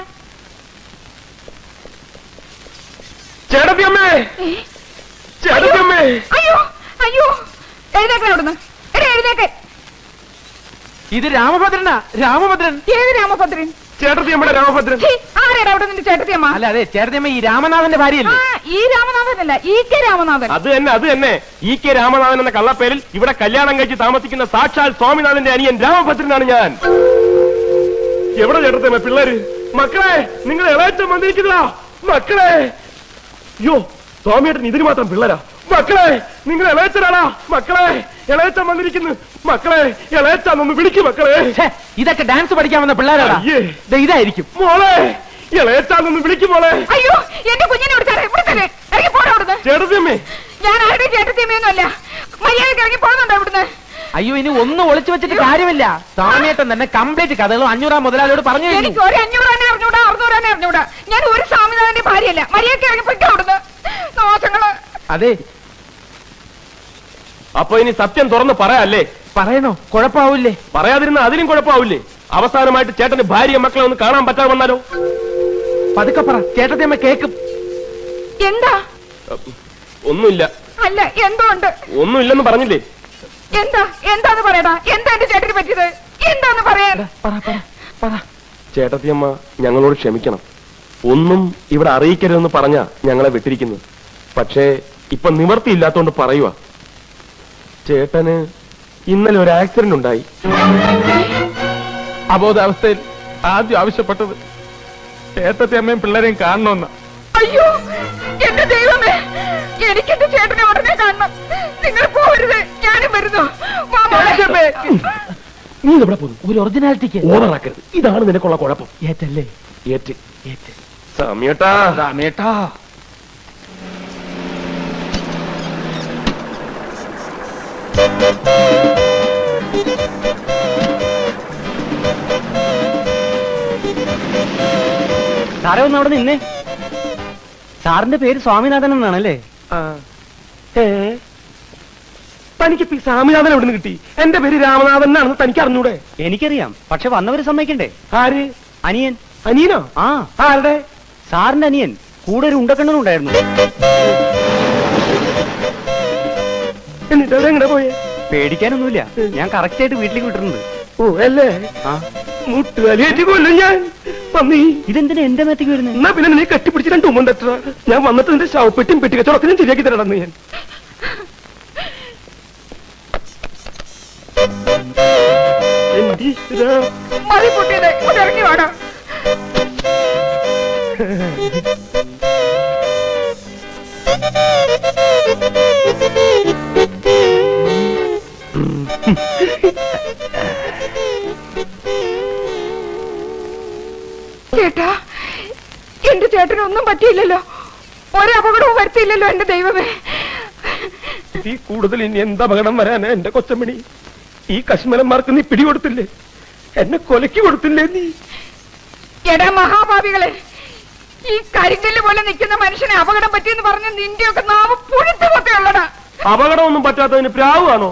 ചേട്ടത്തിയമ്മേ ചേട്ടത്തിയമ്മേ അയ്യോ അയ്യോ എഴുന്നേക്കാൻ അവിടുന്ന് എഴുന്നേക്കാൻ ഇത് രാമഭദ്രനാ രാമഭദ്രൻ ഏത് രാമഭദ്രൻ ചേട്ടത്തിയമ്മയുടെ രാമഭദ്രൻ ആരാടാ അവിടെ നിന്റെ ചേട്ടത്തിയമ്മ അല്ല അതെ ചേട്ടത്തിയമ്മ ഈ രാമനാഥന്റെ ഭാര്യയല്ലേ ഈ രാമനാഥനല്ല ഈ കെ രാമനാഥൻ അത് തന്നെ ഈ കെ രാമനാഥൻ എന്ന കള്ളപ്പേരിൽ ഇവിടെ കല്യാണം കഴിച്ച് താമസിക്കുന്ന സാക്ഷാൽ സ്വാമിനാഥന്റെ അനിയൻ രാമഭദ്രനാണ് ഞാൻ എവിടെ ചേട്ടത്തിയമ്മ പിള്ളേര് മക്കളെ നിങ്ങൾ ഇളയച്ചൻ വന്നിരിക്കുന്നതാ മക്കളെ യോ സ്വാമിയേട്ടൻ ഇതിന് മാത്രം പിള്ളേരാ മക്കളെ നിങ്ങൾ ഇളയച്ചനാണോ? മക്കളെ ഇളയച്ചൻ വന്നിരിക്കുന്നു. മക്കളെ ഇളയച്ചൻ ഒന്ന് വിളിക്കും. മക്കളെ ഇതൊക്കെ ഡാൻസ് പഠിക്കാൻ വന്ന പിള്ളേരാണ്. ഇതായിരിക്കും മോളെ ഇളയച്ചൻ ഒന്ന് വിളിക്കും. മോളെ അയ്യോ എന്റെ കുഞ്ഞിനെ ഇറങ്ങി പോടാ. ചേട്ടത്തിയമ്മേ ഞാൻ ആരുടെ ചേട്ടത്തിയമ്മയൊന്നും അല്ല. മര്യാദക്ക് ഇറങ്ങി പോകുന്നുണ്ടോ ഇവിടുന്ന്? അയ്യോ ഇനി ഒന്നും ഒളിച്ചു വെച്ചിട്ട് കാര്യമില്ല. സാമിയേട്ടൻ തന്നെ കംപ്ലീറ്റ് കഥകളും അഞ്ഞൂറാം മുതലാളിയോട് പറഞ്ഞു. എനിക്ക് ഒരു അഞ്ഞൂറാനെ അറിഞ്ഞൂടാ അറുന്നൂറാനെ അറിഞ്ഞൂടാ. ഞാൻ ഒരു സാമിനാഥന്റെ ഭാര്യയല്ല. മര്യാദക്ക് ഇറങ്ങി പൊയ്ക്ക് അവിടുന്ന്. ദോഷങ്ങള് അതെ. അപ്പൊ ഇനി സത്യം തുറന്ന് പറയാല്ലേ? പറയണോ? കുഴപ്പമാവില്ലേ? പറയാതിരുന്ന അതിലും കുഴപ്പമാവില്ലേ? അവസാനമായിട്ട് ചേട്ടന്റെ ഭാര്യ മക്കളെ ഒന്ന് കാണാൻ പറ്റാതെ വന്നാലോ? പതുക്കെ പറ, ചേട്ടത്തിയമ്മ കേക്കും. എന്താ? ഒന്നുമില്ല. അല്ല എന്തുകൊണ്ട്? ഒന്നുമില്ലെന്ന് പറഞ്ഞില്ലേ? എന്താ എന്താന്ന് പറയടാ. എന്താ എന്റെ ചേട്ടന് പറ്റിയത്? എന്താന്ന് പറയാ? ചേട്ടത്തിയമ്മ ഞങ്ങളോട് ക്ഷമിക്കണം. ഒന്നും ഇവിടെ അറിയിക്കരുതെന്ന് പറഞ്ഞ ഞങ്ങളെ വിട്ടിരിക്കുന്നു. പക്ഷേ ഇപ്പൊ നിവർത്തിയില്ലാത്തോണ്ട് പറയുക. ചേട്ടന് ഇന്നലെ ഒരു ആക്സിഡന്റ് ഉണ്ടായി. അബോധാവസ്ഥയിൽ ആദ്യം ആവശ്യപ്പെട്ടത് ചേട്ടത്തിയമ്മയും പിള്ളേരെയും കാണണമെന്ന. അയ്യോ എന്റെ ദൈവമേ, എനിക്കെന്റെ ചേട്ടനെ ഉടനെ കാണണം. നിങ്ങൾ പോകരുത്, ഞാനും വരുന്നു. നീ ഇവിടെ പോകും. ഒരു ഒറിജിനാലിറ്റിക്ക് ഓർഡറാക്കരുത്. ഇതാണ് നിനക്കുള്ള കുഴപ്പം. ഏറ്റല്ലേ? ഏറ്റ് ഏറ്റ് സമയട്ടാ സമയട്ടാ. സാറേ ഒന്ന് അവിടെ നിന്നേ. സാറിന്റെ പേര് സ്വാമിനാഥൻ എന്നാണല്ലേ? തനിക്കിപ്പോ സ്വാമിനാഥൻ എവിടെ നിന്ന് കിട്ടി? എന്റെ പേര് രാമനാഥൻ എന്നാണെന്ന് തനിക്ക് അറിഞ്ഞൂടെ? എനിക്കറിയാം, പക്ഷെ വന്നവര് സമ്മതിക്കണ്ടേ? ആര്? അനിയൻ. അനിയനോ? ആ. ആരുടെ? സാറിന്റെ അനിയൻ. കൂടെ ഒരു ഉണ്ടക്കണ്ണനും ഉണ്ടായിരുന്നു. എന്നിട്ട് എങ്ങനെ പോയേ? പേടിക്കാനൊന്നുമില്ല, ഞാൻ കറക്റ്റ് ആയിട്ട് വീട്ടിലേക്ക് വിട്ടിരുന്നത്. ഓ അല്ലേ? ആ ഇതെന്തിനാ എന്റെ മേത്തേക്ക് വരുന്നത്? എന്നാ പിന്നെ നീ കെട്ടിപ്പിടിച്ച് രണ്ട് ഉമ്മൻ തട്ട. ഞാൻ വന്നിട്ട് നിന്റെ ശവപ്പെട്ടിയും പെട്ടിക്കച്ചവടത്തിനും ശരിയാക്കി തരണം. ഞാൻ ചേട്ടാ എന്റെ ചേട്ടനൊന്നും പറ്റിയില്ലല്ലോ, ഒരപകടവും വരുത്തിയില്ലല്ലോ. എന്റെ ദൈവമേ, ഈ കൂടുതൽ ഇനി എന്തപകടം വരാനാ എന്റെ കൊച്ചമണി? ഈ കശ്മലന്മാർക്ക് നീ പിടികൊടുത്തില്ലേ? എന്നെ കൊലക്കി കൊടുത്തില്ലേ നീ? എടാ മഹാഭാവികളെ, ഈ കരിങ്കല്ല് പോലെ നിൽക്കുന്ന മനുഷ്യനെ അപകടം പറ്റിയെന്ന് പറഞ്ഞ നിന്റെയൊക്കെ നാവ് പുഴുത്തു പൊക്കെയുള്ളടാ. അപകടമൊന്നും പറ്റാത്തതിന് പ്രാവുവാണോ?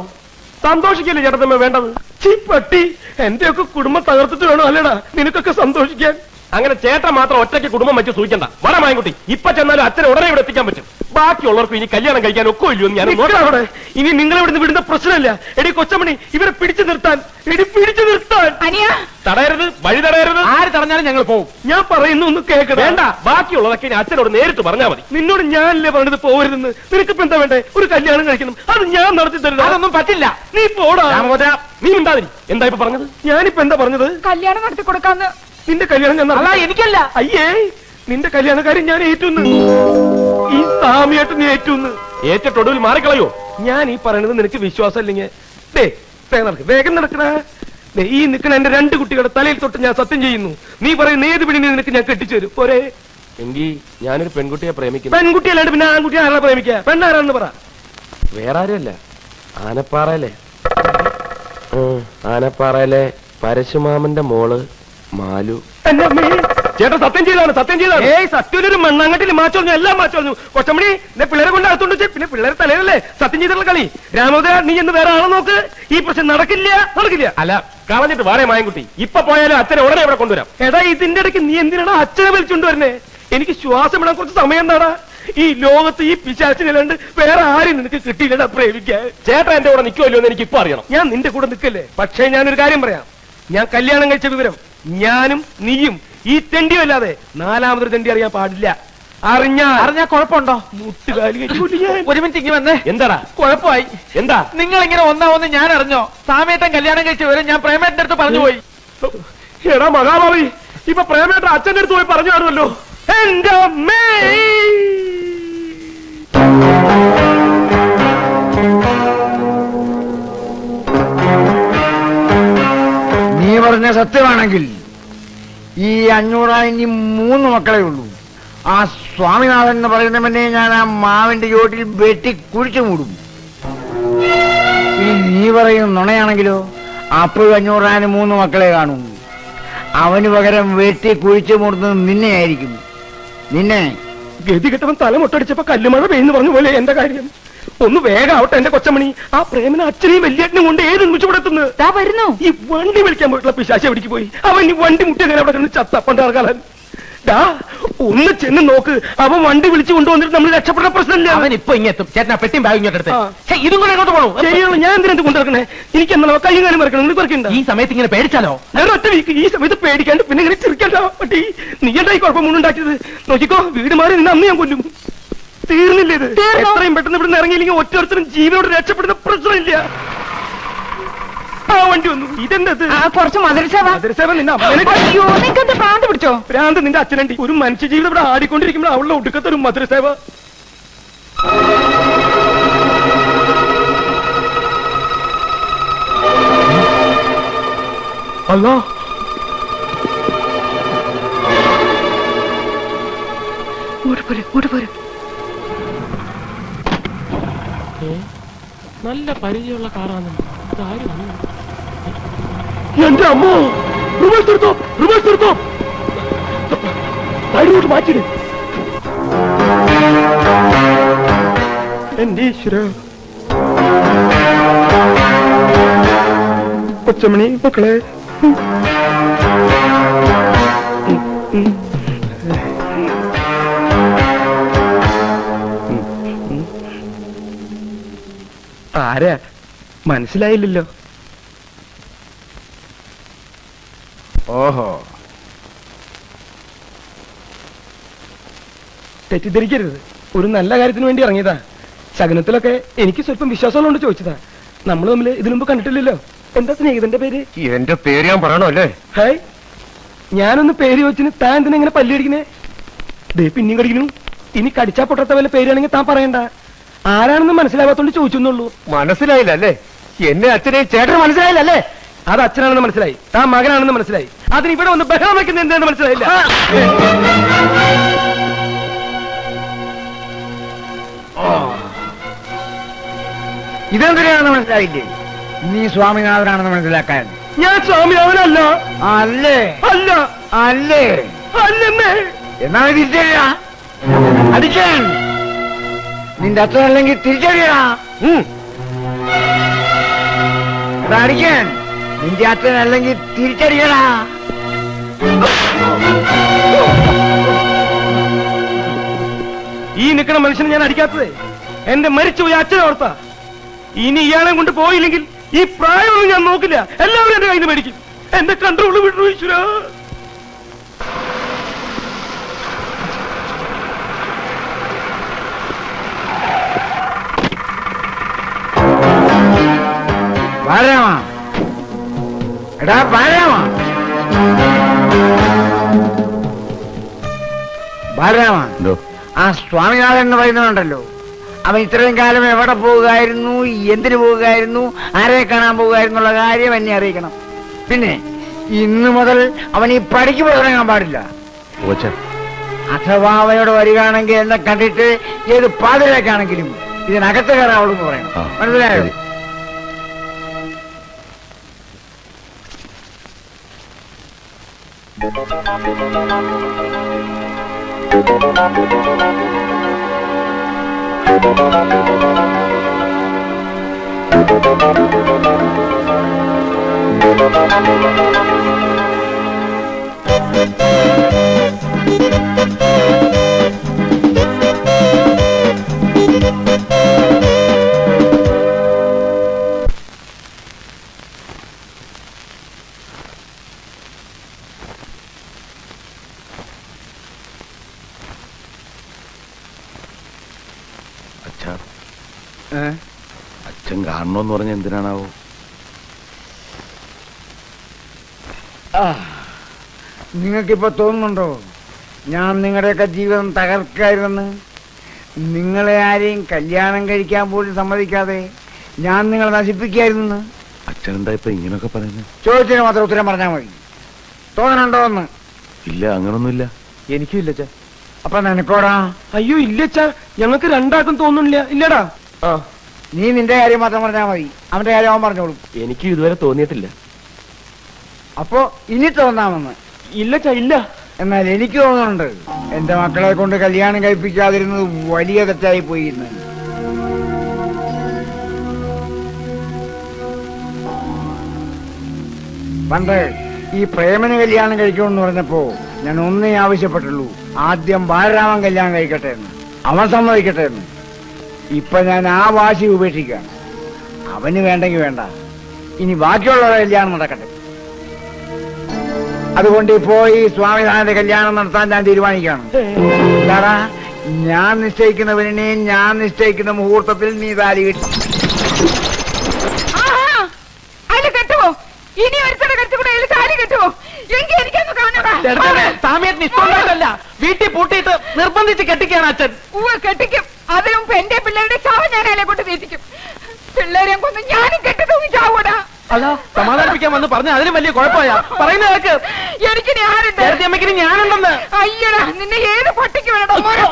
സന്തോഷിക്കല്ലേ ചേട്ടത്തമ്മ വേണ്ടത്? ചീ പട്ടി, എന്റെയൊക്കെ കുടുംബം തകർത്തിട്ട് വേണോ അല്ലേടാ നിനക്കൊക്കെ സന്തോഷിക്കാൻ? അങ്ങനെ ചേട്ടൻ മാത്രം ഒറ്റയ്ക്ക് കുടുംബം വെച്ച് സൂചിക്കണ്ട. വരാ മായൻകുട്ടി, ഇപ്പൊ ചെന്നാലും അച്ഛനെ ഉടനെ ഇവിടെ എത്തിക്കാൻ പറ്റും. ബാക്കിയുള്ളവർക്കും ഇനി കല്യാണം കഴിക്കാൻ ഒക്കെ ഇല്ലെന്ന് ഞാൻ നോക്കണോടെ. ഇനി നിങ്ങളിവിടുന്ന് വിടുന്ന പ്രശ്നമില്ല. എടി കൊച്ചമണി, ഇവരെ പിടിച്ചു നിർത്താൻ, എടി പിടിച്ചു നിർത്താൻ. തടയരുത്, വഴി തടയരുത്. ആര് തടഞ്ഞാലും ഞങ്ങൾ പോകും. ഞാൻ പറയുന്നു ഒന്ന് കേൾക്കണം. വേണ്ട, ബാക്കിയുള്ളതൊക്കെ ഇനി അച്ഛനോട് നേരിട്ട് പറഞ്ഞാൽ മതി. നിന്നോട് ഞാനല്ലേ പറഞ്ഞത് പോകരുതെന്ന്? നിനക്കിപ്പോ എന്താ വേണ്ടേ? ഒരു കല്യാണം കഴിക്കണം, അത് ഞാൻ നടത്തി തരുന്നു. അതൊന്നും പറ്റില്ല, നീ പോടാ. നീ ഉണ്ടാതിരി. എന്താ ഇപ്പൊ പറഞ്ഞത്? ഞാനിപ്പോ എന്താ പറഞ്ഞത്? കല്യാണം നടത്തി കൊടുക്കാന്ന്. നിന്റെ കല്യാണം ഞാൻ നടത്താം. എനിക്കല്ല. അയ്യേ, നിന്റെ കല്യാണക്കാരൻ ഞാൻ ഏറ്റുന്നു. ഈ സാമിയായിട്ട് നീ ഏറ്റുന്നു. ഏറ്റൊടുവിൽ മാറിക്കളയോ? ഞാൻ ഈ പറയണത് നിനക്ക് വിശ്വാസം ഇല്ലെങ്കിൽ വേഗം നടക്കണ. ഈ നിൽക്കണ എന്റെ രണ്ട് കുട്ടികളുടെ തലയിൽ തൊട്ട് ഞാൻ സത്യം ചെയ്യുന്നു. നീ പറയുന്ന ഏത് പിടി നിനക്ക് ഞാൻ കെട്ടിച്ചു തരും. പോരെ എങ്കിൽ ഞാനൊരു പെൺകുട്ടിയെ പ്രേമിക്കുന്നു. പെൺകുട്ടിയല്ലാണ്ട് പിന്നെ ആൺകുട്ടിയെ ആരാ പ്രേമിക്കുക? പെണ്ണാരാന്ന് പറ. വേറെ ആരുമല്ല, ആനപ്പാറയിലെ പരശുമാമന്റെ മോള് മാലു. ചേട്ടൻ സത്യം ചെയ്താണ്, സത്യം ചെയ്താണ്. ഏയ് സത്യൊരു മണ്ണാങ്കട്ടില് മാച്ചോഞ്ഞു, എല്ലാം മാച്ചോഞ്ഞു. കൊച്ചമണി എന്നെ പിള്ളേരെ കൊണ്ട് അകത്തോണ്ട് പിന്നെ പിള്ളേരെ തലയിലല്ലേ സത്യം ചെയ്തിട്ടുള്ള കളി. രാമോദര, നീ എന്ന് വേറെ ആളെ നോക്ക്. ഈ പ്രശ്നം നടക്കില്ല, നടക്കില്ല. അല്ല കളഞ്ഞിട്ട് വേറെ മായൻകുട്ടി, ഇപ്പൊ പോയാലും അച്ഛനെ ഉടനെ ഇവിടെ കൊണ്ടുവരാം. എടാ ഇതിന്റെ ഇടയ്ക്ക് നീ എന്തിനാണ് അച്ഛനെ വിളിച്ചുകൊണ്ടുവരുന്നേ? എനിക്ക് ശ്വാസം ഇടാൻ കുറച്ച് സമയം താടാ. ഈ ലോകത്ത് ഈ പിശാച്ചിനല്ലാണ്ട് വേറെ ആരും നിനക്ക് കിട്ടിയില്ലടാ പ്രേമിക്കാൻ. ചേട്ടൻ എന്റെ കൂടെ നിൽക്കുമല്ലോ എന്ന് എനിക്ക് ഇപ്പൊ അറിയണം. ഞാൻ നിന്റെ കൂടെ നിൽക്കല്ലേ? പക്ഷേ ഞാനൊരു കാര്യം പറയാം. ഞാൻ കല്യാണം കഴിച്ച വിവരം ഞാനും നീയും ഈ തെണ്ടിയും അല്ലാതെ നാലാമതൊരു തെണ്ടി അറിയാൻ പാടില്ല. അറിഞ്ഞാ കുഴപ്പമുണ്ടോ? ഒരു മിനിറ്റ് ഇങ്ങനെ വന്നേ. എന്താടാ കുഴപ്പമായി? എന്താ നിങ്ങൾ ഇങ്ങനെ ഒന്നാവെന്ന് ഞാൻ അറിഞ്ഞോ? സാമേട്ടൻ കല്യാണം കഴിച്ച വിവരം ഞാൻ പ്രേമേട്ടന്റെ അടുത്ത് പറഞ്ഞു പോയി. എടാ മഹാഭാവി, ഇപ്പൊ പ്രേമേട്ടൻ അച്ഛന്റെ അടുത്ത് പോയി പറഞ്ഞു കാണുമല്ലോ. എന്റെ सत्यवाणी ई अूराणी मूं मकड़े उलू आ स्वामीनाथन यावि चोटी वेटी कुछ मूड़ू नी पर नुणयाो अूराणी मूं मकड़े पकर वेटी कुछ मूड़न निन्े गति कटवन तल मुटड़ी कलुम पेल एम ഒന്ന് വേഗാവട്ടെ എന്റെ കൊച്ചമണി ആ പ്രേമന അച്ഛനെയും വലിയേട്ടനും കൊണ്ട് ഏത് നിമിഷം ഇവിടെ എത്തുന്നു. ദാ വരുന്നു. ഈ വണ്ടി വിളിക്കാൻ പോയിട്ടുള്ള പിശാച് എവിടേക്ക് പോയി? അവൻ ഈ വണ്ടി മുട്ടി അങ്ങനെ അവിടെ നിന്ന് ചത്തപ്പണ്ടാർക്കാലൻ. ദാ ഒന്ന് ചെന്ന് നോക്ക്. അവൻ വണ്ടി വിളിച്ചു കൊണ്ടുവന്നിട്ട് നമ്മൾ രക്ഷപ്പെട്ട പ്രശ്നമില്ല. അവൻ ഇപ്പോ ഇങ്ങേത്തും. ചേട്ടനാ പെട്ടിയും ബാഗും ഇങ്ങോട്ട് എടുത്തേ. ഹേ ഇതും കൂടി അങ്ങോട്ട് പോണോ? ശരിയാണ്. ഞാൻ എന്തിനാ ഇത് കൊണ്ടുവരണേ? എനിക്ക് എന്നാ കയ്യും കാലും വറക്കണം. നിനക്ക് വറക്കണ്ട. ഈ സമയത്ത് ഇങ്ങനെ പേടിച്ചാലോ? ഞാൻ ഒറ്റ വീക്ക് ഈ സമയത്ത് പേടിക്കാണ്ട് പിന്നെ ഇങ്ങനെ ചിരിക്കണ്ട. പട്ടി നീ എന്തായി കുഴപ്പം ഉണ്ടാക്കിയത്? നോക്കിക്കോ വീട് മാറി നിന്നെ അന്ന് ഞാൻ കൊല്ലും. തീർന്നില്ല ഇത്. എത്രയും പെട്ടെന്ന് ഇവിടെ ഇറങ്ങിയില്ലെങ്കിൽ ഒറ്റർത്തരും ജീവനോട് രക്ഷപ്പെടുന്ന പ്രശ്നമില്ല. ആ വണ്ടി വന്നു. ഇതെന്തത്? ആ കുറച്ച് മദരസേവ. മദരസേവ നിന്നെ അമ്മനെ അയ്യോ നിങ്ങക്ക് പ്രാന്ത് പിടിച്ചോ? പ്രാന്ത് നിന്റെ അച്ഛനുണ്ട്. ഒരു മനുഷ്യ ജീവിതം ഇവിടെ ആടിക്കൊണ്ടിരിക്കുമ്പോൾ അവളുടെ ഒടുക്കത്തെ ഒരു മദരസേവ. അല്ലാ ഓടുപോരെ ഓടുപോരെ. നല്ല പരിചയമുള്ള കാറാണ്. എന്റെ അമ്മ റിവേഴ്സ് എടുത്തോ സൈഡിലോട്ട് മാറ്റിയിട്. എന്റെ ഈശ്വര കൊച്ചമണി മക്കളെ ആരാ മനസ്സിലായില്ലല്ലോ. ഓഹോ തെറ്റിദ്ധരിക്കരുത്. ഒരു നല്ല കാര്യത്തിന് വേണ്ടി ഇറങ്ങിയതാ. ശകനത്തിലൊക്കെ എനിക്ക് സ്വല്പം വിശ്വാസമുള്ളതുകൊണ്ട് ചോദിച്ചതാ. നമ്മൾ തമ്മിൽ ഇതിനുമ്പ് കണ്ടിട്ടില്ലല്ലോ. എന്താ സ്നേഹിതന്റെ പേര്? എന്റെ പേര് ഞാൻ പറയണോ അല്ലേ? ഹായ് ഞാനൊന്ന് പേര് ചോദിച്ചിന് താൻ എന്തിനാ ഇങ്ങനെ പല്ലിയടിക്കണേ? ദേ പിന്നെയും കടിക്കുന്നു. ഇനി കടിച്ചാ പൊട്ടാത്ത വല്ല പേരാണെങ്കിൽ താൻ പറയണ്ട. ആരാണെന്ന് മനസ്സിലാവാത്തോണ്ട് ചോദിച്ചെന്നുള്ളൂ. മനസ്സിലായില്ല അല്ലേ? എന്നെ അച്ഛനെ ചേട്ടന് മനസ്സിലായില്ലല്ലേ? അത് അച്ഛനാണെന്ന് മനസ്സിലായി. താ മകനാണെന്ന് മനസ്സിലായി. അതിന് ഇവിടെ വന്ന് ബഹളം വെക്കുന്ന എന്താണെന്ന് മനസ്സിലായില്ല. ഇതെന്തിനാണെന്ന് മനസ്സിലായില്ലേ? നീ സ്വാമിനാഥനാണെന്ന് മനസ്സിലാക്കാൻ. ഞാൻ സ്വാമിനാഥനല്ല. അല്ലേ അല്ല അല്ലേ അല്ലേ എന്നാ തിരിച്ചറിയ. അടിക്കാൻ നിന്റെ അച്ഛനല്ലെങ്കിൽ തിരിച്ചറിയണ. അടിക്കാൻ നിന്റെ അച്ഛനല്ലെങ്കിൽ തിരിച്ചറിയണ. ഈ നിൽക്കണ മനുഷ്യനെ ഞാൻ അടിക്കാത്തത് എന്റെ മരിച്ചുപോയി അച്ഛനെ ഓർത്താ. ഇനി ഇയാളെ കൊണ്ട് പോയില്ലെങ്കിൽ ഈ പ്രായമൊന്നും ഞാൻ നോക്കില്ല. എല്ലാവരും എന്റെ കയ്യിൽ നിന്ന് മേടിക്കും. എന്റെ കൺട്രോൾ വിട്ടു ഈശ്വരാ. പാരാമാ എടാ പാരാമാ പാരാമാ. ആ സ്വാമിനാഥൻ എന്ന് പറയുന്നുണ്ടല്ലോ, അവൻ ഇത്രയും കാലം എവിടെ പോകുകയായിരുന്നു, എന്തിനു പോകുകയായിരുന്നു, ആരെ കാണാൻ പോകുകയായിരുന്നുള്ള കാര്യം എന്നെ അറിയിക്കണം. പിന്നെ ഇന്നു മുതൽ അവൻ ഈ പടിക്ക് പോകാൻ പാടില്ല. അഥവാ അവനോട് വരികയാണെങ്കിൽ എന്നെ കണ്ടിട്ട് ഏത് പാതിരക്കാണെങ്കിലും ഇതിനകത്ത് കയറാവളെന്ന് പറയണം. മനസ്സിലായോ? അച്ഛൻ കാണണമെന്ന് പറഞ്ഞ എന്തിനാണാവോ? നിങ്ങൾക്കിപ്പോ തോന്നുന്നുണ്ടോ ഞാൻ നിങ്ങളുടെയൊക്കെ ജീവിതം തകർക്കായിരുന്നെന്ന്? നിങ്ങളെ ആരെയും കല്യാണം കഴിക്കാൻ പോലും സമ്മതിക്കാതെ ഞാൻ നിങ്ങളെ നശിപ്പിക്കായിരുന്നു. मक्कळे कल्याणम കഴിപ്പിക്കാതിരുന്നത് വലിയ തെറ്റായി പോയി पंडे प्रेम कल्याण कहने आवश्यू आद्यम बालराम कल्याण कहटे समे इन आ वाशि उपेक्षा वेंगे वेंड इन बाकी कल्याण अदी स्वामीनाथ कल्याण या तीराना या निश्चय या निश्चय मुहूर्त नी ताली വീട്ടി പൂട്ടിയിട്ട് നിർബന്ധിച്ച് കെട്ടിക്കാനാ അച്ഛൻ. ഉവ്വ കെട്ടിക്കും. അതും എൻ്റെ പിള്ളേരുടെ ചാവ് ഞാൻ അലക്കൊണ്ട് വീതിക്കും. പിള്ളേരെയും കൊണ്ട് ഞാനും കെട്ടി തൂങ്ങി ചാവടാ. അല്ല സമാധാനിപ്പിക്കാൻ വന്ന് പറഞ്ഞു അതിലും വലിയ കുഴപ്പമായാ. പറയുന്ന കേൾക്ക്. എനിക്ക് ഞാനുണ്ട്. എൻ്റെ അമ്മയ്ക്ക് ഞാനുണ്ടെന്ന്. അയ്യടാ നിന്നെ ഏത് പട്ടിക്ക് വേണടോ മോനെ.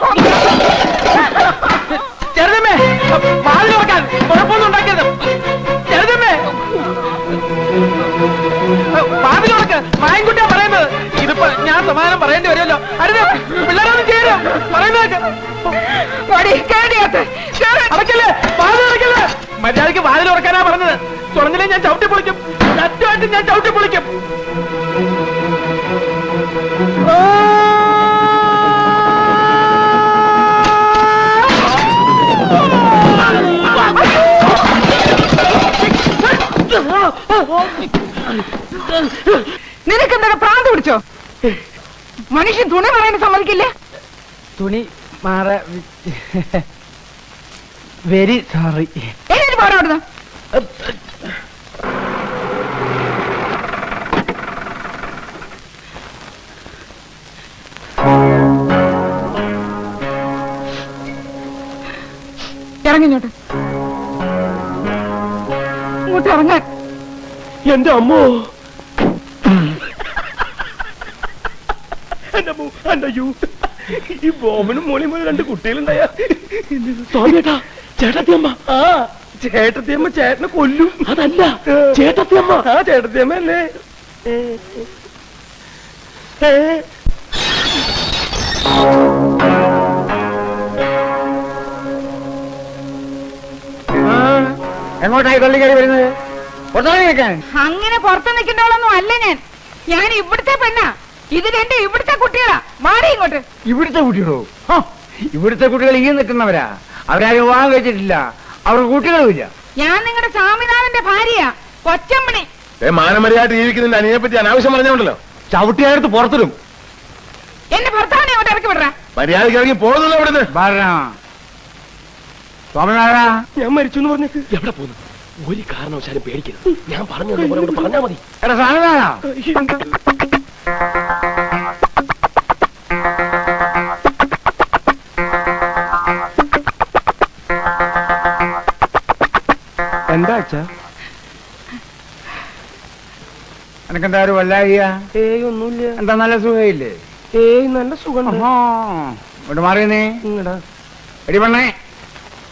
ചെറുതമ്മേ വാതിൽ തുറക്കാൻ കുഴപ്പമൊന്നും ഉണ്ടാക്കരുത്. ചെറുതമ്മേ വാതിൽ തുറക്ക്. മായൻകുട്ടിയാ പറയുന്നത്. या समाधान पर मर्याद की वादल उड़काना पर या चवटी पुलिक या चवटी पुलिक मनुष्य तुणी पर समे तुणी वेरी सॉरी अम्मो अ इवड़ते कुटिको इवड़ते कुटरा विवाह कूटिक या स्वामीनाथन भार्य मानमरिया अनावश्यलो चवटियां मर्याद स्वामीनाथ या मरचु कारणवशाल पेड़ या स्वामीनाथ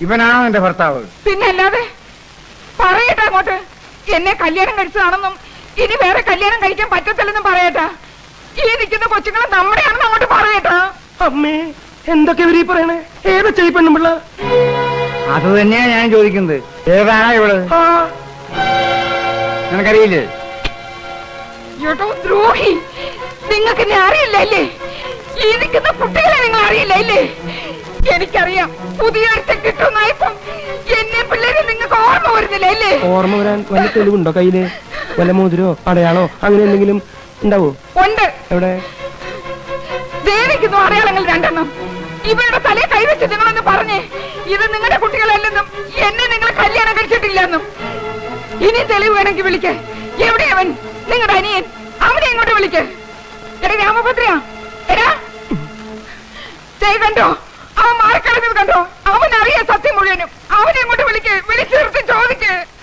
ഇവനാണ് ഭർത്താവ് കല്യാണം കഴിച്ചതാണെന്നും ഇനി വേറെ കല്യാണം കഴിക്കാൻ പറ്റത്തില്ലെന്നും പറയട്ടാ अम्मे पेण अब या चोदी द्रोही ओर्म वरान कई मोदो अड़याणो अ सत्य मुझे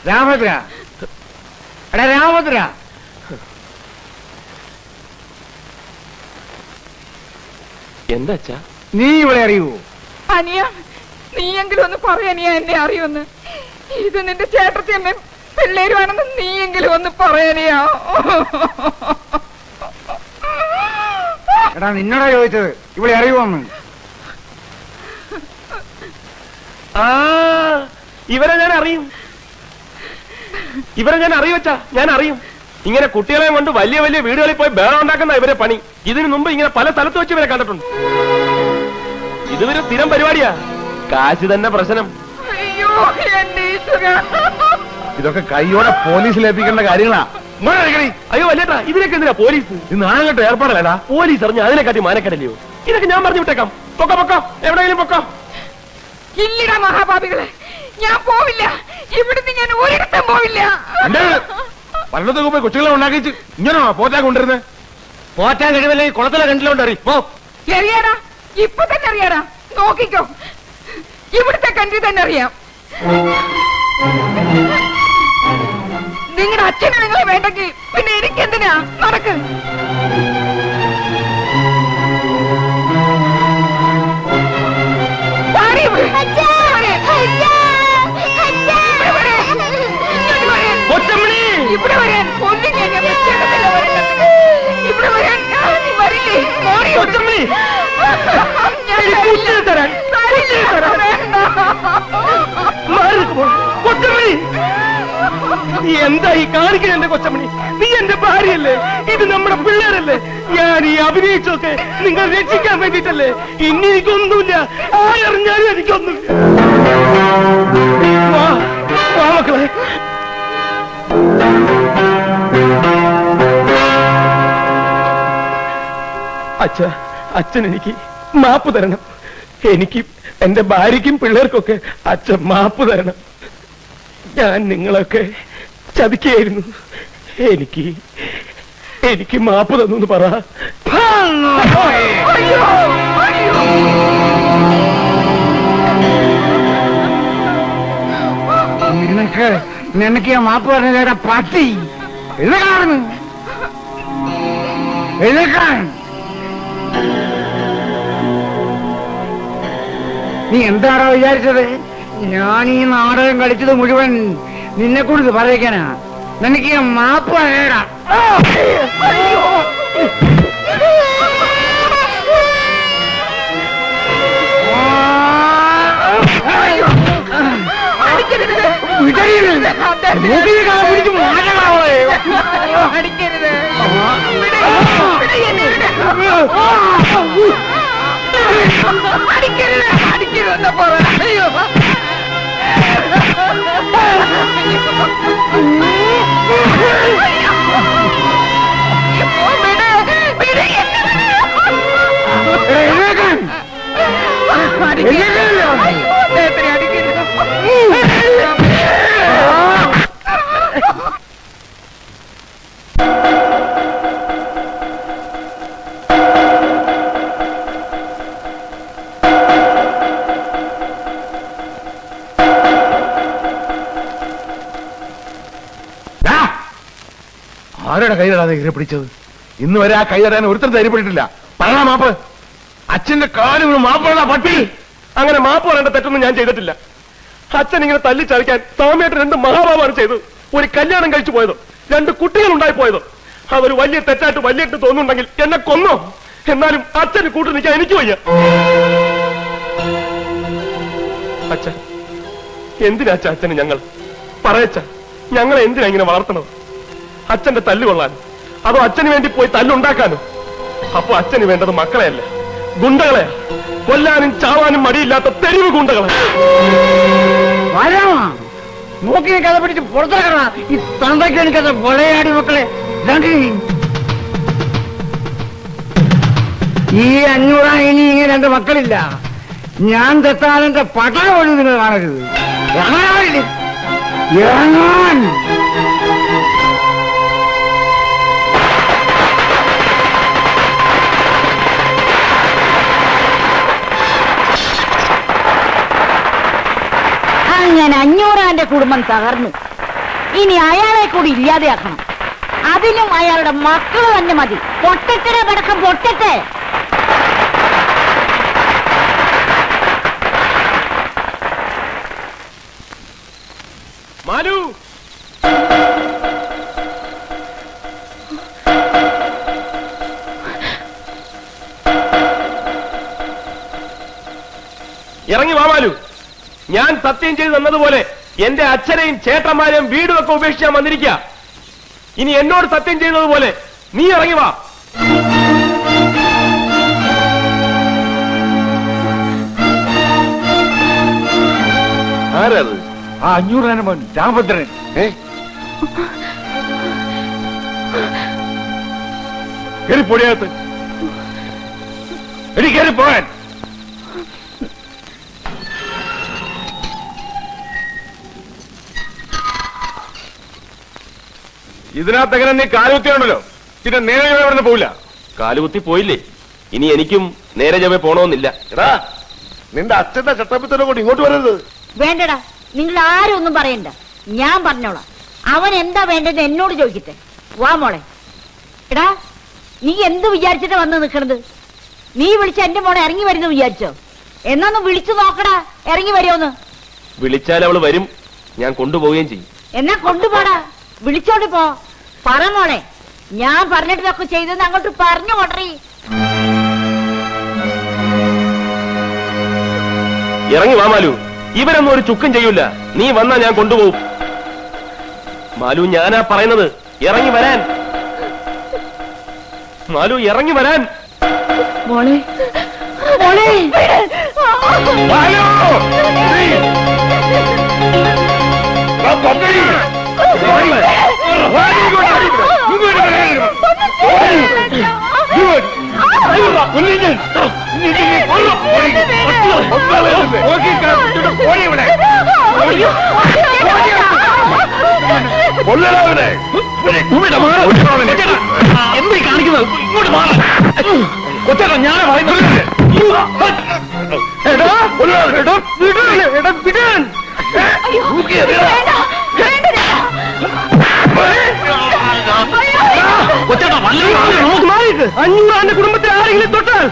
रामभद्र अरे रामभद्रा नी इवे अू अनिया नीये अने अ चेटती പിള്ളേരുവാണെന്ന് നീയെങ്കിലും ഒന്ന് പറയാനിയോ? എടാ നിന്നോടാ ചോദിച്ചത് ഇവിടെ അറിയുമോന്ന്. ആ ഇവരെ ഞാൻ അറിയും, ഇവരെ ഞാൻ അറിയുവച്ചാ, ഞാൻ അറിയും. ഇങ്ങനെ കുട്ടികളെ കൊണ്ട് വലിയ വലിയ വീടുകളിൽ പോയി ബഹളം ഉണ്ടാക്കുന്ന ഇവരെ പണി. ഇതിനു മുമ്പ് ഇങ്ങനെ പല സ്ഥലത്ത് വെച്ച് ഇവരെ കണ്ടിട്ടുണ്ട്. ഇതുവരെ സ്ഥിരം പരിപാടിയാ, കാശ് തന്നെ പ്രശ്നം. അയ്യോ എന്റെ ഈശ്വരാ, ഇതൊക്കെ കയ്യോടെ പോലീസിൽ ഏൽപ്പിക്കേണ്ട കാര്യങ്ങളാ. അയ്യോ അല്ലേട്ടാ, ഇതിനൊക്കെ എന്തിനാ പോലീസ്? ഇത് നാളെങ്ങോട്ട് ഏർപ്പാടല്ലേടാ, പോലീസ് അറിഞ്ഞ അതിനെക്കാട്ടി മാനക്കേടല്ലയോ. ഇതൊക്കെ ഞാൻ പറഞ്ഞു വിട്ടേക്കാം, പൊക്കോ പൊക്കോ, എവിടെയെങ്കിലും പൊക്കോ. ഇല്ലടാ മഹാപാപികളെ, ഞാൻ പോവില്ല, ഇവിടുന്ന് ഞാൻ ഒരിടത്തും പോവില്ല. പലയിടത്തൊക്കെ പോയി കൊച്ചുകളെ ഉണ്ടാക്കിച്ച് ഇങ്ങനെ പോറ്റാൻ കൊണ്ടിരുന്നേ. പോറ്റാൻ കഴിവല്ലെങ്കിൽ കുളത്തിലെ കണ്ടിലോണ്ടറി പോ. അറിയാടാ, ഇപ്പൊ തന്നെ അറിയാടാ, നോക്കിക്കോ, ഇവിടുത്തെ കണ്ടി തന്നെ അറിയാം. നിങ്ങളുടെ അച്ഛനെ നിങ്ങൾ വേണ്ടെങ്കിൽ പിന്നെ എനിക്കെന്തിനാ? നടക്ക്. ഇവിടെ വരാൻ കൊല്ലില്ല, ഇവിടെ വരാൻ വരില്ലേ? കൊച്ചമണി, നീ എന്തായി കാണിക്കണ? എന്റെ കൊച്ചമണി, നീ എന്റെ ഭാര്യയല്ലേ, ഇത് നമ്മുടെ പിള്ളേരല്ലേ, ഞാൻ ഈ അഭിനയിച്ചൊക്കെ നിങ്ങൾ രക്ഷിക്കാൻ വേണ്ടിട്ടല്ലേ. ഇനി എനിക്കൊന്നുമില്ല, ആരറിഞ്ഞാലും എനിക്കൊന്നും. മക്കളെ അച്ഛ, അച്ഛൻ എനിക്ക് മാപ്പ് തരണം. എനിക്ക് എന്റെ ഭാര്യയ്ക്കും പിള്ളേർക്കൊക്കെ അച്ഛൻ മാപ്പ് തരണം. ഞാൻ നിങ്ങളൊക്കെ ചതിക്കുകയായിരുന്നു. എനിക്ക് മാപ്പ് തന്നു എന്ന് പറ. നിനക്ക് ഞാൻ മാപ്പ് പറഞ്ഞ പട്ടി എഴുതാണ് എഴുതാൻ. നീ എന്താണോ വിചാരിച്ചത്? ഞാൻ ഈ നാടകം കളിച്ചത് മുഴുവൻ നിന്നെ കൂടുതൽ പറയിക്കാനാ. നിനക്ക് ഞാൻ മാപ്പ് പറയടാ. ആരുടെ കൈയിലാണ് കയറി പിടിച്ചത്? ഇന്ന് വരെ ആ കൈ തരാൻ ഒരുത്തരം ധൈര്യപ്പെട്ടിട്ടില്ല. പറയാ മാപ്പ്, അച്ഛന്റെ കാലം മാപ്പുള്ള പട്ടി. അങ്ങനെ മാപ്പ് പറയേണ്ട തെറ്റൊന്നും ഞാൻ ചെയ്തിട്ടില്ല. അച്ഛൻ ഇങ്ങനെ തല്ലി ചതിക്കാൻ സ്വാമിയായിട്ട് രണ്ട് മഹാഭാവമാണ് ചെയ്തത്. ഒരു കല്യാണം കഴിച്ചു പോയതോ രണ്ട് കുട്ടികൾ ഉണ്ടായി പോയതോ അതൊരു വലിയ തെറ്റായിട്ട് വലിയിട്ട് തോന്നുന്നുണ്ടെങ്കിൽ എന്നെ കൊന്നോ. എന്നാലും അച്ഛന് കൂട്ടു നിൽക്കാൻ എനിക്ക് വയ്യ. അച്ഛ, എന്തിനാച്ച അച്ഛന് ഞങ്ങൾ പറയച്ച, ഞങ്ങളെ എന്തിനാ ഇങ്ങനെ വളർത്തണത്? അച്ഛന്റെ തല്ലുകൊള്ളാനോ അതോ അച്ഛന് വേണ്ടി പോയി തല്ലുണ്ടാക്കാനോ? അപ്പൊ അച്ഛന് വേണ്ടത് മക്കളെയല്ല, ഗുണ്ടകളെ, കൊല്ലാനും ചാവാനും മടിയില്ലാത്ത തെരുവ് ഗുണ്ടകളെ. നോക്കി കഥ പിടിച്ച് പുറത്തിറക്കണം ഈ തന്തയ്ക്കാണ് കഥ. വളയാടി മക്കളെ, ഈ 500 ഇനി ഇങ്ങനെ എന്റെ മക്കളില്ല. ഞാൻ തെത്താലെന്റെ പട്ടണം പോലും നിങ്ങൾ കാണരുത്. ഇറങ്ങാൻ ഞാൻ 500 കുടുംബം തകർന്നു. ഇനി അയാളെ കൂടി ഇല്ലാതെയാക്കണം. അതിനും അയാളുടെ മക്കൾ തന്നെ മതി. പൊട്ടത്തിനെ പടക്കം പൊട്ടത്തെ. മാലു ഇറങ്ങി വാ മാലു. ഞാൻ സത്യം ചെയ്തു തന്നതുപോലെ എന്റെ അച്ഛനെയും ചേട്ടന്മാരെയും വീടുമൊക്കെ ഉപേക്ഷിച്ചാൽ വന്നിരിക്കുക. ഇനി എന്നോട് സത്യം ചെയ്തതുപോലെ നീ ഇറങ്ങി വാ. ആരത്? ആ 500 രാമഭദ്രൻ. കയറിപ്പോടിയാകത്ത് എടി, കയറി പോയാൻ. ഇതിനകത്തങ്ങനെ നീ കാലുകുത്തിയാണല്ലോ, പിന്നെ നേരെ ജവ ഇവിടെ പോവില്ല. കാലുകുത്തി പോയില്ലേ, ഇനി എനിക്കും നേരെ ജവ പോണമെന്നില്ല. എടാ നിന്റെ അച്ഛന്റെ ചട്ടപ്പത്തോടെ കൂടി ഇങ്ങോട്ട് വരരുത്. വേണ്ടടാ, നിങ്ങൾ ആരും ഒന്നും പറയണ്ട, ഞാൻ പറഞ്ഞോളാം. അവൻ എന്താ വേണ്ടത് എന്നോട് ചോദിക്കട്ടെ. വാ മോളെ. എടാ നീ എന്ത് വിചാരിച്ചിട്ടാ വന്ന് നിൽക്കണത്? നീ വിളിച്ച എന്റെ മോളെ ഇറങ്ങി വരുന്നു വിചാരിച്ചോ? എന്നാന്ന് വിളിച്ചു നോക്കടാ, ഇറങ്ങി വരുമോന്ന്. വിളിച്ചാൽ അവള് വരും, ഞാൻ കൊണ്ടുപോവുകയും ചെയ്യും. എന്നാ കൊണ്ടുപോടാ, വിളിച്ചോണ്ട് പോ. പറ മോളെ, ഞാൻ പറഞ്ഞിട്ടൊക്കെ ചെയ്തെന്ന് അങ്ങോട്ട് പറഞ്ഞു കൊണ്ടറി. ഇറങ്ങി വാ മാലു, ഇവരൊന്നും ഒരു ചുക്കും ചെയ്യൂല. നീ വന്നാ ഞാൻ കൊണ്ടുപോകും. മാലു ഞാനാ പറയുന്നത്, ഇറങ്ങി വരാൻ. മാലു ഇറങ്ങി വരാൻ. മോളെ മോളെ മാലു എന്തായി കാണിക്കുന്നത്? ഇങ്ങോട്ട് മാറ കൊച്ചേട്ട, ഞാനാ പറയുന്നത്. അഞ്ഞൂറാന്റെ കുടുംബത്തിൽ ആരെങ്കിലും തൊട്ടാൽ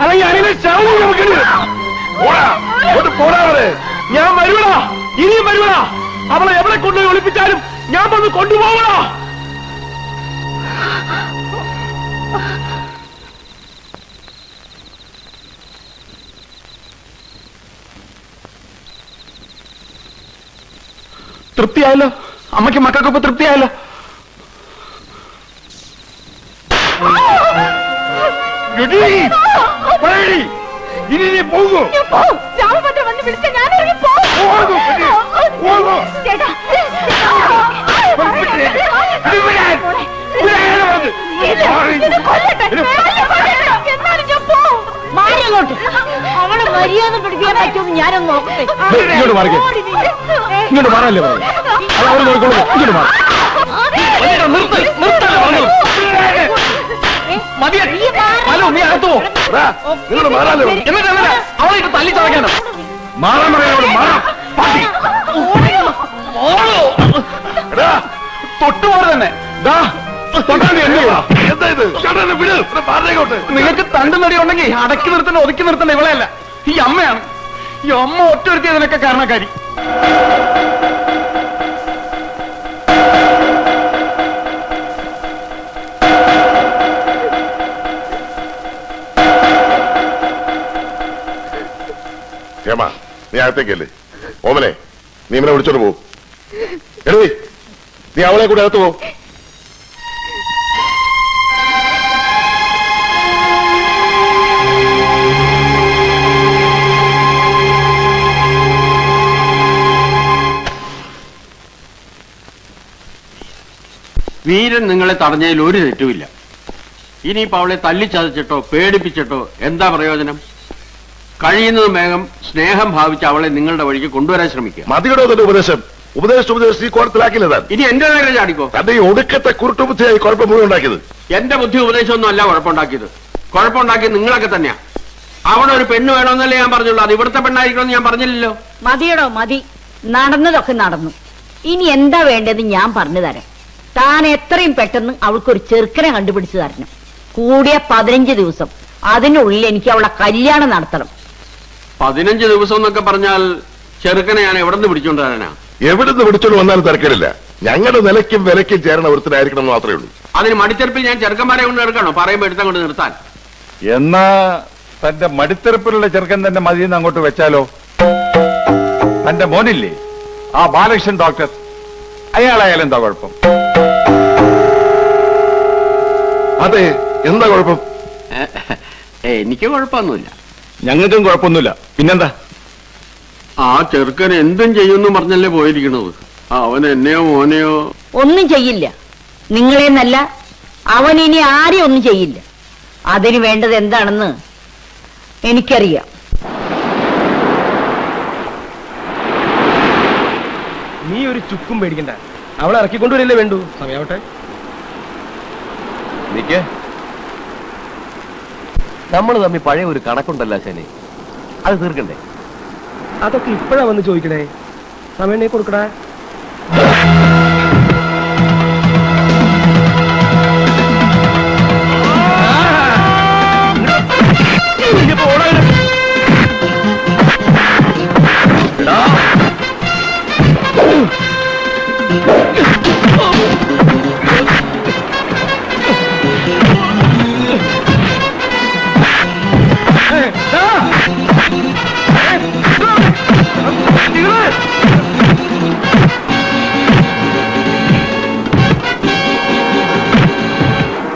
അല്ലെങ്കിൽ ആരെങ്കിലും ചാവും നമുക്കില്ല. ഞാൻ വരുവടാ, ഇനിയും വരുവടാ. അവളെ എവിടെ കൊണ്ടുപോയി ഒളിപ്പിച്ചാലും ഞാൻ വന്ന് കൊണ്ടുപോകണ. തൃപ്തിയായല്ലോ അമ്മയ്ക്ക്, മക്കൾക്കൊപ്പം തൃപ്തിയായല്ലോ. ഇനി നീ പോകൂ. അവളെ മര്യാദ പിടിക്കാൻ പറ്റുമെന്ന് ഞാനൊന്ന് നോക്കട്ടെ. ഇങ്ങോട്ട് മാറല്ലേ അവളായിട്ട് തല്ലി തറയ്ക്കാനോ? മാറാൻ പറയാ, തൊട്ടുപോലെ തന്നെ നിങ്ങൾക്ക് തണ്ട് നടിയുണ്ടെങ്കിൽ അടക്കി നിർത്തണ്ട, ഒതുക്കി നിർത്തണ്ട. ഇവളെയല്ല, ഈ അമ്മയാണ്. ഈ അമ്മ ഒറ്റവരുത്തി അതിനൊക്കെ കാരണക്കാരി. ക്ഷമ, നീ അകത്തേക്കല്ലേ? ഓമനെ, നീ ഇവനെ വിളിച്ചോട്ട് പോകും. എഴുതി നീ അവളെ കൂടെ അകത്ത് പോകും. വീരൻ നിങ്ങളെ തടഞ്ഞതിൽ ഒരു തെറ്റുമില്ല. ഇനിയിപ്പോ അവളെ തല്ലിച്ചതച്ചിട്ടോ പേടിപ്പിച്ചിട്ടോ എന്താ പ്രയോജനം? കഴിയുന്നതും വേഗം സ്നേഹം ഭാവിച്ച് അവളെ നിങ്ങളുടെ വഴിക്ക് കൊണ്ടുവരാൻ ശ്രമിക്കുക. മതിയുടെ ഉപദേശം ഉപദേശിലാക്കില്ല. ഇനി എന്റെ നേരെ ചാടിക്കോ. ഒടുക്കത്തെ കുരുട്ടുബുദ്ധിയായി കുഴപ്പം മുഴുവൻ ഉണ്ടാക്കിയത് എന്റെ ബുദ്ധി ഉപദേശമൊന്നും അല്ല. കുഴപ്പമുണ്ടാക്കിയത് നിങ്ങളൊക്കെ തന്നെയാ. अवड़े पेणुवे या अवड़े पेणाइण या मतियो मति इन एंता वेद या तरह तान एत्रയും പെട്ടെന്ന് അവൾക്കൊരു ചെറുക്കനെ കണ്ടുപിടിച്ചു തരണം കൂടിയ 15 ദിവസം അതിനുള്ളിൽ എനിക്ക് അവളെ കല്യാണം നടത്തണം 15 ദിവസം എന്നൊക്കെ പറഞ്ഞാൽ ചെറുക്കനെ ഞാൻ എവിടെന്ന് പിടിച്ചോണ്ട് വരാനാ എവിടെന്ന് പിടിച്ചോണ്ട് വന്നാലും തരക്കേടില്ല ഞങ്ങളുടെ നിലയ്ക്കും വിലയ്ക്കും ചേരണ ഒരുത്തനായിരിക്കണം മാത്രമേ ഉള്ളൂ അതിന് മടിത്തരപ്പിൽ ഞാൻ ചെറുക്കന്മാരെ കൊണ്ട് നടക്കണോ പറയുമ്പോൾ എടുത്താ കൊണ്ട് നിർത്താൻ എന്നാ തന്റെ മടിത്തരപ്പിലുള്ള ചെറുക്കൻ തന്നെ മതിന്ന് അങ്ങോട്ട് വെച്ചാലോ തന്റെ മോനില്ലേ ആ ബാലകൃഷ്ണൻ ഡോക്ടർ അയാളായാലും എന്താ കുഴപ്പം അതെ എന്താ കുഴപ്പം എനിക്ക് കുഴപ്പമൊന്നുമില്ല ഞങ്ങൾക്കും കുഴപ്പമൊന്നുമില്ല പിന്നെന്താ ആ ചെറുക്കൻ എന്തും ചെയ്യുമെന്ന് പറഞ്ഞല്ലേ പോയിരിക്കുന്നത് അവൻ എന്നെയോ മോനെയോ ഒന്നും ചെയ്യില്ല നിങ്ങളെന്നല്ല അവൻ ഇനി ആരെയും ഒന്നും ചെയ്യില്ല അതിന് വേണ്ടത് എന്താണെന്ന് എനിക്കറിയാം നീ ഒരു ചുക്കും പേടിക്കണ്ട അവളെ ഇറക്കിക്കൊണ്ടുവരില്ലേ വേണ്ടു സമയാവട്ടെ നിക്ക് നമ്മൾ തമ്മിൽ പഴയ ഒരു കണക്കുണ്ടല്ല ശനി അത് തീർക്കണ്ടേ അതൊക്കെ ഇപ്പോഴാ വന്ന് ചോദിക്കണേ സമയനേ കൊടുക്കടാ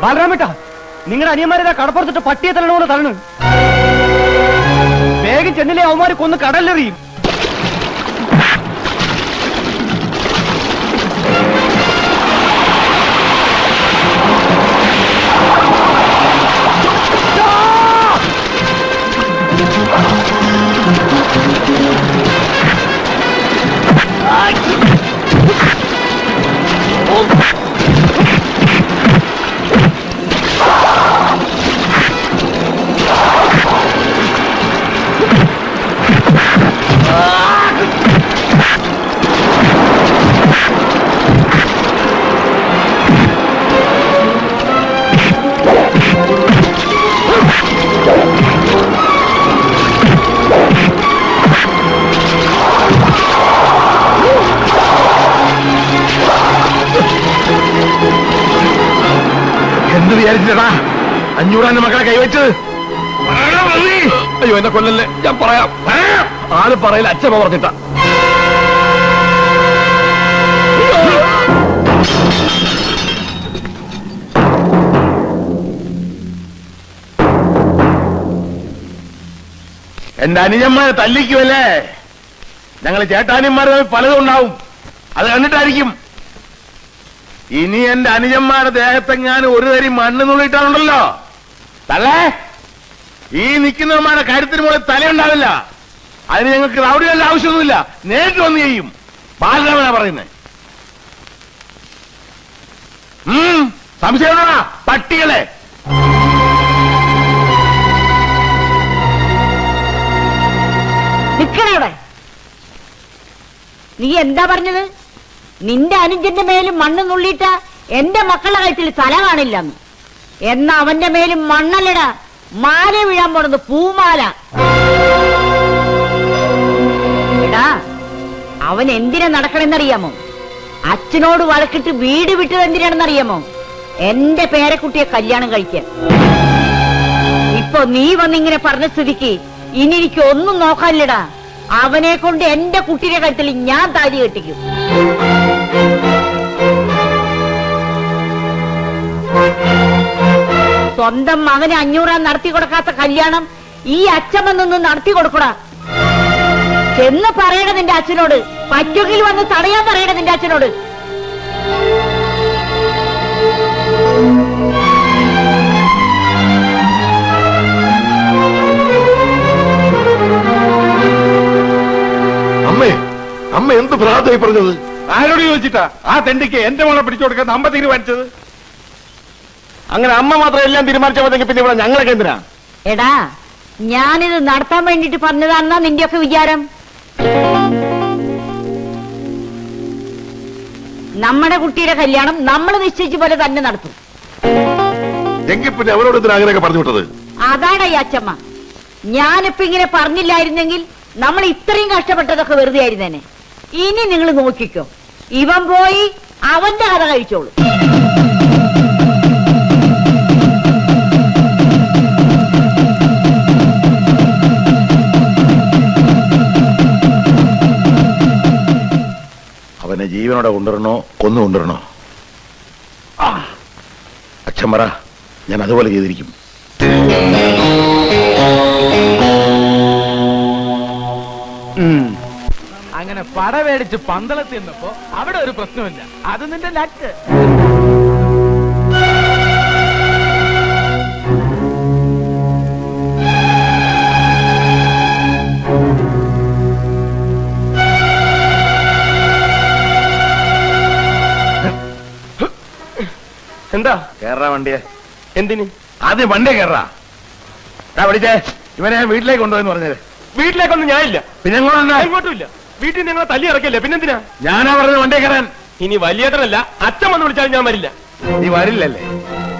ബാലരാമേട്ടാ നിങ്ങളുടെ അനിയന്മാരെ കടപ്പുറത്തിട്ട് പട്ടിയെ തരണോന്ന് തരണു വേഗം ചെന്നിലെ അവന്മാര് കൊന്ന് കടലിലെറിയും അഞ്ഞൂറാന്റെ മക്കളെ കൈവച്ച് അയ്യോ എന്നെ കൊല്ലല്ലേ ഞാൻ പറയാം ആര് പറയില്ല അച്ഛമ്മ പറഞ്ഞിട്ട എന്റെ അനുജന്മാരെ തല്ലിക്കുമല്ലേ ഞങ്ങൾ ചേട്ടാനിമാരെ പലതും ഉണ്ടാവും അത് കണ്ടിട്ടായിരിക്കും ഇനി എന്റെ അനുജന്മാരുടെ ദേഹത്തെങ്ങാനും ഒരു തരി മണ്ണ് നുള്ളിട്ടാണുണ്ടല്ലോ തള്ളേ ഈ നിൽക്കുന്നവന്മാരുടെ കാര്യത്തിന് മുകളിൽ തലയുണ്ടാവില്ല അതിന് ഞങ്ങൾക്ക് റൗഡികളുടെ ആവശ്യമൊന്നുമില്ല നേരിട്ട് വന്നു ചെയ്യും ബാലരാമനാ പറയുന്നേ സംശയമാണോ പട്ടികളെ നിൽക്കണവിടെ നീ എന്താ പറഞ്ഞത് നിന്റെ അനുജന്റെ മേലും മണ്ണ് നുള്ളിയിട്ട എന്റെ മക്കളുടെ കഴുത്തിൽ തല കാണില്ല എന്നാ അവന്റെ മേലും മണ്ണല്ലട മാല വീഴാൻ പോണത് പൂമാല എടാ അവൻ എന്തിനാ നടക്കണെന്നറിയാമോ അച്ഛനോട് വഴക്കിട്ട് വീട് വിട്ടത് എന്തിനാണെന്നറിയാമോ എന്റെ പേരക്കുട്ടിയെ കല്യാണം കഴിക്കാൻ ഇപ്പൊ നീ വന്നിങ്ങനെ പറഞ്ഞ സ്ഥിതിക്ക് ഇനി എനിക്ക് ഒന്നും നോക്കാനില്ലടാ അവനെ കൊണ്ട് എന്റെ കുട്ടിയുടെ കഴുത്തിൽ ഞാൻ താലി കെട്ടിക്കും സ്വന്തം മകന് 500 നടത്തി കൊടുക്കാത്ത കല്യാണം ഈ അച്ഛമ്മ നിന്ന് നടത്തി കൊടുക്കൂടാ ചെന്ന് പറയണ നിന്റെ അച്ഛനോട് പറ്റുകിൽ വന്ന് തടയാൻ പറയണ നിന്റെ അച്ഛനോട് അമ്മേ അമ്മ എന്ത് പ്രാധായി പറഞ്ഞത് ആരോട് ചോദിച്ചിട്ടാ ആ തെണ്ടിക്ക് എന്റെ മോളെ പിടിച്ചു കൊടുക്കാൻ അമ്മ തീരുമാനിച്ചത് അങ്ങനെ അമ്മ മാത്രം എല്ലാം തീരുമാനിച്ചാൽ പിന്നെ ഇവിടെ ഞങ്ങളൊക്കെ എന്തിനാ എടാ यानी पर नि विचार नम्बे कुटी कल्याण निश्चय अदाण अच्म यानिपिंगे पर नाम इत्र कष्टपेद वेदे इन नि नोकिको इवन कथ कहू जीवनोड़ उणो अक्षम यादव अगने पड़ मेड़ पंद अवड़े प्रश्न अब आदमी वंडे क्या इवन या वीटे वीटे या वीटी तल या वंडे इन वलियटन अच्छा वरिल नी वरिले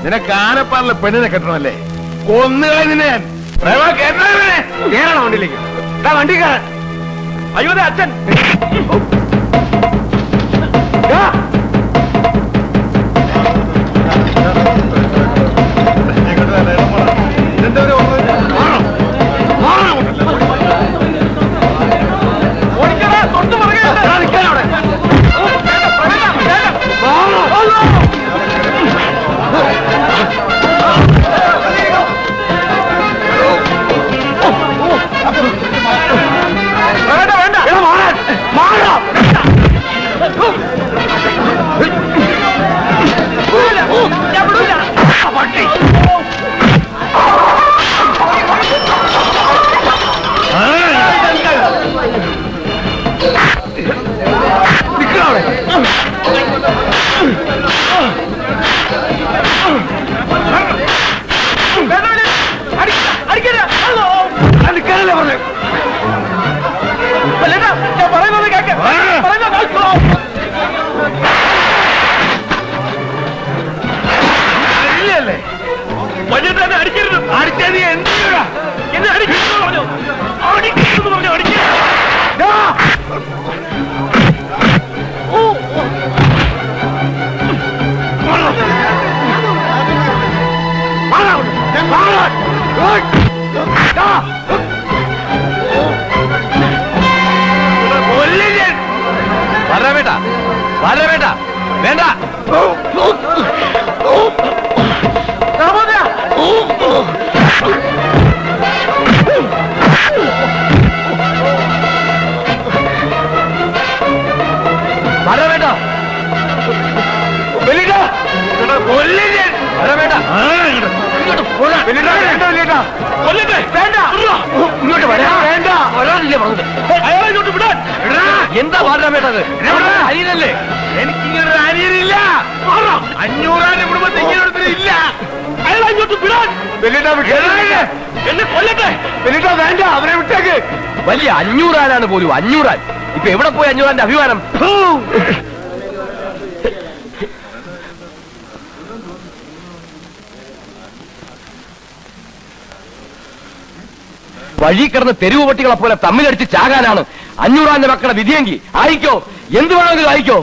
निनपाल पेणिने कटणल वी वी अयो अच्छन അഭിമാനം വഴി കിടന്ന് തെരുവ് പട്ടികളെ പോലെ തമ്മിലടിച്ച് ചാകാനാണ് അഞ്ഞൂറാന്റെ മക്കളുടെ വിധിയെങ്കിൽ ആയിക്കോ, എന്ത് വേണമെങ്കിലും ആയിക്കോ.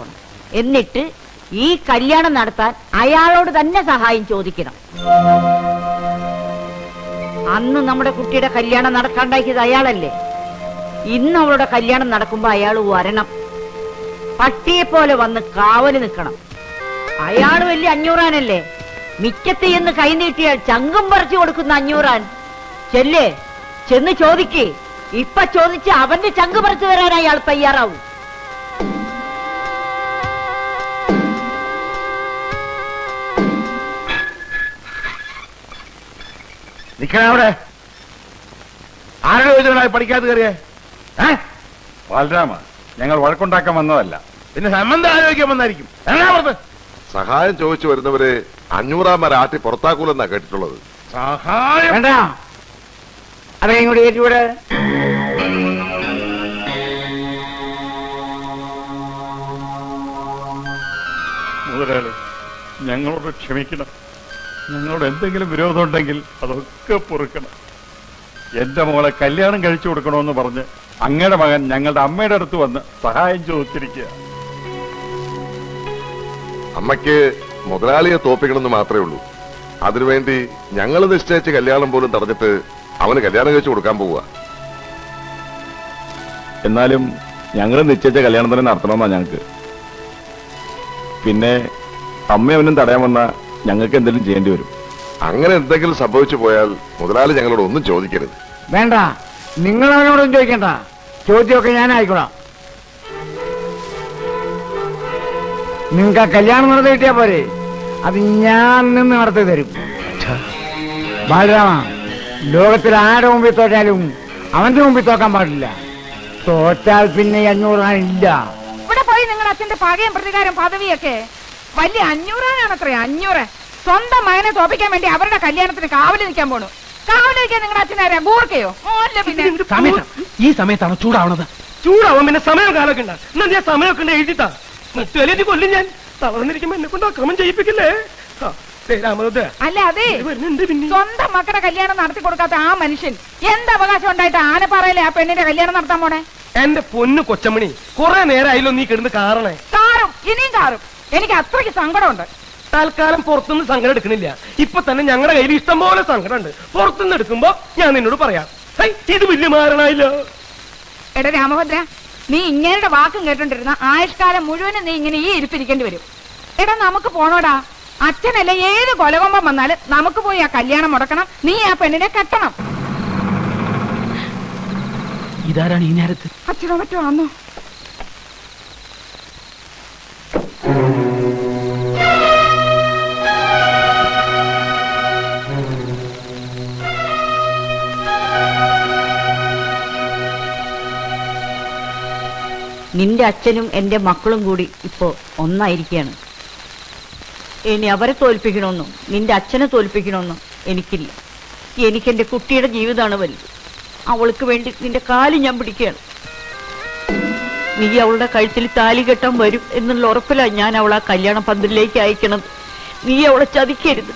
ो नि कल्याण अोड़ सहाय चोद अम्बे कुछ कल्याण अल इन कल्याण अरण पटियेपोले वन कावल निकण अल्य अूरान मिचती कई नीटिया चंगं पड़क अूरा चले चोदिक इप चोद चंग पर अयाल तैयार आरोप पढ़ी बालराम संबंध आलोच സഹായം ചോദിച്ചു വരുന്നവരെ അഞ്ഞൂറാമര ആട്ടി പുറത്താക്കൂലെന്നാ കേട്ടിട്ടുള്ളത്. സഹായം വേണ്ട. അതേ ഇങ്ങോട്ട് കേറ്റിവിടെ. മുതലാളി ഞങ്ങളോട് ക്ഷമിക്കണം. ഞങ്ങളോട് എന്തെങ്കിലും വിരോധം ഉണ്ടെങ്കിൽ അതൊക്കെ പൊറുക്കണം. എന്റെ മോളെ കല്യാണം കഴിച്ചു കൊടുക്കണമെന്ന് പറഞ്ഞ് അങ്ങയുടെ മകൻ ഞങ്ങളുടെ അമ്മയുടെ അടുത്ത് വന്ന് സഹായം ചോദിച്ചിരിക്കുക. അമ്മയ്ക്ക് മുതലാളിയെ തോപ്പിക്കണമെന്ന് മാത്രമേ ഉള്ളൂ. അതിനുവേണ്ടി ഞങ്ങൾ നിശ്ചയിച്ച കല്യാണം പോലും തടഞ്ഞിട്ട് അവന് കല്യാണം കഴിച്ചു കൊടുക്കാൻ പോവുക. എന്നാലും ഞങ്ങൾ നിശ്ചയിച്ച കല്യാണം തന്നെ നടത്തണമെന്നാ ഞങ്ങൾക്ക്. പിന്നെ അമ്മയവനും തടയാൻ വന്നാൽ ഞങ്ങൾക്ക് എന്തെങ്കിലും ചെയ്യേണ്ടി വരും. അങ്ങനെ എന്തെങ്കിലും സംഭവിച്ചു പോയാൽ മുതലാളി ഞങ്ങളോട് ഒന്നും ചോദിക്കരുത്. വേണ്ട, നിങ്ങൾ അവനോടൊന്നും ചോദിക്കണ്ട. ചോദ്യമൊക്കെ ഞാനായിക്കോളാം. നിങ്ങക്ക് ആ കല്യാണം നടത്തി കിട്ടിയാ പോരെ, അത് ഞാൻ നിന്ന് നടത്തി തരും. ബാലരാമ, ലോകത്തിൽ ആരുടെ മുമ്പിൽ തോറ്റാലും അവന്റെ മുമ്പിൽ തോക്കാൻ പാടില്ല. തോറ്റാൽ പിന്നെ അഞ്ഞൂറാനില്ല. ഇവിടെ പോയി നിങ്ങൾ അച്ഛന്റെ പകയും പ്രതികാരം പദവിയൊക്കെ വലിയ അഞ്ഞൂറാനാണത്രേ. അഞ്ഞൂറ് സ്വന്തം മകനെ തോപ്പിക്കാൻ വേണ്ടി അവരുടെ കല്യാണത്തിന് കാവല് നിൽക്കാൻ പോണു. കാവല് നിൽക്കാൻ നിങ്ങളുടെ അച്ഛനാരാ, ബൂർക്കയോ? ഈ സമയത്താണ് ചൂടാവണത്. ചൂടാവാൻ പിന്നെ സമയം കാലൊക്കെ ഉണ്ടാകും. സമയമൊക്കെ എഴുതിട്ടാ സ്വന്തം മക്കളുടെ കല്യാണം നടത്തി കൊടുക്കാത്ത ആ മനുഷ്യൻ എന്തവകാശം ഉണ്ടായിട്ട് ആനപ്പാറയിലെ ആ പെണ്ണിന്റെ കല്യാണം നടത്താൻ പോണേ? എന്റെ പൊന്നു കൊച്ചമണി, കുറെ നേരമായില്ലോ നീ കിടന്ന് കാറണേ. കാറും ഇനിയും കാറും. എനിക്ക് അത്രയ്ക്ക് സങ്കടമുണ്ട്. തൽക്കാലം പുറത്തുനിന്ന് സങ്കടം എടുക്കണില്ല. ഇപ്പൊ തന്നെ ഞങ്ങളുടെ കയ്യിൽ ഇഷ്ടം പോലെ സങ്കടം ഉണ്ട്. പുറത്തുനിന്ന് എടുക്കുമ്പോ ഞാൻ നിന്നോട് പറയാം. ഇത് വലിയ മാരണായില്ലോ. എടാ രാമഭദ്ര, നീ ഇങ്ങനെ വാക്കും കേട്ടോണ്ടിരുന്ന ആയുഷ്കാലം മുഴുവനും നീ ഇങ്ങനെ ഈ ഇരിപ്പിരിക്കേണ്ടി വരും. എടാ നമുക്ക് പോണോടാ. അച്ഛനല്ല ഏത് കൊലകൊമ്പം വന്നാലും നമുക്ക് പോയി ആ കല്യാണം മുടക്കണം. നീ ആ പെണ്ണിനെ കെട്ടണം. ഇതാരാണ് ഈ നേരത്ത് അച്ഛനോ മറ്റോ വന്നു? നിന്റെ അച്ഛനും എന്റെ മക്കളും കൂടി ഇപ്പോ ഒന്നായിരിക്കുകയാണ്. ഇനി അവരെ തോൽപ്പിക്കണമെന്നും നിന്റെ അച്ഛനെ തോൽപ്പിക്കണമെന്നും എനിക്കില്ല. എനിക്കെന്റെ കുട്ടിയുടെ ജീവിതമാണ് വലുത്. അവൾക്ക് വേണ്ടി നിന്റെ കാല് ഞാൻ പിടിക്കുകയാണ്. നീ അവളുടെ കഴുത്തിൽ താലി കെട്ടാൻ വരും എന്നുള്ള ഉറപ്പിലാണ് ഞാൻ അവളെ കല്യാണ പന്തലിലേക്ക് അയക്കണത്. നീ അവളെ ചതിക്കരുത്.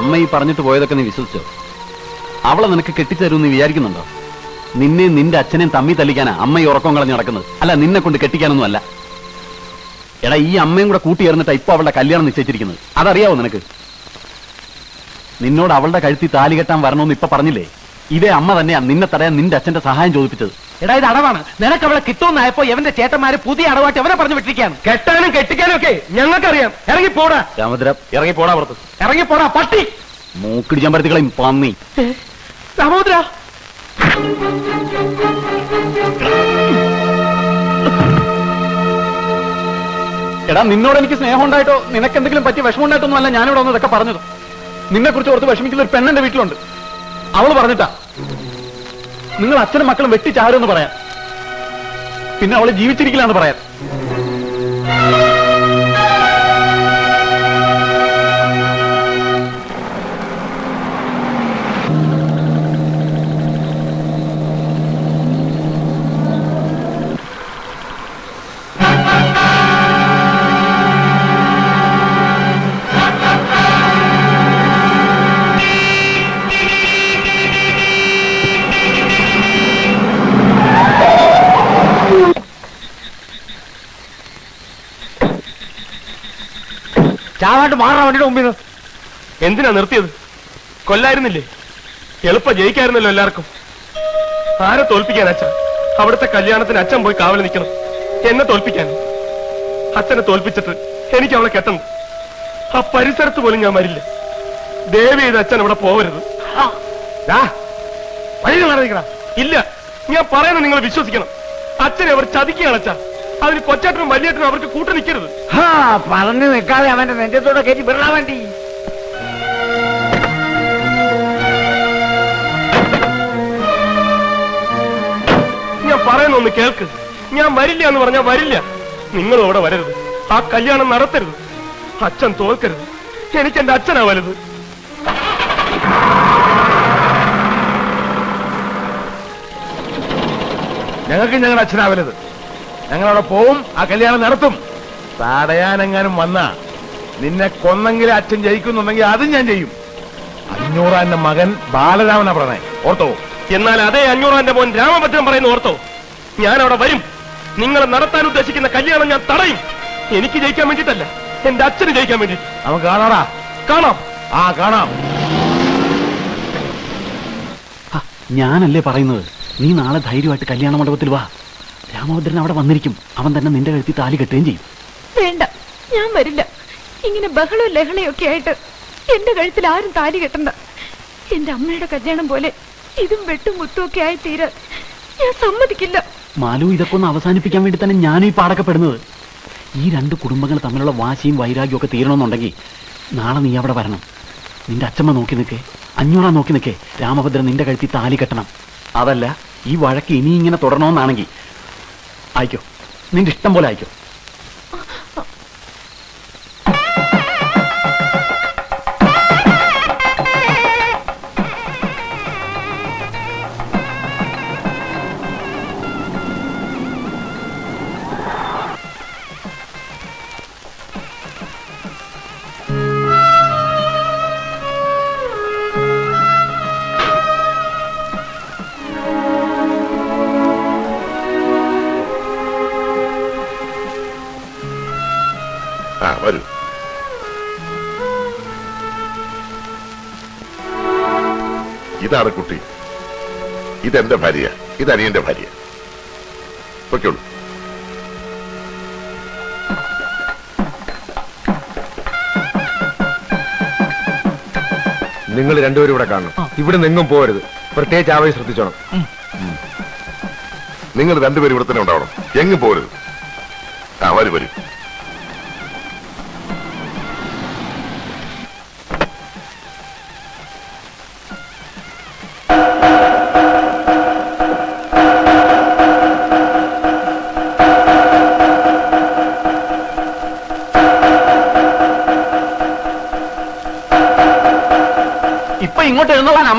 അമ്മ ഈ പറഞ്ഞിട്ട് പോയതൊക്കെ നീ വിശ്വസിച്ചോ? അവളെ നിനക്ക് കെട്ടിച്ചരുമെന്ന് വിചാരിക്കുന്നുണ്ടോ? നിന്നെയും നിന്റെ അച്ഛനെയും തമ്മി തല്ലിക്കാനാ അമ്മ ഈ ഉറക്കം കളഞ്ഞ് നടക്കുന്നത്, അല്ല നിന്നെ കൊണ്ട് കെട്ടിക്കാനൊന്നും അല്ല. എടാ, ഈ അമ്മയും കൂടെ കൂട്ടിയേർന്നിട്ടാ ഇപ്പൊ അവളുടെ കല്യാണം നിശ്ചയിച്ചിരിക്കുന്നത്, അതറിയാവോ നിനക്ക്? നിന്നോട് അവളുടെ കഴുത്തി താലി കെട്ടാൻ വരണമെന്ന് ഇപ്പൊ പറഞ്ഞില്ലേ? ഇതേ അമ്മ തന്നെയാ നിന്നെ തടയാൻ നിന്റെ അച്ഛന്റെ സഹായം ചോദിപ്പിച്ചത്. എടാ, ഇത് അടവാണ്. നിനക്ക് അവളെ കിട്ടുമെന്നായപ്പോ എവന്റെ ചേട്ടന്മാര് പുതിയ അടവായിട്ട് അവനെ പറഞ്ഞു വിട്ടിരിക്കുകയാണ്. കെട്ടാനും കെട്ടിക്കാനും ഒക്കെ ഞങ്ങൾക്കറിയാം. ഇറങ്ങിപ്പോടാ രാമദ്രം, ഇറങ്ങിപ്പോടാ പുറത്ത്, ഇറങ്ങിപ്പോടാ പട്ടി, മൂക്കിടി ചമ്പരത്തിക്കളെയും പന്നി. രാമദ്ര, എടാ നിന്നോട് എനിക്ക് സ്നേഹം ഉണ്ടായിട്ടോ നിനക്കെന്തെങ്കിലും പറ്റിയ വിഷമം ഉണ്ടായിട്ടൊന്നും അല്ല ഞാനിവിടെ ഒന്ന് ഇതൊക്കെ പറഞ്ഞത്. നിന്നെ കുറിച്ച് ഓർത്ത് വിഷമിക്കുന്ന ഒരു പെണ്ണെന്റെ വീട്ടിലുണ്ട്. അവള് പറഞ്ഞിട്ടാ നിങ്ങൾ അച്ഛനും മക്കളും വെട്ടിച്ചാരുമെന്ന് പറയാം, പിന്നെ അവള് ജീവിച്ചിരിക്കില്ലാന്ന് പറയാം. ചാവാണ്ട് മാറാ വണ്ടിയുടെ മുമ്പിൽ. എന്തിനാ നിർത്തിയത്? കൊല്ലായിരുന്നില്ലേ? എളുപ്പം ജയിക്കായിരുന്നല്ലോ എല്ലാവർക്കും. ആരെ തോൽപ്പിക്കാൻ അച്ഛൻ? അവിടുത്തെ കല്യാണത്തിന് അച്ഛൻ പോയി കാവൽ നിൽക്കണം. എന്നെ തോൽപ്പിക്കാൻ? അച്ഛനെ തോൽപ്പിച്ചിട്ട് എനിക്ക് അവളെ കെട്ടണം. ആ പരിസരത്ത് പോലും ഞാൻ വരില്ല. ദേവി ചെയ്ത് അച്ഛൻ അവിടെ പോവരുത്. ഇല്ല, ഞാൻ പറയുന്നത് നിങ്ങൾ വിശ്വസിക്കണം. അച്ഛനെ അവർ ചതിക്കുകയാണ് അച്ഛാ. അതിന് കൊച്ചേട്ടനും വലിയേട്ടനും അവർക്ക് കൂട്ടു നിൽക്കരുത്. പറഞ്ഞു നിൽക്കാതെ അവന്റെ നെഞ്ചത്തോടെ കയറ്റി വിടാൻ വേണ്ടി. ഞാൻ പറയുന്നൊന്ന് കേൾക്ക്. ഞാൻ വരില്ല എന്ന് പറഞ്ഞാൽ വരില്ല. നിങ്ങളും അവിടെ വരരുത്. ആ കല്യാണം നടത്തരുത്. അച്ഛൻ തോൽക്കരുത്. എനിക്ക് എന്റെ അച്ഛനാ വലുത്. ഞങ്ങൾക്ക് ഞങ്ങളുടെ അച്ഛനാ വലുത്. ഞങ്ങളവിടെ പോവും, ആ കല്യാണം നടത്തും. തടയാനെങ്ങാനും വന്നാ നിന്നെ കൊന്നെങ്കിൽ അച്ഛൻ ജയിക്കുന്നുണ്ടെങ്കിൽ അതും ഞാൻ ചെയ്യും. അഞ്ഞൂറാന്റെ മകൻ ബാലരാമനാ പറഞ്ഞേ, ഓർത്തോ? എന്നാൽ അതേ അഞ്ഞൂറാന്റെ മോൻ രാമഭദ്രൻ പറയുന്ന ഓർത്തോ? ഞാനവിടെ വരും. നിങ്ങൾ നടത്താൻ ഉദ്ദേശിക്കുന്ന കല്യാണം ഞാൻ തടയും. എനിക്ക് ജയിക്കാൻ വേണ്ടിയിട്ടല്ല, എന്റെ അച്ഛന് ജയിക്കാൻ വേണ്ടിയിട്ട്. നമുക്ക് കാണാറാ? കാണാം. ആ കാണാം. ഞാനല്ലേ പറയുന്നത്, നീ നാളെ ധൈര്യമായിട്ട് കല്യാണ മണ്ഡപത്തിൽ വാ. രാമഭദ്രൻ അവിടെ വന്നിരിക്കും. അവൻ തന്നെ നിന്റെ കഴുത്തി താലി കെട്ടുകയും ചെയ്യും. വേണ്ട, ഞാൻ വരില്ല. ഇങ്ങനെ ബഹളവും ലഹളയൊക്കെ ആയിട്ട് എന്റെ കഴുത്തിൽ ആരും താലി കെട്ടണ്ട. എന്റെ അമ്മയുടെ കല്യാണം പോലെ ഇതും വെട്ടും മുത്തുമൊക്കെ ആയി തീരാൻ ഞാൻ സമ്മതിക്കില്ല. മാലു, ഇതൊക്കെ ഒന്ന് അവസാനിപ്പിക്കാൻ വേണ്ടി തന്നെ ഞാനും ഈ പാടക്കപ്പെടുന്നത്. ഈ രണ്ട് കുടുംബങ്ങൾ തമ്മിലുള്ള വാശിയും വൈരാഗ്യവും ഒക്കെ തീരണമെന്നുണ്ടെങ്കിൽ നാളെ നീ അവിടെ വരണം. നിന്റെ അച്ഛമ്മ നോക്കി നിൽക്കേ, അഞ്ഞൂറാ നോക്കി നിൽക്കേ. രാമഭദ്രൻ നിന്റെ കഴുത്തി താലി കെട്ടണം. അതല്ല ഈ വഴക്ക് ഇനി ഇങ്ങനെ തുടരണമെന്നാണെങ്കിൽ അയക്കോ, നിന്റെ ഇഷ്ടം പോലെ അയക്കോ. ഇതാണ് കുട്ടി, ഇതെന്റെ ഭാര്യ, ഇത് അനിയന്റെ ഭാര്യ. ഓക്കെയുള്ളൂ. നിങ്ങൾ രണ്ടുപേരും ഇവിടെ കാണണം. ഇവിടെ നിന്നും പോകരുത്. പ്രത്യേകിച്ച് ആവയെ ശ്രദ്ധിച്ചോണം. നിങ്ങൾ രണ്ടുപേരും ഇവിടെ തന്നെ ഉണ്ടാവണം, എങ്ങും പോകരുത്. ആ വരും വരും. मुदलालिया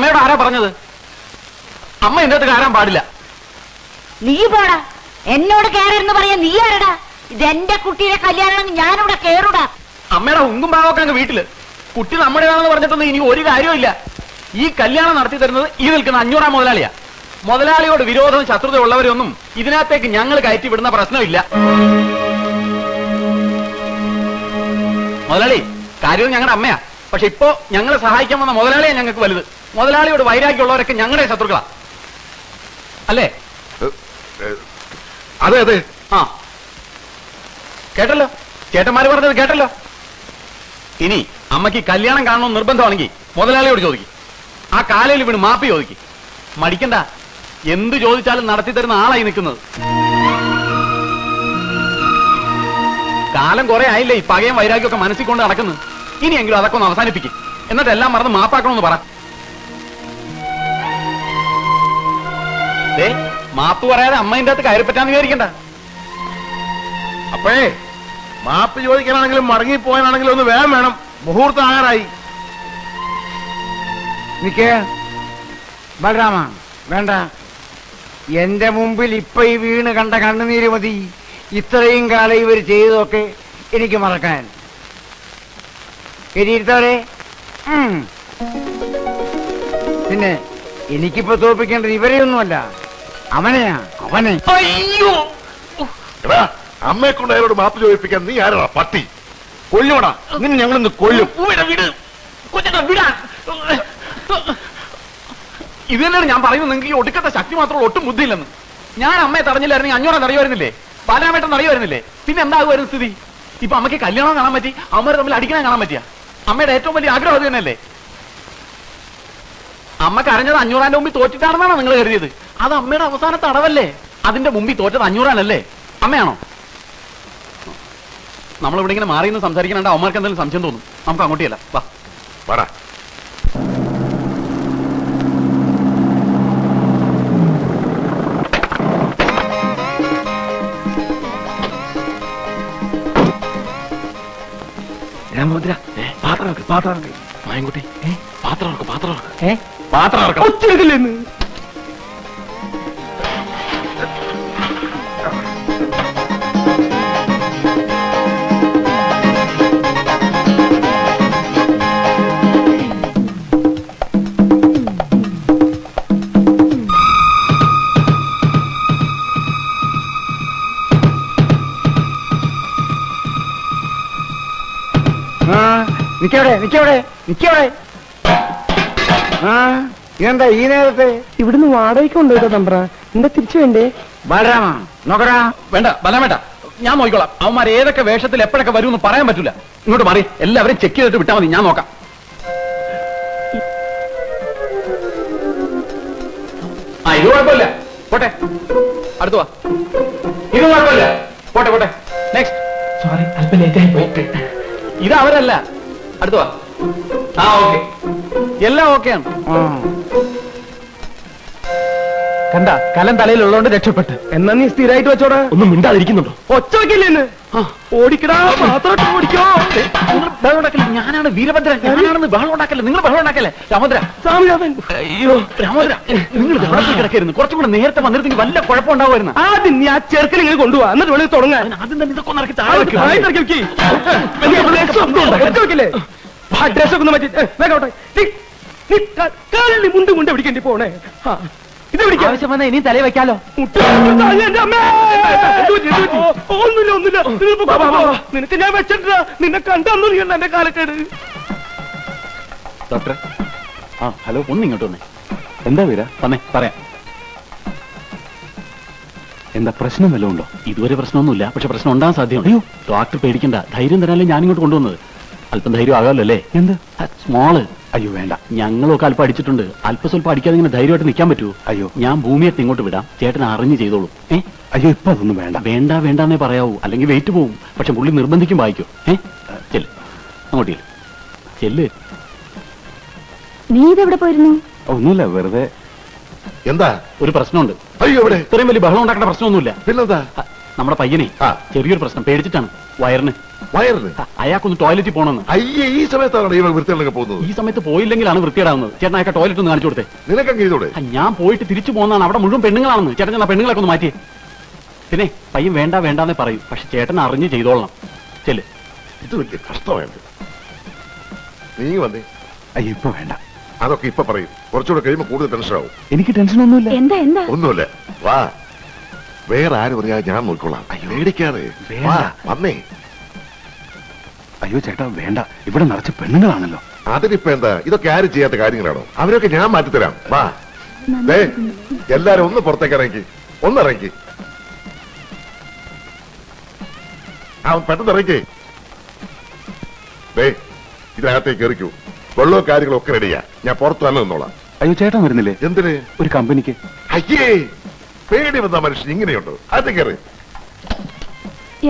മുതലാളിയോട് വിരോധം ശത്രുതയുള്ളവരൊന്നും ഇതിനത്തേക്ക് ഞങ്ങൾ കയറ്റി വിടുന്ന പ്രശ്നമില്ല. മുതലാളി കാര്യം ഞങ്ങളുടെ അമ്മയാ. പക്ഷെ ഇപ്പോ ഞങ്ങളെ സഹായിക്കാൻ വന്ന മുതലാളിയെ ഞങ്ങൾക്ക് വലുത്. മുതലാളിയോട് വൈരാഗ്യമുള്ളവരൊക്കെ ഞങ്ങളുടെ ശത്രുക്കളാ. അല്ലേ? അതെ അതെ. ആ. കേട്ടല്ലോ. ചേട്ടന്മാർ പറഞ്ഞത് കേട്ടല്ലോ. ഇനി അമ്മയ്ക്ക് കല്യാണം കാണണമെന്ന് നിർബന്ധമാണെങ്കിൽ മുതലാളിയോട് ചോദിക്കും. ആ കാലയിൽ വീണ് മാപ്പി ചോദിക്കും. मड़िकंड एंत चोद आई निकालम कुरे आई पगय वैराग्य मनसिक इन अदानिपल मरद मापा माप अम्मे कयरी पचा विचा अपे माप चोदाने मड़ंगिपोन वे वेण मुहूर्त आगाराई बलराम वेंड एंटे मुंबिल वीण कण्णुनीर मति इत्रयुम कालम इवर चेय्ततोक्के एनिक्क मरक्कान केरियिरुत्तवरे पिन्ने एनिक्किप्प तोप्पिक्केण्डत इवरेयोन्नुमल्ल अवनेया अवने अय्यो एडा अम्मयेक्कोण्ड अयालोड माप्प चोदिप्पिक्कान नी आराडा पट्टी कोल्लुमडा निन्ने ഞങ്ങൾ ഇന്ന് കൊല്ലും വിട വിട കൊച്ചടാ വിട इतना या शक्ति मतलब बुद्धि या अम्मे तड़ी अूरावे पलामेटे स्थिति इप अम्मी कल्याण का अम्मे तमिल अड़कान का अम्मे ऐटों वलिए आग्रह अम्म के अरज अूरा मुंबई तोचाण अब अम्मेसान अड़वल अंबी तोच अूरान अम्मो नामिंग मारी संसा अम्म संशय तौर नमोटे वाह ഇവിടുന്ന് വാടകയ്ക്ക് കൊണ്ടുപോയിട്ടോ തമ്പ്ര എന്താ തിരിച്ചു വേണ്ടേ ബലരാമ നോക്കടാ വേണ്ട ബലമേട്ട ഞാൻ നോക്കിക്കോളാം അവന്മാർ ഏതൊക്കെ വേഷത്തിൽ എപ്പോഴൊക്കെ വരുമെന്ന് പറയാൻ പറ്റില്ല ഇങ്ങോട്ട് മാറി എല്ലാവരെയും ചെക്ക് ചെയ്തിട്ട് വിട്ടാൽ മതി ഞാൻ നോക്കാം ആ ഇത് കുഴപ്പമില്ല പോട്ടെ അടുത്ത വാ ഇത് കുഴപ്പമില്ല പോട്ടെ പോട്ടെ നെക്സ്റ്റ് സോറി അല്പം ലേറ്റ് ആയി പോയി ഇത് അവരല്ല അടുത്ത വാ ആ ഓക്കേ എല്ലാം ഓക്കേയാണ് കണ്ട കലം തലയിലുള്ളോണ്ട് രക്ഷപ്പെട്ടു എന്നാ നീ സ്ഥിരമായിട്ട് വെച്ചോടാ ഒന്നും മിണ്ടാതിരിക്കുന്നുണ്ടോ ഒച്ചവെക്കില്ലേ ഓടിക്കടാ മാത്രോട്ട് ഓടിക്കോ ബഹളം ഉണ്ടാക്കല്ലേ ഞാനാണ് വീരഭദ്ര ഞാനാണെന്ന് ബഹളം ഉണ്ടാക്കല്ലേ നിങ്ങൾ ബഹളം ഉണ്ടാക്കല്ലേ രാമോദ്ര സ്വാമിനാഥൻ അയ്യോ രാമോദ്ര നിങ്ങൾ ബഹളത്തിൽ കിടക്കരുത് കുറച്ചും കൂടി നേരത്തെ വന്നിരുന്നെങ്കിൽ വല്ല കുഴപ്പം ഉണ്ടാവുമായിരുന്നു ആദ്യം നീ ആ ചെറുക്കനെ ഇങ്ങോട്ട് കൊണ്ടുവാ എന്നിട്ട് വെളിയിൽ തുടങ്ങാൻ ആദ്യം തന്നെ ഇതൊക്കെ നടക്കി താഴെ വെക്ക് താഴെ വെക്ക് ഒച്ചവെക്കില്ലേ ആ ഡ്രസ് ഒക്കെ ഒന്ന് മാറ്റി വേഗോട്ടെ നീ കാലിൽ മുണ്ട് പിടിക്കേണ്ടി പോണേ ആ ഇത് പിടിക്ക് ആവശ്യം വന്നാ ഇനി തലയിൽ വെക്കാലോ മുട്ടാ അമ്മേ ഒന്നുമില്ല ഒന്നുമില്ല നിനക്ക് ഞാൻ വെച്ചിട്ടാ നിന്നെ കണ്ടൊന്നുമില്ല എന്റെ കാലക്കേട് ഡോക്ടർ ആ ഹലോ ഒന്ന് ഇങ്ങോട്ട് വന്നേ എന്താ വീരാ വന്നേ പറയാം എന്താ പ്രശ്നം വല്ലതും ഉണ്ടോ ഇതുവരെ പ്രശ്നമൊന്നുമില്ല പക്ഷെ പ്രശ്നം ഉണ്ടാകാൻ സാധ്യതയുണ്ട് അയ്യോ ഡോക്ടർ പേടിക്കണ്ട ധൈര്യം തരാനല്ലേ ഞാൻ ഇങ്ങോട്ട് കൊണ്ടുവന്നത് അല്പം ധൈര്യം ആകാമല്ലേ എന്ത് സ്മോള് അയ്യോ വേണ്ട ഞങ്ങളൊക്കെ അല്പം അടിച്ചിട്ടുണ്ട് അല്പം സ്വല്പം അടിക്കാതെ ഇങ്ങനെ ധൈര്യമായിട്ട് നിൽക്കാൻ പറ്റുമോ അയ്യോ ഞാൻ ഭൂമിയെത്തി ഇങ്ങോട്ട് വിടാം ചേട്ടൻ അറിഞ്ഞു ചെയ്തോളൂ ഏ അയ്യോ ഇപ്പം അതൊന്നും വേണ്ട വേണ്ട വേണ്ടെന്നേ പറയാവൂ അല്ലെങ്കിൽ വെയിറ്റ് പോവും പക്ഷെ പുള്ളി നിർബന്ധിക്കും വായിക്കോ ഏ ചെല്ല് അങ്ങോട്ട് ചെല്ല് നീ ഇതെവിടെ പോയിരുന്നു ഒന്നുമില്ല വെറുതെ എന്താ ഒരു പ്രശ്നമുണ്ട് അയ്യോ ഇവിടെ ഇത്രയും വലിയ ബഹളം ഉണ്ടാക്കേണ്ട പ്രശ്നമൊന്നുമില്ല പിന്നെന്താ നമ്മുടെ പയ്യനെ ചെറിയൊരു പ്രശ്നം പേടിച്ചിട്ടാണ് അയാൾക്കൊന്ന് ടോയ്ലറ്റിൽ പോകണമെന്ന്. അയ്യേ, ഈ സമയത്താണ് ഇവർ വൃത്തികളൊക്കെ പോകുന്നത്. ഈ സമയത്ത് പോയില്ലെങ്കിലാണ് വൃത്തിയിടാവുന്നത്. ചേട്ടൻ അയാൾക്ക് ടോയ്ലറ്റ് ഒന്ന് കാണിച്ചു കൊടുത്തേ. നിനക്കങ്ങോടെ ഞാൻ പോയിട്ട് തിരിച്ചു പോകുന്നതാണ്. അവിടെ മുഴുവൻ പെണ്ണുങ്ങളാണെന്ന്. ചേട്ടൻ ഞാൻ പെണ്ണുങ്ങളൊക്കെ ഒന്ന് മാറ്റി. പിന്നെ പയ്യൻ വേണ്ട വേണ്ടാന്നേ പറയും, പക്ഷെ ചേട്ടൻ അറിഞ്ഞ് ചെയ്തോളണം. ചെല്, ഇത് വലിയ കഷ്ടമായിട്ട്. നീ വന്നേ. അയ്യ, ഇപ്പൊ വേണ്ട, അതൊക്കെ ഇപ്പൊ പറയും. കുറച്ചുകൂടെ കഴിയുമ്പോ കൂടുതൽ ടെൻഷൻ ആവും. എനിക്ക് ടെൻഷൻ ഒന്നുമില്ല, ഒന്നുമില്ല. വാ, വേറെ ആരും അറിയാതെ ഞാൻ നോക്കിക്കൊള്ളാം. പേടിക്കാതെ വന്നേ. അയ്യോ ചേട്ടാ വേണ്ട, ഇവിടെ നിറച്ച് പെണ്ണുങ്ങളാണല്ലോ. അതിനിപ്പോ എന്താ, ഇതൊക്കെ ആരും ചെയ്യാത്ത കാര്യങ്ങളാണോ? അവരൊക്കെ ഞാൻ മാറ്റിത്തരാം. വാ, എല്ലാരും ഒന്ന് പുറത്തേക്ക് ഇറങ്ങി, ഒന്നിറങ്ങി. അവൻ പെട്ടെന്ന് ഇറങ്ങി. ഇതിനകത്തേക്ക് എറിക്കൂ. വെള്ളവും കാര്യങ്ങളൊക്കെ റെഡിയാ. ഞാൻ പുറത്തു തന്നെ നിന്നോളാം. അയ്യോ ചേട്ടൻ വരുന്നില്ലേ? എന്തിന്? ഒരു കമ്പനിക്ക്. അയ്യേ, പേടി വന്ന മനുഷ്യൻ ഇങ്ങനെയുണ്ടോ? അത് കയറി.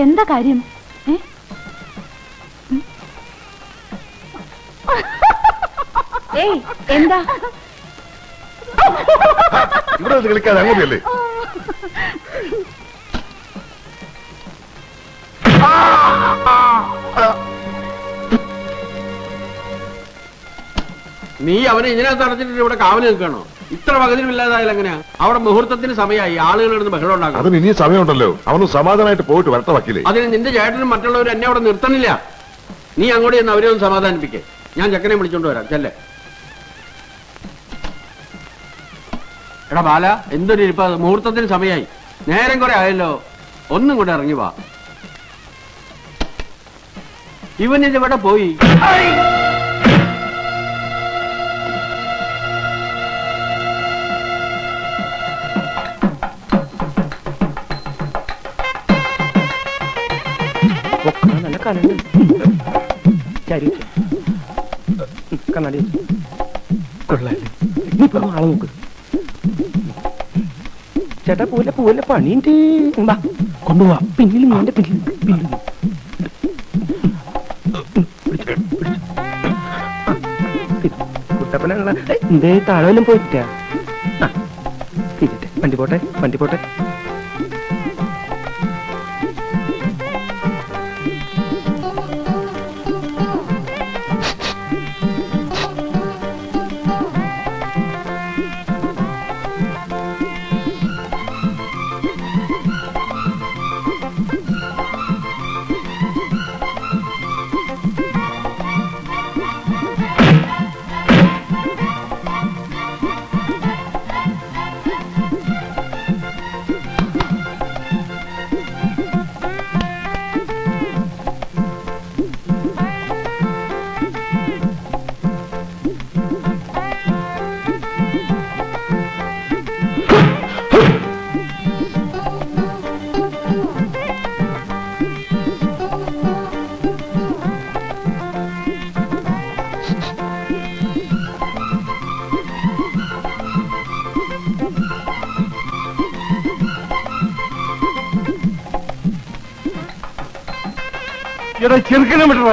എന്താ കാര്യം? എന്താ ഇവിടെ കളിക്കാതെ അങ്ങനെയല്ലേ? നീ അവനെ ഇങ്ങനെ തടഞ്ഞിട്ട് ഇവിടെ കാവല് നിൽക്കണോ? ഇത്ര വകതിരില്ലാതായാലും എങ്ങനെയാ? അവിടെ മുഹൂർത്തത്തിന് സമയമായി, ആളുകൾ ഇടുന്ന ബഹളം ഉണ്ടാക്കും. അതിന് ഇനി സമയമുണ്ടല്ലോ. അവന് സമാധാനമായിട്ട് പോയിട്ട് വരട്ടെ വക്കീലേ. അതിന് നിന്റെ ചേട്ടനും മറ്റുള്ളവരും എന്നെ അവിടെ നിർത്തണില്ല. നീ അങ്ങോട്ട് ചെന്ന് അവരെ ഒന്ന് സമാധാനിപ്പിക്കേ. ഞാൻ ചെക്കനെ വിളിച്ചോണ്ട് വരാം. ചെല്ലേ. എടാ ബാല, എന്തൊരു ഇരിപ്പ. മുഹൂർത്തത്തിന് സമയമായി, നേരം കുറെ ആയല്ലോ. ഒന്നും കൂടെ ഇറങ്ങി വാ. ഇവനിതിവിടെ പോയി. കണ്ണാടി ആളെ നോക്ക് ചേട്ടാ. പൂവല്ല പൂവല്ല പണിയുണ്ട്, കൊണ്ടുപോവാ. പിന്നിൽ നിന്റെ പിന്നിൽ പിന്നിൽ കുട്ടപ്പനാണ. എന്തേ താഴെല്ലാം പോയിട്ടാ? വണ്ടി പോട്ടെ, വണ്ടി പോട്ടെ.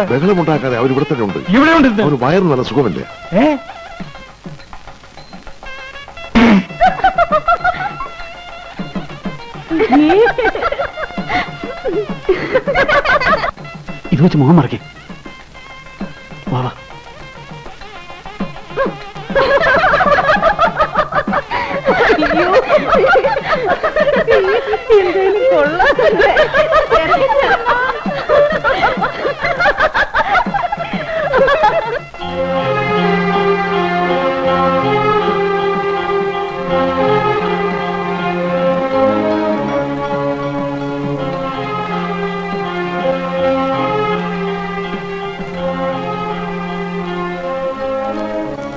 ബഹളമുണ്ടാക്കാതെ അവർ ഇവിടെ തന്നെ ഉണ്ട്. അവർ വയറിന് നല്ല സുഖമല്ലേ? ഇത് വെച്ച് മുഖം മറക്കേ.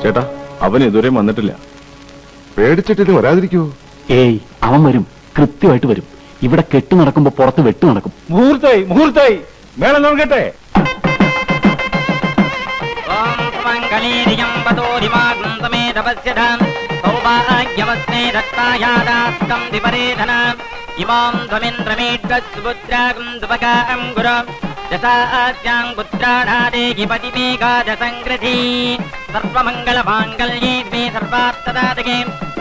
ചേട്ടാ, അവൻ ഇതുവരെ വന്നിട്ടില്ല. പേടിച്ചിട്ട് വരാതിരിക്കോ? ഏയ്, അവൻ വരും, കൃത്യമായിട്ട് വരും. ഇവിടെ കെട്ട് നടക്കുമ്പോ പുറത്ത് വെട്ട് നടക്കും. മുഹൂർത്തായി, മുഹൂർത്തായി. മേളം നോക്കട്ടെ. സർവമംഗളമാംഗല്യേ മേ സർവാർത്ഥദാതകേ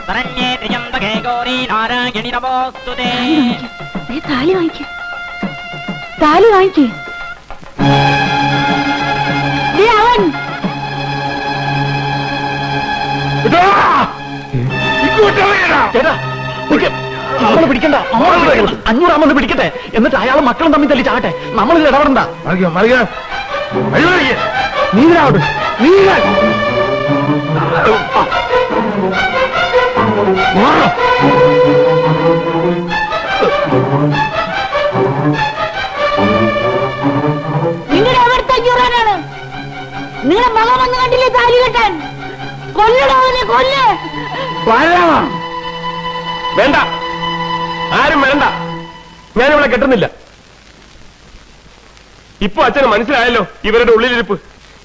ശരണ്യേ ത്രിയംബകേ ഗൗരീ നാരായണി നമോസ്തുതേ. താലി വാങ്ങിക്കേ, താലി വാങ്ങിക്കേ. अयाल मक्कल तम्मिल तल्लि चाट्टे नम्मल इडवरंदा वेंड आरुम वेंड ഞാനിവിടെ കെട്ടുന്നില്ല ഇപ്പോ അച്ഛനെ മനസ്സിലായല്ലോ ഇവരുടെ ഉള്ളിലിരിപ്പ്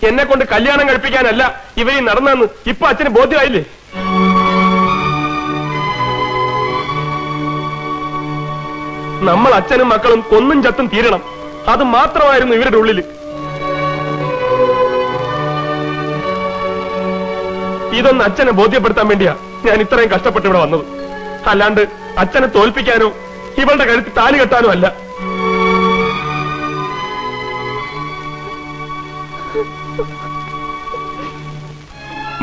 എന്നെ കൊണ്ട് കല്യാണം കഴിപ്പിക്കാനല്ല ഇവരീ നടന്നെന്ന് ഇപ്പോ അച്ഛനെ ബോധ്യമായില്ലേ നമ്മൾ അച്ഛനും മക്കളും കൊന്നും ചത്തും തീരണം അത് മാത്രമായിരുന്നു ഇവരുടെ ഉള്ളിൽ ഇതൊന്ന് അച്ഛനെ ബോധ്യപ്പെടുത്താൻ വേണ്ടിയാ ഞാൻ ഇത്രയും കഷ്ടപ്പെട്ട് ഇവിടെ വന്നത് അല്ലാണ്ട് അച്ഛനെ തോൽപ്പിക്കാനോ ഇവളുടെ കഴുത്തിൽ താലി കെട്ടാനും അല്ല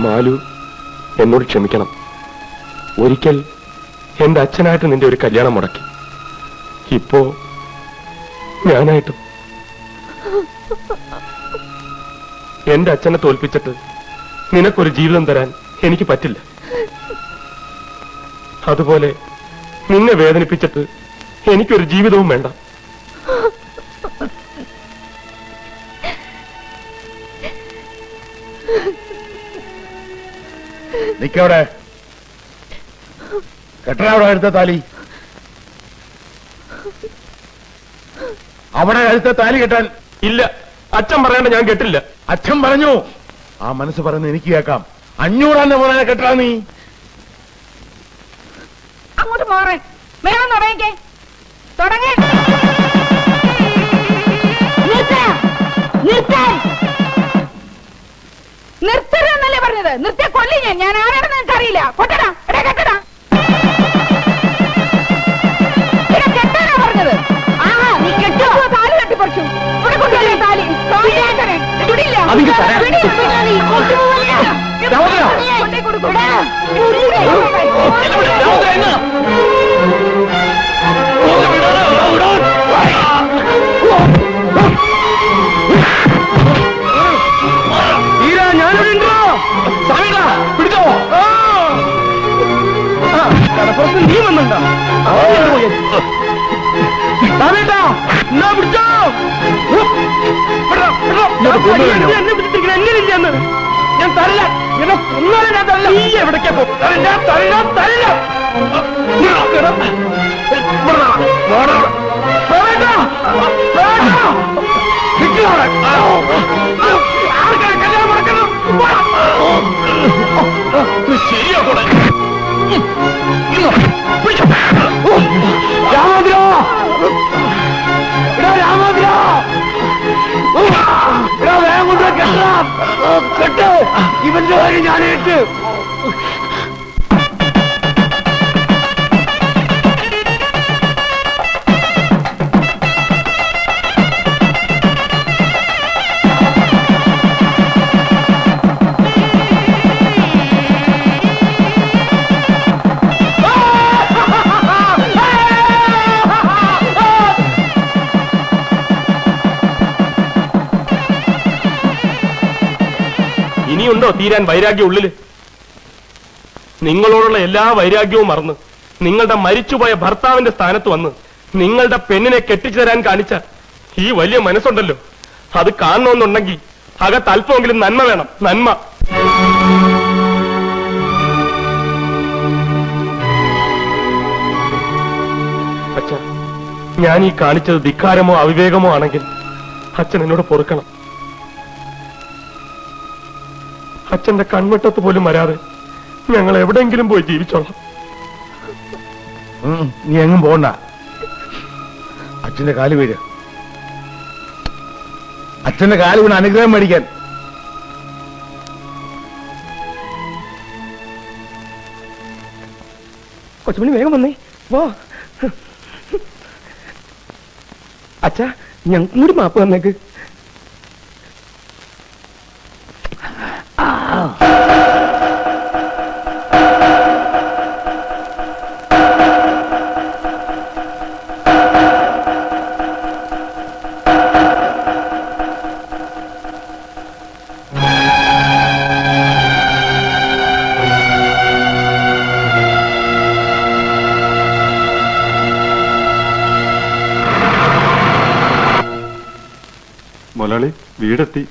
മാലു എന്നോട് ക്ഷമിക്കണം ഒരിക്കൽ എന്റെ അച്ഛനായിട്ട് നിന്റെ ഒരു കല്യാണം മുടക്കി ഇപ്പോ ഞാനായിട്ട് എന്റെ അച്ഛനെ തോൽപ്പിച്ചിട്ട് നിനക്കൊരു ജീവിതം തരാൻ എനിക്ക് പറ്റില്ല അതുപോലെ നിന്നെ വേദനിപ്പിച്ചിട്ട് എനിക്കൊരു ജീവിതവും വേണ്ട നിക്കവിടെ കെട്ടനവിടെ അടുത്ത താലി അവിടെ അടുത്ത താലി കെട്ടാൻ ഇല്ല അച്ഛൻ പറയണ്ട ഞാൻ കെട്ടില്ല അച്ഛൻ പറഞ്ഞു ആ മനസ്സ് പറഞ്ഞു എനിക്ക് കേൾക്കാം 500 മുതലേ കെട്ടാ നീ അങ്ങോട്ട് മാറേ മേളം തുടങ്ങേ തുടങ്ങേ നിർത്താ നിർത്താ നിർത്തരുതെന്നല്ലേ പറഞ്ഞത് നിർത്തിയ കൊല്ലി ഞാൻ ആരാണെന്ന് എനിക്കറിയില്ല കൊട്ടടാ എടാ കെട്ടടാ എടാ കെട്ടാനാ പറഞ്ഞത് ആഹാ നീ കെട്ടോ താലി കെട്ടിപ്പറിച്ചു ഇവിടെ കൊണ്ടുവരേ താലി താലിയാക്കണേ വിടില്ല അതിക്ക് തരാം നീ കൊണ്ടുപോവില്ല എങ്ങനെ ഞാൻ തരില്ല എന്നെ കൊന്നാലേ ഞാൻ തരില്ല നീ എവിടേക്കാ പോ ഞാൻ തരില്ല തരില്ല പോടാ പോടാ നിക്കടാ ആർക്കാ കല്യാണം നടക്കണം പോടാ നീ ശരിയാ പോടാ ഇങ്ങോ പിടിച്ചോ രാമോദ്രോ എടാ രാമോദ്രോ എടാ വേഗം കൊണ്ടുവാ കെട്ടാ കെട്ട് ഇവന്റെ കാര്യം ഞാൻ കേട്ട് ो तीरा वैराग्य निला वैराग्यव मर मरीचुय भर्ता स्थानत वह पेने कെട്ടിച്ചേരാൻ കാണിച്ച ഈ വലിയ മനസ്സുണ്ടല്ലോ അത് കാണണമെന്നുണ്ടെങ്കിൽ അകത്ത് അല്പമെങ്കിലും നന്മ വേണം നന്മ അച്ഛാ ഞാൻ ഈ കാണിച്ചത് ധിക്കാരമോ അവിവേകമോ ആണെങ്കിൽ അച്ഛൻ എന്നോട് പൊറുക്കണം അച്ഛന്റെ കൺവെട്ടത്ത് പോലും വരാതെ ഞങ്ങൾ എവിടെയെങ്കിലും പോയി ജീവിച്ചോളാം നീ എങ്ങും പോണ്ട അച്ഛന്റെ കാല് വീഴ് അച്ഛന്റെ കാല് വീണ് അനുഗ്രഹം മേടിക്കാൻ കൊച്ചുമണി വേഗം വന്നേ വാ അച്ഛാ ഞങ്ങൾക്കും കൂടി മാപ്പ് തന്നേക്ക് മുതലാളി വീടെത്തി.